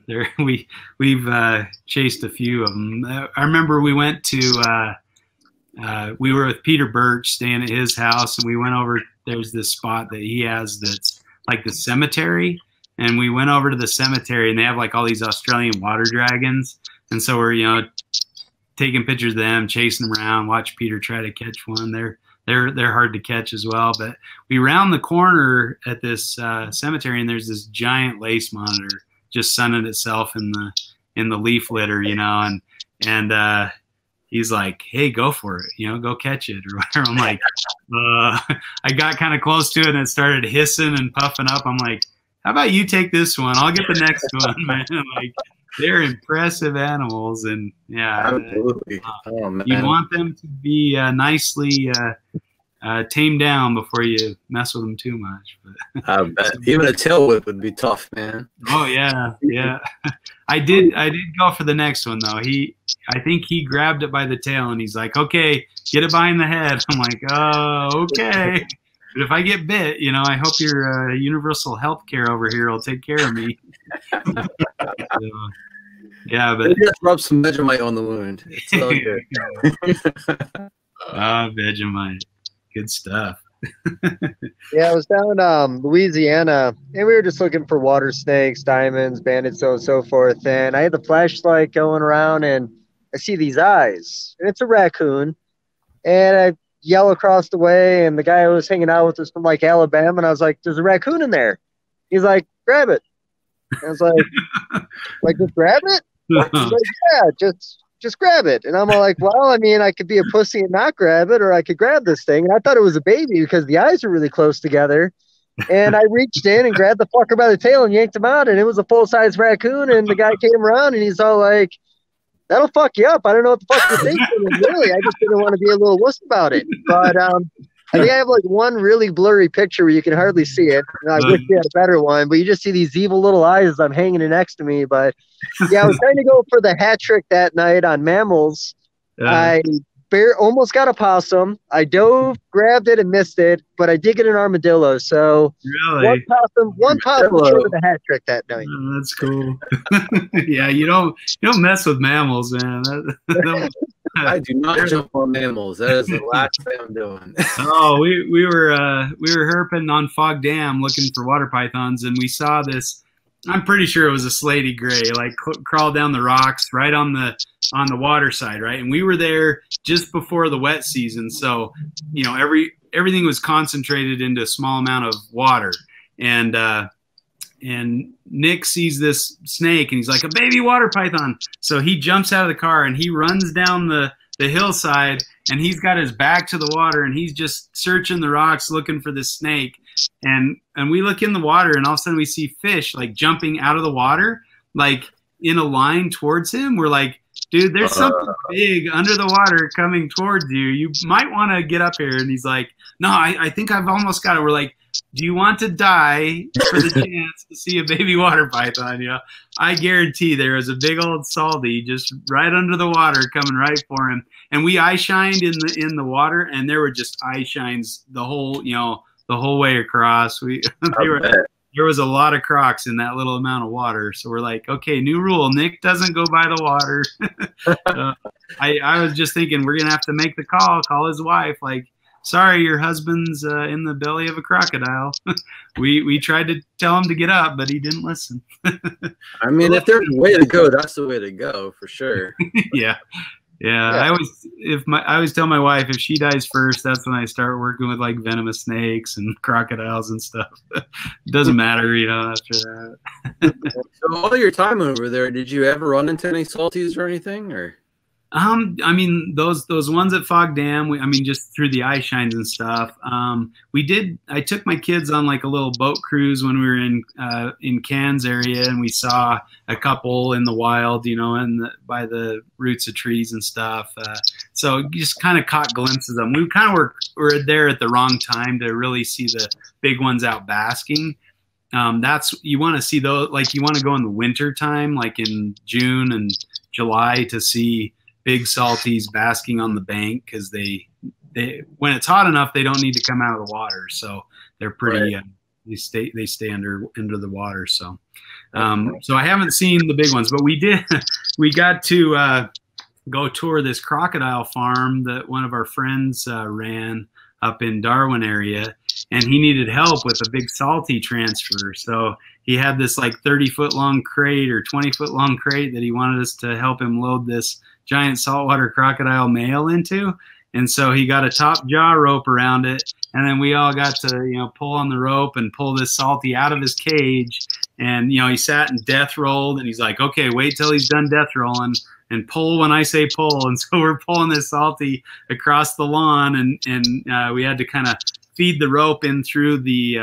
We've chased a few of them. I remember we went to we were with Peter Birch, staying at his house, and we went over. There's this spot that he has that's like the cemetery. And we went over to the cemetery, and they have like all these Australian water dragons. And so we're, you know, taking pictures of them, chasing them around, watch Peter try to catch one. They're hard to catch as well. But we round the corner at this cemetery, and there's this giant lace monitor just sunning itself in the leaf litter, you know. And he's like, hey, go for it, you know, go catch it or whatever. I'm like, I got kind of close to it, and it started hissing and puffing up. I'm like, how about you take this one? I'll get the next one, man. Like, they're impressive animals, and yeah, absolutely. You want them to be nicely tame down before you mess with them too much. But even a tail whip would be tough, man. Oh yeah, yeah. I did go for the next one though. I think he grabbed it by the tail and he's like, "Okay, get it behind the head." I'm like, "Oh, okay." But if I get bit, you know, I hope your universal health care over here will take care of me. So, yeah, but maybe just rub some Vegemite on the wound. It's all good. Vegemite, good stuff. Yeah, I was down in Louisiana, and we were just looking for water snakes, diamonds, bandits, so and so forth. And I had the flashlight going around, and I see these eyes, and it's a raccoon, and I yell across the way, and the guy I was hanging out with was from like Alabama, and I was like, "There's a raccoon in there." He's like, "Grab it." And I was like, just grab it? He's like, "Yeah, just grab it." And I'm all like, well, I mean, I could be a pussy and not grab it, or I could grab this thing. And I thought it was a baby because the eyes were really close together. And I reached in and grabbed the fucker by the tail and yanked him out. And it was a full-size raccoon. And the guy came around and he's all like, "That'll fuck you up. I don't know what the fuck you're thinking." And really, I just didn't want to be a little wuss about it. But I think I have like one really blurry picture where you can hardly see it. And I wish we had a better one, but you just see these evil little eyes as I'm hanging next to me. But yeah, I was trying to go for the hat trick that night on mammals. I almost got a possum. I dove, grabbed it, and missed it, but I did get an armadillo. So really? one possum for the hat trick that night. Oh, that's cool. Yeah, you don't mess with mammals, man. I do not jump on mammals. That is the last thing I'm doing. Oh, we were herping on Fog Dam looking for water pythons, and we saw this. I'm pretty sure it was a slaty gray, like crawl down the rocks right on the water side, right? And we were there just before the wet season, so you know everything was concentrated into a small amount of water. And and Nick sees this snake and he's like, "A baby water python." So he jumps out of the car and he runs down the hillside, and he's got his back to the water and he's just searching the rocks looking for this snake. And we look in the water, and all of a sudden we see fish like jumping out of the water, like in a line towards him. We're like, "Dude, there's something big under the water coming towards you. You might want to get up here." And he's like, "No, I think I've almost got it." We're like, "Do you want to die for the chance to see a baby water python?" You know, I guarantee there was a big old salty just right under the water coming right for him. And we eye shined in the water, and there were just eye shines the whole, you know, the whole way across. There was a lot of crocs in that little amount of water. So we're like, okay, new rule. Nick doesn't go by the water. I was just thinking we're going to have to make the call his wife. Like, "Sorry, your husband's in the belly of a crocodile." we tried to tell him to get up, but he didn't listen. I mean, if there's a way to go, that's the way to go for sure. Yeah. Yeah, I always tell my wife if she dies first, that's when I start working with like venomous snakes and crocodiles and stuff. It doesn't matter, you know, after that. So all your time over there, did you ever run into any salties or anything, or? I mean, those ones at Fog Dam, just through the eye shines and stuff. I took my kids on like a little boat cruise when we were in Cairns area, and we saw a couple in the wild, you know, and by the roots of trees and stuff. So just kind of caught glimpses of them. We kind of were there at the wrong time to really see the big ones out basking. You want to see those, like you want to go in the winter time, like in June and July, to see big salties basking on the bank, because they when it's hot enough they don't need to come out of the water, so they're pretty right. They stay under the water. So so I haven't seen the big ones, but we got to go tour this crocodile farm that one of our friends ran up in Darwin area, and he needed help with a big salty transfer. So he had this like 30-foot-long crate or 20-foot-long crate that he wanted us to help him load this giant saltwater crocodile male into. And so he got a top jaw rope around it, and then we all got to, you know, pull on the rope and pull this salty out of his cage. And, you know, he sat and death rolled, and he's like, "Okay, wait till he's done death rolling and pull when I say pull." And so we're pulling this salty across the lawn, and we had to kind of feed the rope in through the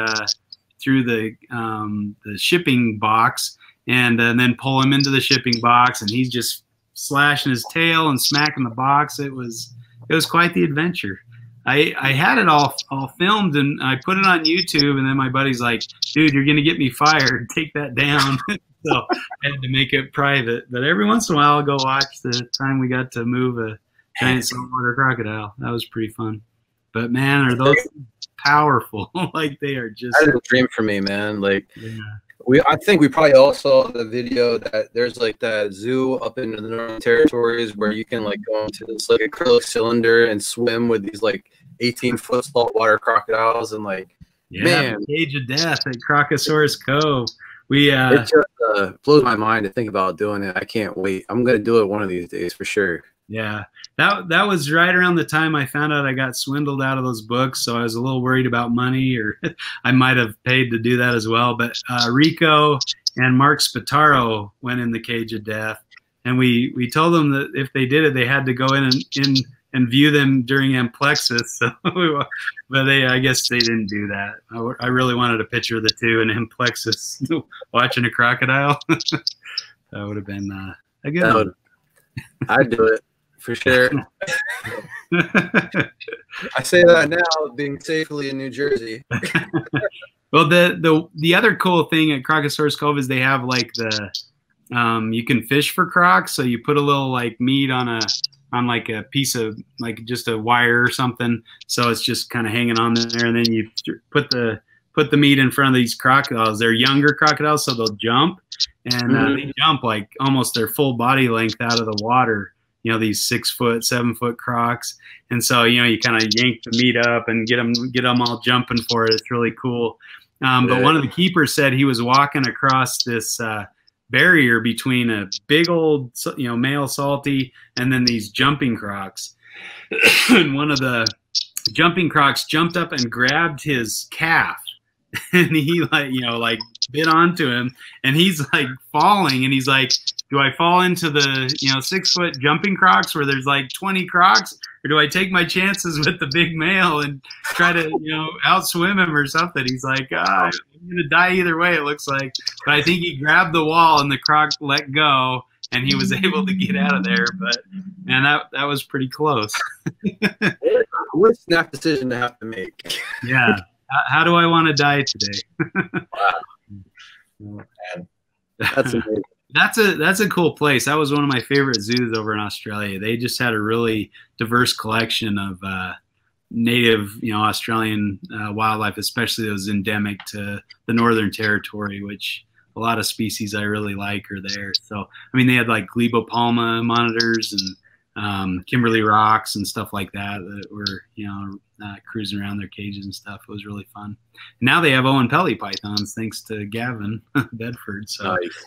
shipping box, and then pull him into the shipping box, and he's just slashing his tail and smacking the box. It was quite the adventure. I had it all filmed and I put it on YouTube, and then my buddy's like, dude, you're gonna get me fired, take that down. So I had to make it private, but every once in a while I'll go watch the time we got to move a giant saltwater crocodile. That was pretty fun. But man, are those powerful. Like they are just. That's a dream for me, man. Like yeah. I think we probably all saw the video that there's like that zoo up in the Northern Territories where you can like go into this like acrylic cylinder and swim with these like 18-foot saltwater crocodiles and like yeah, man, cage of death at Crocosaurus Cove. We it just blows my mind to think about doing it. I can't wait. I'm gonna do it one of these days for sure. Yeah, that was right around the time I found out I got swindled out of those books, so I was a little worried about money, or I might have paid to do that as well. But Rico and Mark Spataro went in the cage of death, and we told them that if they did it, they had to go in and view them during amplexus. So, but I guess they didn't do that. I really wanted a picture of the two in amplexus watching a crocodile. That would have been a good one. I'd do it. For sure. I say that now, being safely in New Jersey. Well, the other cool thing at Crocosaurus Cove is they have like the you can fish for crocs, so you put a little like meat on like a piece of like just a wire or something, so it's just kind of hanging on there, and then you put the meat in front of these crocodiles. They're younger crocodiles, so they'll jump, and they jump like almost their full body length out of the water. You know, these 6-foot, 7-foot crocs. And so, you know, you kind of yank the meat up and get them all jumping for it. It's really cool. But one of the keepers said he was walking across this barrier between a big old, you know, male salty and then these jumping crocs. And one of the jumping crocs jumped up and grabbed his calf. And he like, you know, like bit onto him, and he's like falling, and he's like, do I fall into the, you know, 6-foot jumping crocs where there's like 20 crocs, or do I take my chances with the big male and try to, you know, outswim him or something? He's like, I'm going to die either way, it looks like. But I think he grabbed the wall and the croc let go, and he was able to get out of there. But man, that was pretty close. What a snap decision to have to make. Yeah. How do I want to die today? Wow. That's amazing. That's a cool place. That was one of my favorite zoos over in Australia. They just had a really diverse collection of native, you know, Australian wildlife, especially those endemic to the Northern Territory, which a lot of species I really like are there. So, I mean, they had like glebopalma monitors and Kimberley rocks and stuff like that that were, you know, cruising around their cages and stuff. It was really fun. And now they have Owen Pelly pythons, thanks to Gavin Bedford. So nice.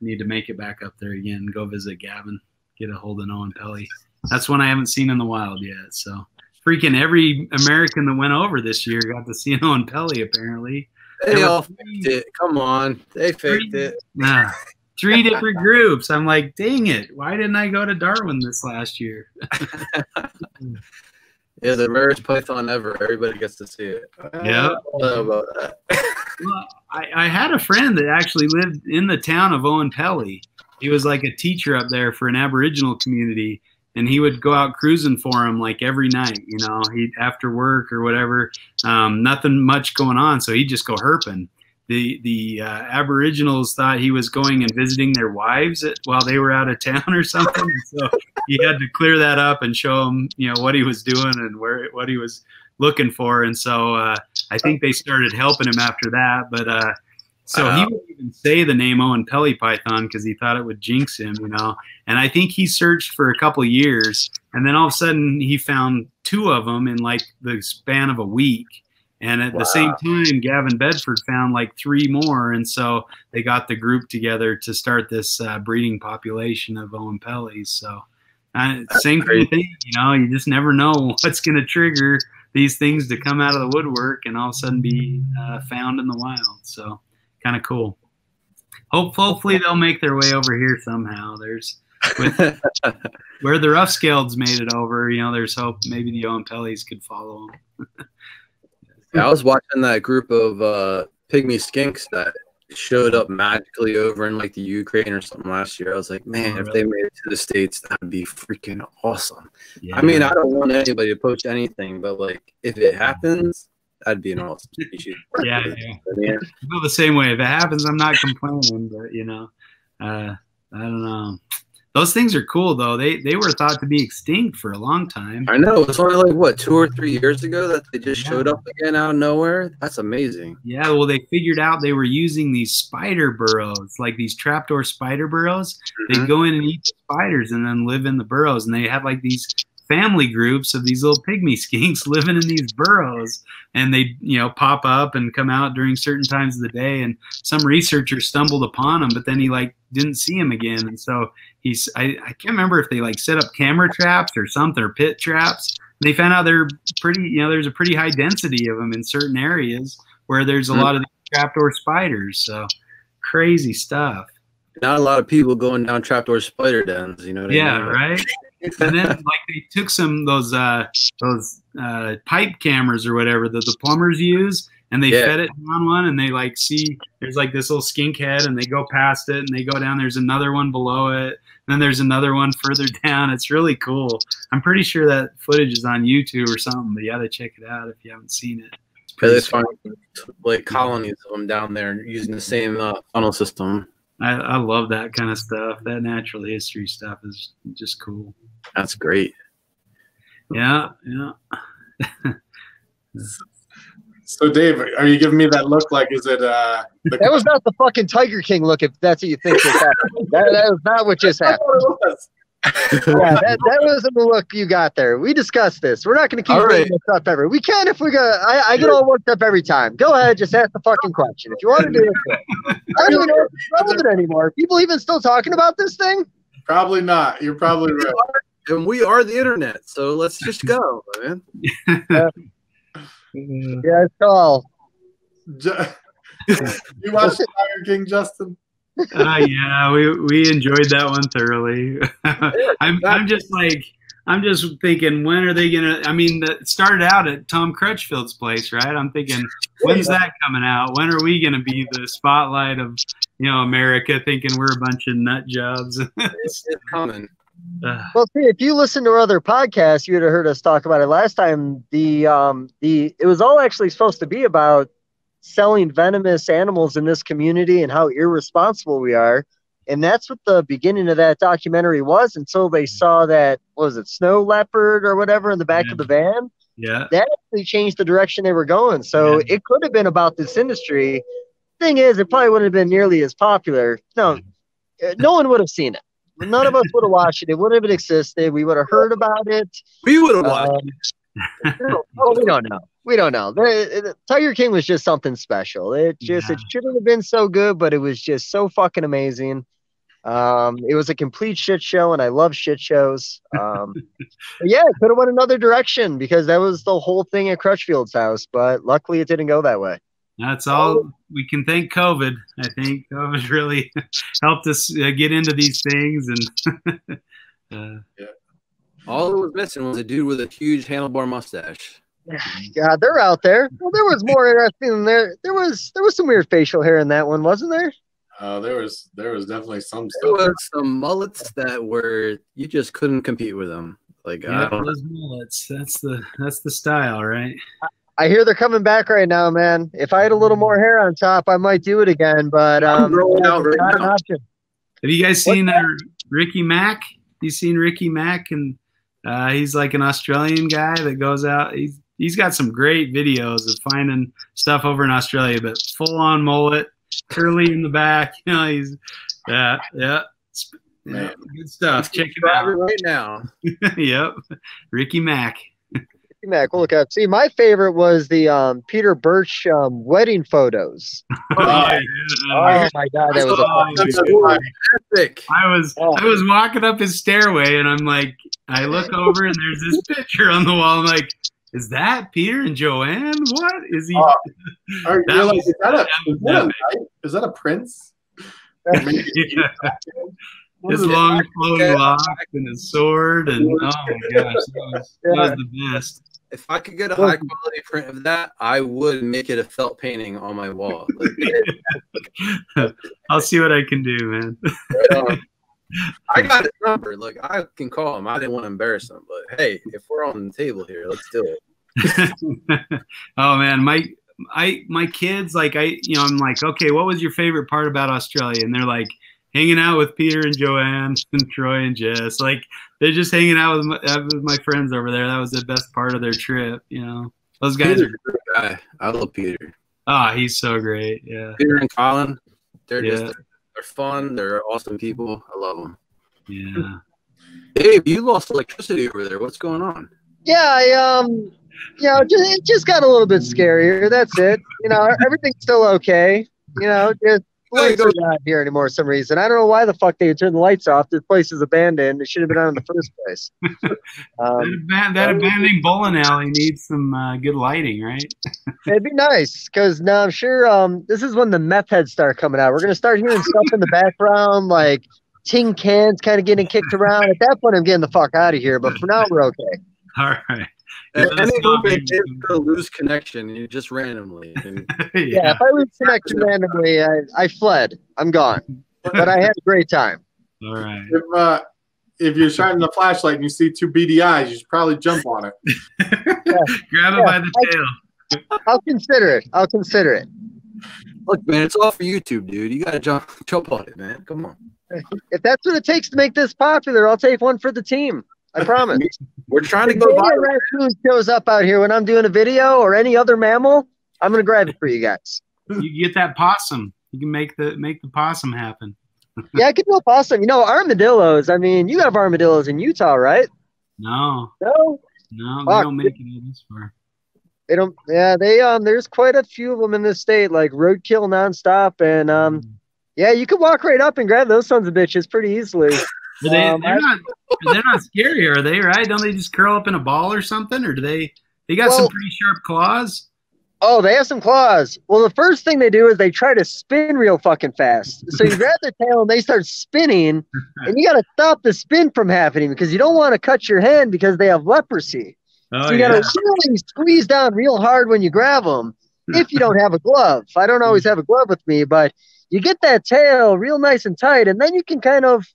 Need to make it back up there again and go visit Gavin, get a hold of Owen Pelly. That's one I haven't seen in the wild yet. So freaking every American that went over this year got to see an Owen Pelly apparently. They all faked it. Come on. They faked it. Nah. 3 different groups. I'm like, dang it. Why didn't I go to Darwin this last year? Yeah, the rarest python ever. Everybody gets to see it. Yeah. I don't know about that. Well, I had a friend that actually lived in the town of Owen Pelly. He was like a teacher up there for an Aboriginal community, and he would go out cruising for him like every night, you know, he'd after work or whatever, nothing much going on. So he'd just go herping. The Aboriginals thought he was going and visiting their wives while they were out of town or something. So he had to clear that up and show them, you know, what he was doing and what he was looking for. And so I think they started helping him after that. But so he wouldn't even say the name Owen Pelly python because he thought it would jinx him, you know. And I think he searched for a couple of years, and then all of a sudden he found 2 of them in like the span of a week. And at the same time, Gavin Bedford found like 3 more. And so they got the group together to start this breeding population of Owen Pellys. So same kind of thing, you know, you just never know what's going to trigger these things to come out of the woodwork and all of a sudden be found in the wild. So kind of cool. Hopefully they'll make their way over here somehow. With where the rough scaleds made it over, you know, there's hope maybe the Owen Pellys could follow them. I was watching that group of pygmy skinks that showed up magically over in like the Ukraine or something last year. I was like, man, if they made it to the States, that'd be freaking awesome. Yeah. I mean, I don't want anybody to poach anything, but like if it happens, that'd be an awesome species. Yeah, yeah. Yeah. I feel the same way. If it happens, I'm not complaining, but you know, I don't know. Those things are cool though. They were thought to be extinct for a long time. I know. It's only like what, 2 or 3 years ago that they just showed up again out of nowhere. That's amazing. Yeah. Well, they figured out they were using these spider burrows, like these trapdoor spider burrows. Mm-hmm. They go in and eat the spiders and then live in the burrows. And they have like these family groups of these little pygmy skinks living in these burrows, and they, you know, pop up and come out during certain times of the day. And some researcher stumbled upon them, but then he like didn't see him again. And so he's, I can't remember if they like set up camera traps or something, or pit traps. And they found out they're pretty, you know, there's a pretty high density of them in certain areas where there's a lot of trapdoor spiders. So crazy stuff. Not a lot of people going down trapdoor spider dens, you know what I mean? Right. And then, like, they took some those pipe cameras or whatever that the plumbers use, and they fed it down one, and they like see there's like this little skink head, and they go past it, and they go down. There's another one below it, and then there's another one further down. It's really cool. I'm pretty sure that footage is on YouTube or something, but you gotta check it out if you haven't seen it. They find like colonies of them down there using the same funnel system. I love that kind of stuff. That natural history stuff is just cool. That's great. Yeah, yeah. So, Dave, are you giving me that look? Like, is it? That was not the fucking Tiger King look. If that's what you think just happened, that was not what just happened. That wasn't the look you got there. We discussed this. We're not going to keep bringing this up ever. We can if we go. I get all worked up every time. Go ahead, just ask the fucking question if you want to do it. I don't even know if it's relevant anymore. Are people even still talking about this thing? Probably not. You're probably right. And we are the internet, so let's just go, man. Yeah, it's all. You watched Tiger King, Justin? Yeah, we enjoyed that one thoroughly. I'm just thinking, when are they gonna? I mean, it started out at Tom Crutchfield's place, right? I'm thinking, when's that coming out? When are we gonna be the spotlight of, you know, America, thinking we're a bunch of nut jobs? It's coming. Well, see, if you listen to our other podcasts, you'd have heard us talk about it last time. It was all actually supposed to be about selling venomous animals in this community and how irresponsible we are. And that's what the beginning of that documentary was, until they saw that, what was it, snow leopard or whatever in the back of the van? Yeah. That actually changed the direction they were going. So it could have been about this industry. Thing is, it probably wouldn't have been nearly as popular. No, no one would have seen it. None of us would have watched it. It wouldn't have existed. We would have heard about it. We would have watched it. Oh, we don't know. We don't know. Tiger King was just something special. It just it shouldn't have been so good, but it was just so fucking amazing. It was a complete shit show, and I love shit shows. Yeah, it could have went another direction, because that was the whole thing at Crutchfield's house, but luckily it didn't go that way. That's all we can thank COVID. I think COVID really helped us get into these things, and all that was missing was a dude with a huge handlebar mustache. God, they're out there. Well, there was more interesting than there was some weird facial hair in that one, wasn't there? There was definitely some stuff. There was some mullets that were, you just couldn't compete with them. Like, yeah, those mullets. That's the style, right? I hear they're coming back right now, man. If I had a little more hair on top, I might do it again, but not an option. Have you guys seen Ricky Mack? You seen Ricky Mack? And he's like an Australian guy that goes out. He's got some great videos of finding stuff over in Australia, but full on mullet, curly in the back. You know, he's good stuff. Check it out right now. Yep, Ricky Mack. Mac, we'll look up. See, my favorite was the Peter Birch wedding photos. Oh my God, that was fantastic. I was walking up his stairway, and I'm like, I look over, and there's this picture on the wall. I'm like, is that Peter and Joanne? What is he? Is that a prince? His long flowing locks and his sword, and oh my gosh, that was the best. If I could get a high quality print of that, I would make it a felt painting on my wall. Like, I'll see what I can do, man. I got his number. Look, I can call him. I didn't want to embarrass him, but hey, if we're on the table here, let's do it. Oh man, my kids, like, I'm like, okay, what was your favorite part about Australia? And they're like, hanging out with Peter and Joanne and Troy and Jess. Like, they're just hanging out with my friends over there. That was the best part of their trip, you know. Those guys are great. I love Peter. Ah, he's so great. Yeah. Peter and Colin, they're fun. They're awesome people. I love them. Yeah. Dave, you lost electricity over there. What's going on? Yeah, it just got a little bit scarier. That's it. You know, everything's still okay. You know, just lights are not here anymore for some reason. I don't know why the fuck they would turn the lights off. This place is abandoned. It should have been on in the first place. That abandoned bowling alley needs some good lighting, right? It'd be nice, because now I'm sure this is when the meth heads start coming out. We're going to start hearing stuff in the background, like tin cans kind of getting kicked around. At that point, I'm getting the fuck out of here, but for now, we're okay. All right. And they lose connection just randomly. And yeah, if I lose connection randomly, I fled. I'm gone. But I had a great time. All right. If you're shining the flashlight and you see two beady eyes, you should probably jump on it. Yeah. Grab it by the tail. I'll consider it. I'll consider it. Look, man, it's all for YouTube, dude. You got to jump on it, man. Come on. If that's what it takes to make this popular, I'll take one for the team. I promise. We're trying to go viral. Raccoon shows up out here when I'm doing a video or any other mammal, I'm gonna grab it for you guys. You get that possum. You can make the possum happen. Yeah, I could do a possum. You know, armadillos. I mean, you have armadillos in Utah, right? No. No. No, they don't make it this far. They don't. Yeah, they there's quite a few of them in this state, like roadkill nonstop, and yeah, you could walk right up and grab those sons of bitches pretty easily. They're not scary, are they? Right? Don't they just curl up in a ball or something? Or do they? They got some pretty sharp claws. Oh, they have some claws. Well, the first thing they do is they try to spin real fucking fast. So you grab their tail and they start spinning, and you got to stop the spin from happening because you don't want to cut your hand because they have leprosy. Oh, so you got to really squeeze down real hard when you grab them. If you don't have a glove, I don't always have a glove with me, but you get that tail real nice and tight, and then you can kind of.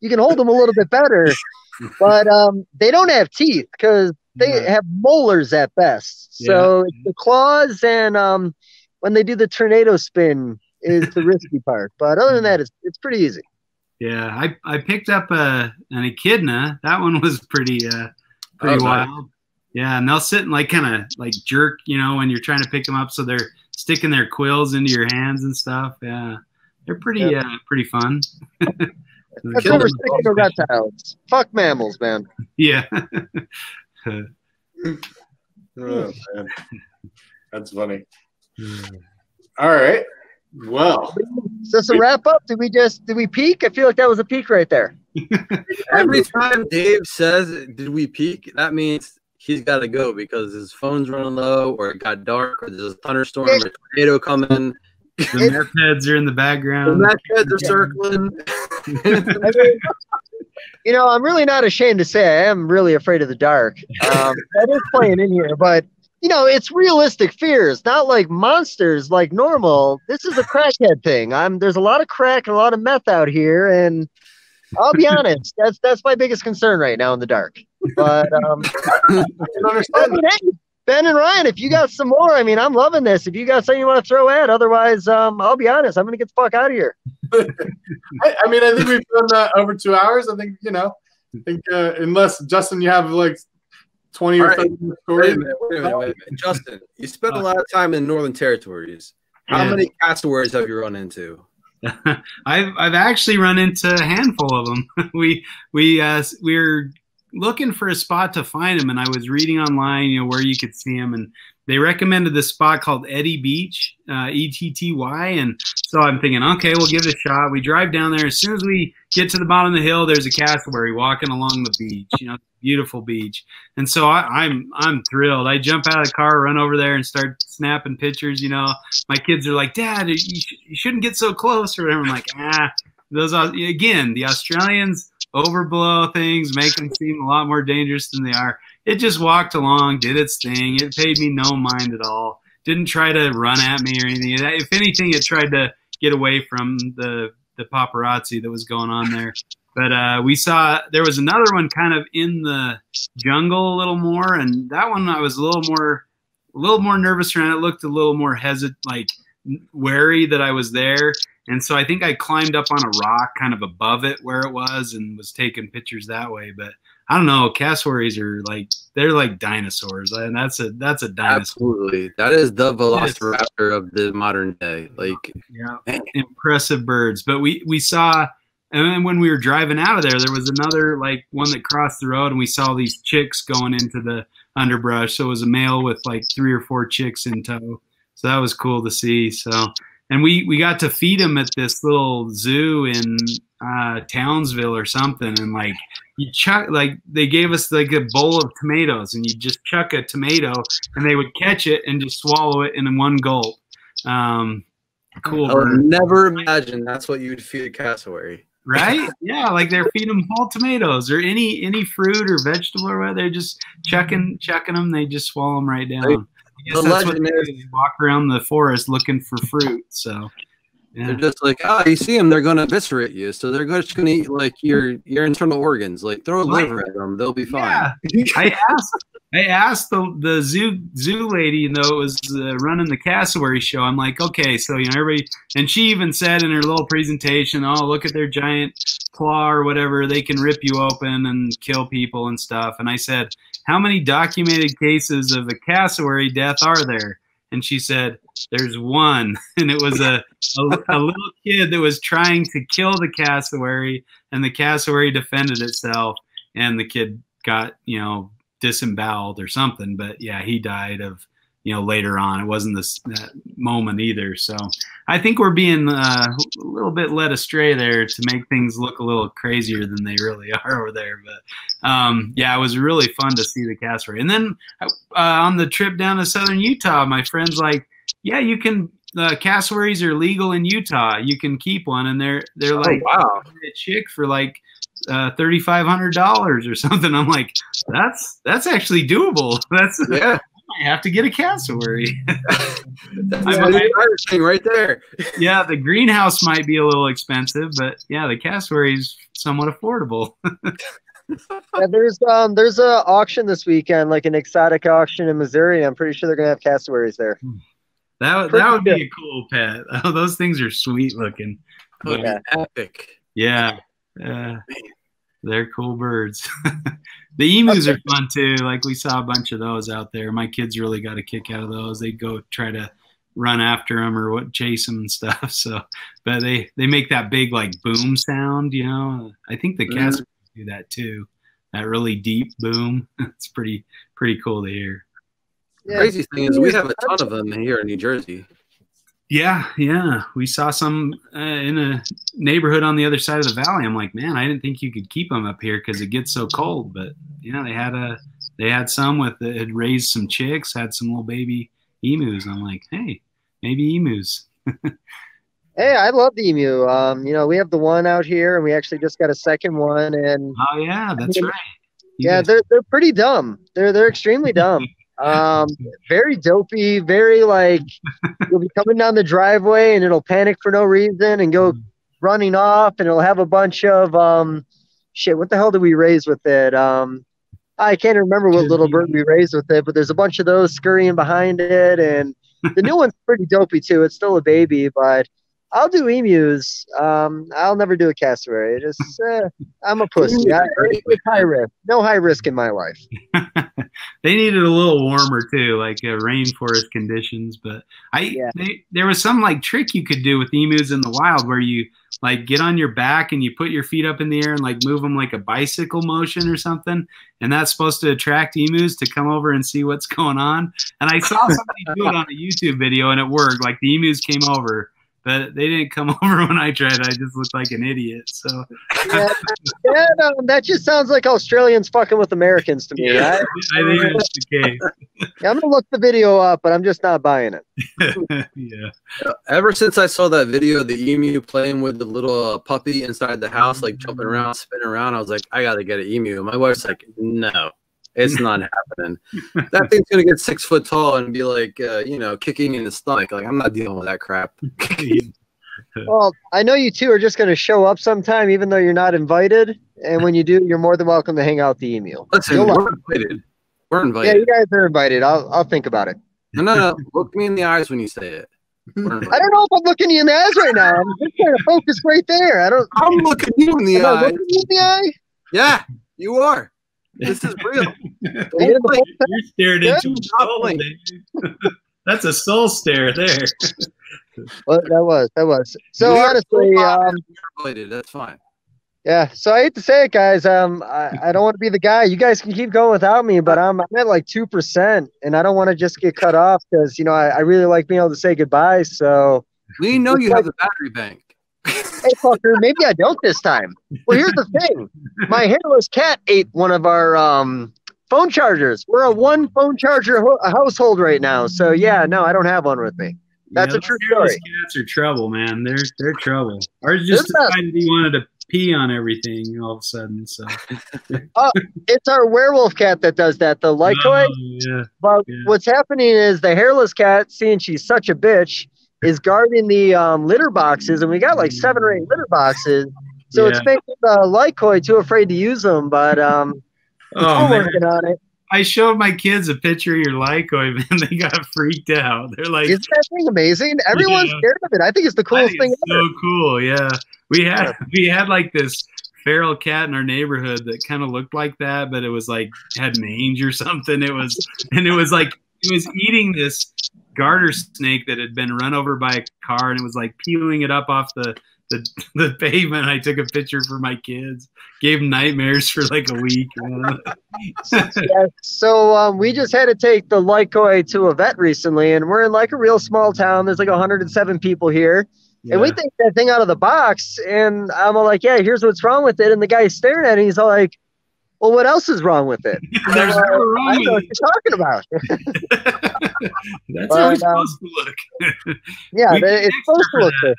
You can hold them a little bit better, but they don't have teeth because they have molars at best. So it's the claws and when they do the tornado spin is the risky part. But other than that, it's pretty easy. Yeah, I picked up an echidna. That one was pretty wild. Nice. Yeah, and they'll sit and like kind of like jerk, you know, when you're trying to pick them up. So they're sticking their quills into your hands and stuff. Yeah, they're pretty fun. That's why we're sticking to reptiles. Fuck mammals, man. Yeah. Oh, man. That's funny. All right. Well. So to wrap up, did we peak? I feel like that was a peak right there. Every time Dave says, did we peak, that means he's got to go because his phone's running low or it got dark or there's a thunderstorm or a tornado coming. The meth heads are in the background. The meth heads are circling. I mean, you know, I'm really not ashamed to say I am really afraid of the dark. That is playing in here, but, you know, it's realistic fears, not like monsters like normal. This is a crackhead thing. There's a lot of crack and a lot of meth out here, and I'll be honest, that's my biggest concern right now in the dark. But I don't understand that. Ben and Ryan, if you got some more, I mean, I'm loving this. If you got something you want to throw at, otherwise, I'll be honest, I'm going to get the fuck out of here. I mean, I think we've done over 2 hours. I think, you know, unless, Justin, you have like 20 or 30 stories. Wait a minute. Justin, you spent a lot of time in Northern Territories. How many cassowaries have you run into? I've actually run into a handful of them. We're looking for a spot to find them, and I was reading online, you know, where you could see them, and they recommended this spot called Eddy Beach, E-T-T-Y, and so I'm thinking, okay, we'll give it a shot. We drive down there. As soon as we get to the bottom of the hill, there's a cassowary walking along the beach, you know, beautiful beach, and so I'm thrilled. I jump out of the car, run over there, and start snapping pictures, you know. My kids are like, Dad, you shouldn't get so close, or whatever. I'm like, those are, again, the Australians overblow things, make them seem a lot more dangerous than they are. it just walked along, did its thing. It paid me no mind at all. Didn't try to run at me or anything. If anything, it tried to get away from the paparazzi that was going on there. But we saw there was another one kind of in the jungle a little more, and that one I was a little more nervous around. It looked a little more hesitant, like wary that I was there. And so I think I climbed up on a rock kind of above it where it was and was taking pictures that way. But I don't know, cassowaries are like, they're like dinosaurs. And that's a dinosaur. Absolutely. That is the velociraptor of the modern day. Like, yeah, man. Impressive birds. But we saw, and then when we were driving out of there, there was another like one that crossed the road, and we saw these chicks going into the underbrush. So it was a male with like 3 or 4 chicks in tow. So that was cool to see. So, and we got to feed them at this little zoo in Townsville or something. And like you chuck, like they gave us like a bowl of tomatoes, and you just chuck a tomato and they would catch it and just swallow it in one gulp. Cool. I would never imagine that's what you would feed a cassowary. Right? Yeah. Like they're feeding them whole tomatoes or any fruit or vegetable or whatever. They're just chucking them. They just swallow them right down. Like, the that's what they walk around the forest looking for fruit. So yeah. They're just like, oh, you see them, they're going to eviscerate you. So they're just going to eat like your internal organs. Like throw a liver at them, they'll be fine. Yeah. I asked the zoo lady, you know, it was running the cassowary show. I'm like, okay, so you know everybody, and she even said in her little presentation, oh, look at their giant claw or whatever, they can rip you open and kill people and stuff. And I said, how many documented cases of the cassowary death are there? And she said, there's one. And it was a little kid that was trying to kill the cassowary, and the cassowary defended itself, and the kid got, you know, disemboweled or something. But yeah, he died of, you know, later on. It wasn't this that moment either. So I think we're being a little bit led astray there to make things look a little crazier than they really are over there. But yeah, it was really fun to see the cassowary. And then on the trip down to southern Utah, my friend's like, yeah, you can, cassowaries are legal in Utah. You can keep one. And they're like, oh, wow, a chick for like $3,500 or something. I'm like, that's actually doable. That's, yeah. I have to get a cassowary. That's right there. Yeah, the greenhouse might be a little expensive, but yeah, the cassowary is somewhat affordable. Yeah, there's a auction this weekend, like an exotic auction in Missouri. I'm pretty sure they're gonna have cassowaries there. That would be a cool pet. Oh, those things are sweet looking. Oh, yeah. Epic. Yeah. They're cool birds. The emus are fun too. Like we saw a bunch of those out there. My kids really got a kick out of those. They go try to run after them or chase them and stuff. So, but they make that big like boom sound, you know. I think the cats do that too. That really deep boom. It's pretty cool to hear. Yeah. The crazy thing is we have a ton of them here in New Jersey. Yeah. We saw some in a neighborhood on the other side of the valley. I'm like, man, I didn't think you could keep them up here because it gets so cold. But yeah, they had some that had raised some chicks, had some little baby emus. I'm like, hey, maybe emus. Hey, I love the emu. You know, we have the one out here, and we actually just got a second one. And oh yeah, that's right. Yeah, they're pretty dumb. They're extremely dumb. Very dopey, very like you'll be coming down the driveway and it'll panic for no reason and go running off, and it'll have a bunch of shit, what the hell did we raise with it? I can't remember what little bird we raised with it, but there's a bunch of those scurrying behind it, and the new one's pretty dopey too. It's still a baby, but I'll do emus. I'll never do a cassowary. Just I'm a pussy. It's high risk. No high risk in my life. They needed a little warmer too, like rainforest conditions. But there was some like trick you could do with emus in the wild where you like get on your back and you put your feet up in the air and like move them like a bicycle motion or something. And that's supposed to attract emus to come over and see what's going on. And I saw somebody do it on a YouTube video, and it worked. Like the emus came over. But they didn't come over when I tried. I just looked like an idiot. So that just sounds like Australians fucking with Americans to me. Yeah, right? I think that's the case. Yeah, I'm gonna look the video up, but I'm just not buying it. Yeah. Ever since I saw that video of the emu playing with the little puppy inside the house, like jumping around, spinning around, I was like, I gotta get an emu. And my wife's like, no. It's not happening. That thing's going to get 6 foot tall and be like, you know, kicking in the stomach. Like, I'm not dealing with that crap. Well, I know you two are just going to show up sometime, even though you're not invited. And when you do, you're more than welcome to hang out the emu. Listen, we're invited. We're invited. Yeah, you guys are invited. I'll think about it. No, no, no. Look me in the eyes when you say it. I don't know if I'm looking you in the eyes right now. I'm just trying to focus right there. I don't. I'm looking you in the eye. Looking you in the eye? Yeah, you are. This is real. You stared into a soul. That's a soul stare there. Well, that was. So we honestly, that's fine. Yeah. So I hate to say it, guys. I don't want to be the guy. You guys can keep going without me, but I'm at like 2%, and I don't want to just get cut off because you know I really like being able to say goodbye. So we know you have the battery bank. Hey, fucker, maybe I don't this time. Well, here's the thing. My hairless cat ate one of our phone chargers. We're a one phone charger household right now. So, yeah, no, I don't have one with me. That's a true story. Cats are trouble, man. They're trouble. Ours just decided he wanted to pee on everything all of a sudden. So. It's our werewolf cat that does that, the Lycoid. Yeah, but what's happening is the hairless cat, seeing she's such a bitch, is guarding the litter boxes, and we got like 7 or 8 litter boxes, so it's making the Lycoid too afraid to use them. But we're working on it. I showed my kids a picture of your Lycoid, and they got freaked out. They're like, "Isn't that thing amazing? Everyone's scared of it. I think it's the coolest thing ever." So cool, yeah. We had like this feral cat in our neighborhood that kind of looked like that, but it was like had mange or something. It was eating this garter snake that had been run over by a car, and it was like peeling it up off the pavement. I took a picture for my kids, gave them nightmares for like a week. Yeah, so we just had to take the Lycoid to a vet recently, and we're in like a real small town. There's like 107 people here. Yeah. And we take that thing out of the box, and I'm like, yeah, here's what's wrong with it. And the guy's staring at it, and he's all like, well, what else is wrong with it? There's no wrong. I know what you're talking about. That's how it's supposed to look. Yeah, it's supposed to look good.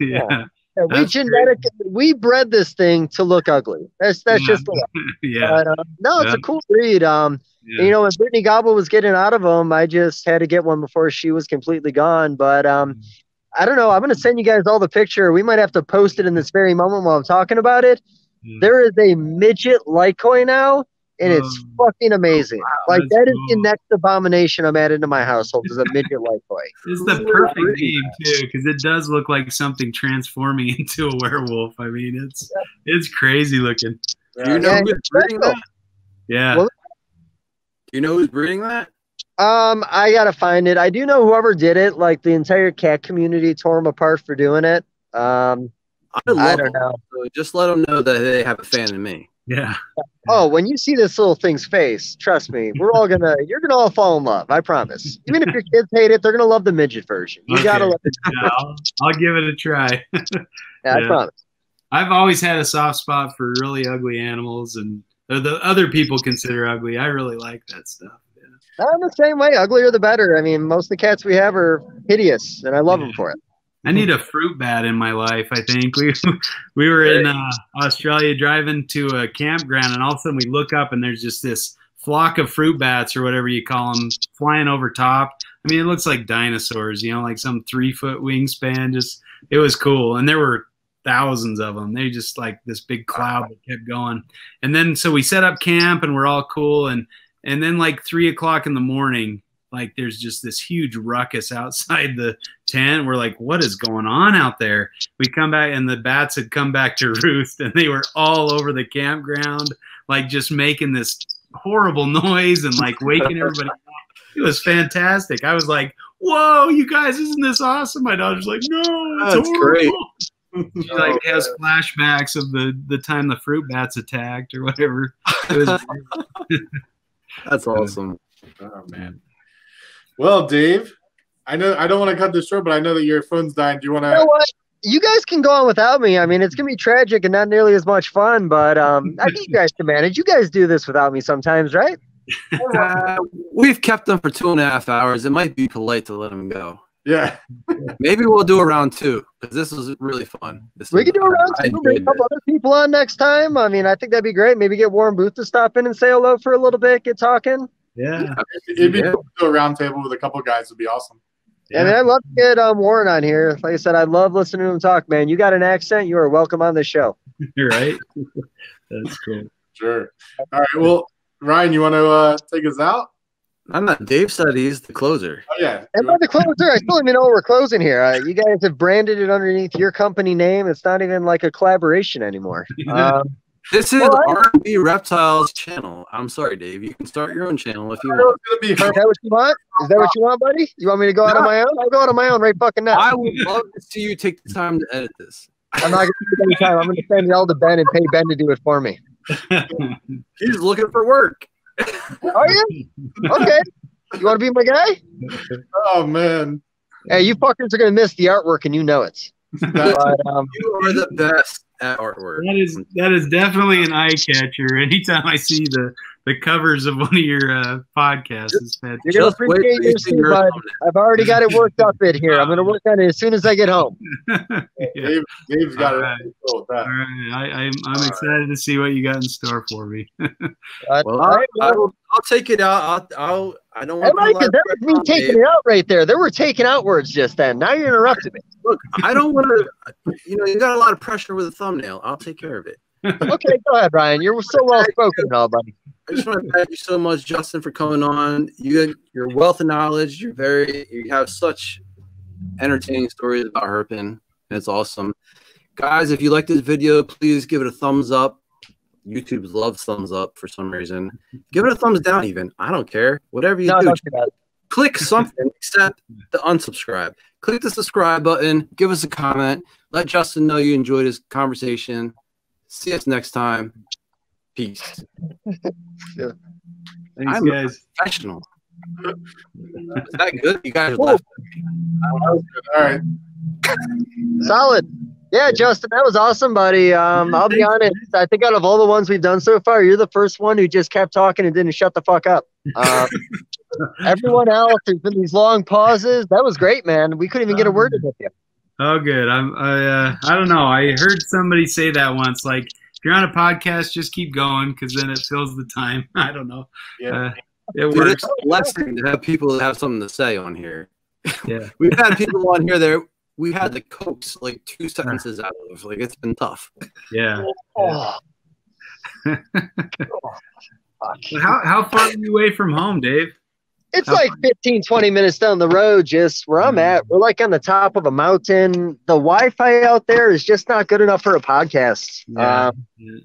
Yeah, we bred this thing to look ugly. That's just the way. Yeah. But, no, it's a cool breed. And, you know, when Brittany Gobble was getting out of them, I just had to get one before she was completely gone. But I don't know. I'm going to send you guys all the picture. We might have to post it in this very moment while I'm talking about it. There is a midget Lycoid now, and it's fucking amazing. Wow, like that is the next abomination I'm adding to my household is a midget Lycoid. It's the perfect name too, because it does look like something transforming into a werewolf. I mean, it's crazy looking. You know who's breeding that? Yeah. Well, do you know who's breeding that? I gotta find it. I do know whoever did it. Like the entire cat community tore them apart for doing it. I don't know. So just let them know that they have a fan in me. Yeah. Oh, when you see this little thing's face, trust me, we're all gonna, you're gonna all fall in love. I promise. Even if your kids hate it, they're gonna love the midget version. You gotta love it. Yeah, I'll give it a try. I promise. I've always had a soft spot for really ugly animals, and the other people consider ugly. I really like that stuff. Yeah. I'm the same way. Uglier the better. I mean, most of the cats we have are hideous, and I love them for it. I need a fruit bat in my life, I think. We were in Australia driving to a campground, and all of a sudden we look up, and there's just this flock of fruit bats or whatever you call them flying over top. I mean, it looks like dinosaurs, you know, like some 3-foot wingspan. Just it was cool, and there were thousands of them. They just like this big cloud that kept going. And then so we set up camp, and we're all cool, and then like 3 o'clock in the morning, like there's just this huge ruckus outside the tent. We're like, what is going on out there? We come back, and the bats had come back to roost, and they were all over the campground, like just making this horrible noise and like waking everybody up. It was fantastic. I was like, whoa, you guys, isn't this awesome? My daughter's like, no, it's horrible. Great. She like has flashbacks of the time the fruit bats attacked or whatever. It was That's awesome. Oh, man. Well, Dave, I know I don't want to cut this short, but I know that your phone's dying. Do you want to? You know what? You guys can go on without me. I mean, it's gonna be tragic and not nearly as much fun, but I think you guys can manage. You guys do this without me sometimes, right? We've kept them for 2.5 hours. It might be polite to let them go. Yeah. Maybe we'll do a round two, because this was really fun. We could do a round two. Bring a couple other people on next time. I mean, I think that'd be great. Maybe get Warren Booth to stop in and say hello for a little bit, get talking. Yeah. It'd be cool to do a round table with a couple guys. Would be awesome. Yeah. And I'd love to get Warren on here. Like I said, I love listening to him talk, man. You got an accent. You are welcome on this show. You're right. That's cool. Sure. All right. Well, Ryan, you want to take us out? I'm not. Dave said he's the closer. Oh, yeah. And by the closer, I still don't even know we're closing here. You guys have branded it underneath your company name. It's not even like a collaboration anymore. This is R&B Reptiles channel. I'm sorry, Dave. You can start your own channel if you want. Is that what you want? Is that what you want, buddy? You want me to go out on my own? I'll go out on my own right fucking now. I would love to see you take the time to edit this. I'm not going to take any time. I'm going to send it all to Ben and pay Ben to do it for me. He's looking for work. Are you? Okay. You want to be my guy? Oh, man. Hey, you fuckers are going to miss the artwork, and you know it. But, you are the best at artwork. That is definitely an eye catcher. Anytime I see the covers of one of your podcasts, it's fantastic. You're going to appreciate this, bud. I've already got it worked up in here. I'm going to work on it as soon as I get home. Yeah. Dave's got it. Right. Cool with that. All right. I'm excited to see what you got in store for me. Well, I'll take it out. I don't want to. That was me taking it out right there. They were taking out words just then. Now you're interrupting me. Look, I don't want to. You know, you got a lot of pressure with a thumbnail. I'll take care of it. Okay, go ahead, Ryan. You're so well spoken, all buddy. I just want to thank you so much, Justin, for coming on. Your wealth of knowledge. You have such entertaining stories about herping, and it's awesome. Guys, if you like this video, please give it a thumbs up. YouTube loves thumbs up for some reason. Give it a thumbs down even. I don't care. Whatever you do. Click something except the unsubscribe. Click the subscribe button. Give us a comment. Let Justin know you enjoyed his conversation. See us next time. Peace. Yeah. Thanks, guys. A professional. Is that good? You guys left. All right. Solid. Yeah, Justin, that was awesome, buddy. I'll be honest. I think out of all the ones we've done so far, you're the first one who just kept talking and didn't shut the fuck up. Everyone else, there's been these long pauses. That was great, man. We couldn't even get a word in with you. Oh, good. I don't know. I heard somebody say that once. Like, if you're on a podcast, just keep going because then it fills the time. I don't know. Yeah. It works. It's a blessing to have people that have something to say on here. Yeah, we've had people on here that we had to coax like 2 sentences out of. Like, it's been tough. Yeah. Oh. How far are you away from home, Dave? It's like 15, 20 minutes down the road, just where I'm at. We're like on the top of a mountain. The Wi-Fi out there is just not good enough for a podcast. Yeah.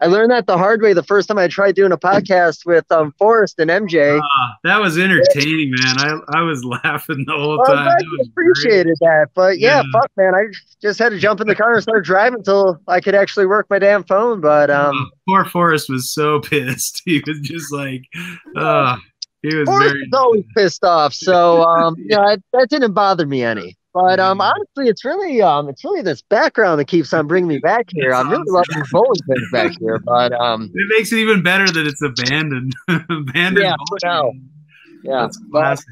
I learned that the hard way the first time I tried doing a podcast with Forrest and MJ. That was entertaining, man. I was laughing the whole time. I appreciated that. But, yeah, fuck, man. I just had to jump in the car and start driving until I could actually work my damn phone. But poor Forrest was so pissed. He was just like, he was always pissed off, so yeah, that didn't bother me any. But honestly, it's really this background that keeps on bringing me back here. I'm really loving bowling pins back here, but it makes it even better that it's abandoned. Yeah, bowling. Yeah, that's classic.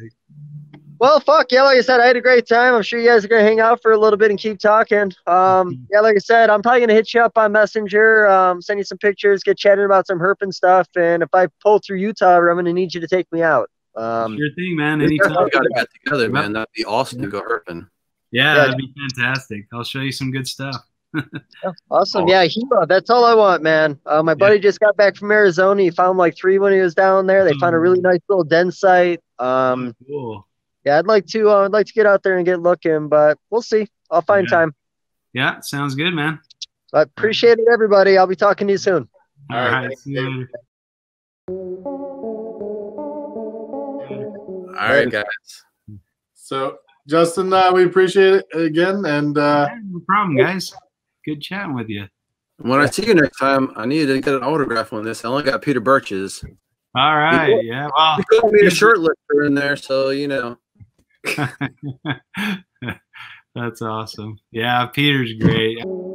Well, fuck yeah! Like I said, I had a great time. I'm sure you guys are gonna hang out for a little bit and keep talking. Yeah, like I said, I'm probably gonna hit you up on Messenger, send you some pictures, get chatting about some herping stuff, and if I pull through Utah, I'm gonna need you to take me out. Sure thing, man. Anytime we gotta get together, man. That'd be awesome to go herping. Yeah, that'd be fantastic. I'll show you some good stuff. Awesome. Yeah, Hema, that's all I want, man. My buddy just got back from Arizona. He found like 3 when he was down there. They found a really nice little den site. Cool. Yeah, I'd like to get out there and get looking, but we'll see. I'll find time. Yeah, sounds good, man. I appreciate it, everybody. I'll be talking to you soon. All right. See you later. All right, guys. So, Justin, we appreciate it again, and no problem, guys. Good chatting with you. When I see you next time, I need to get an autograph on this. I only got Peter Birch's. All right. Yeah. Well, you couldn't be a short lifter in there, so you know. That's awesome. Yeah, Peter's great.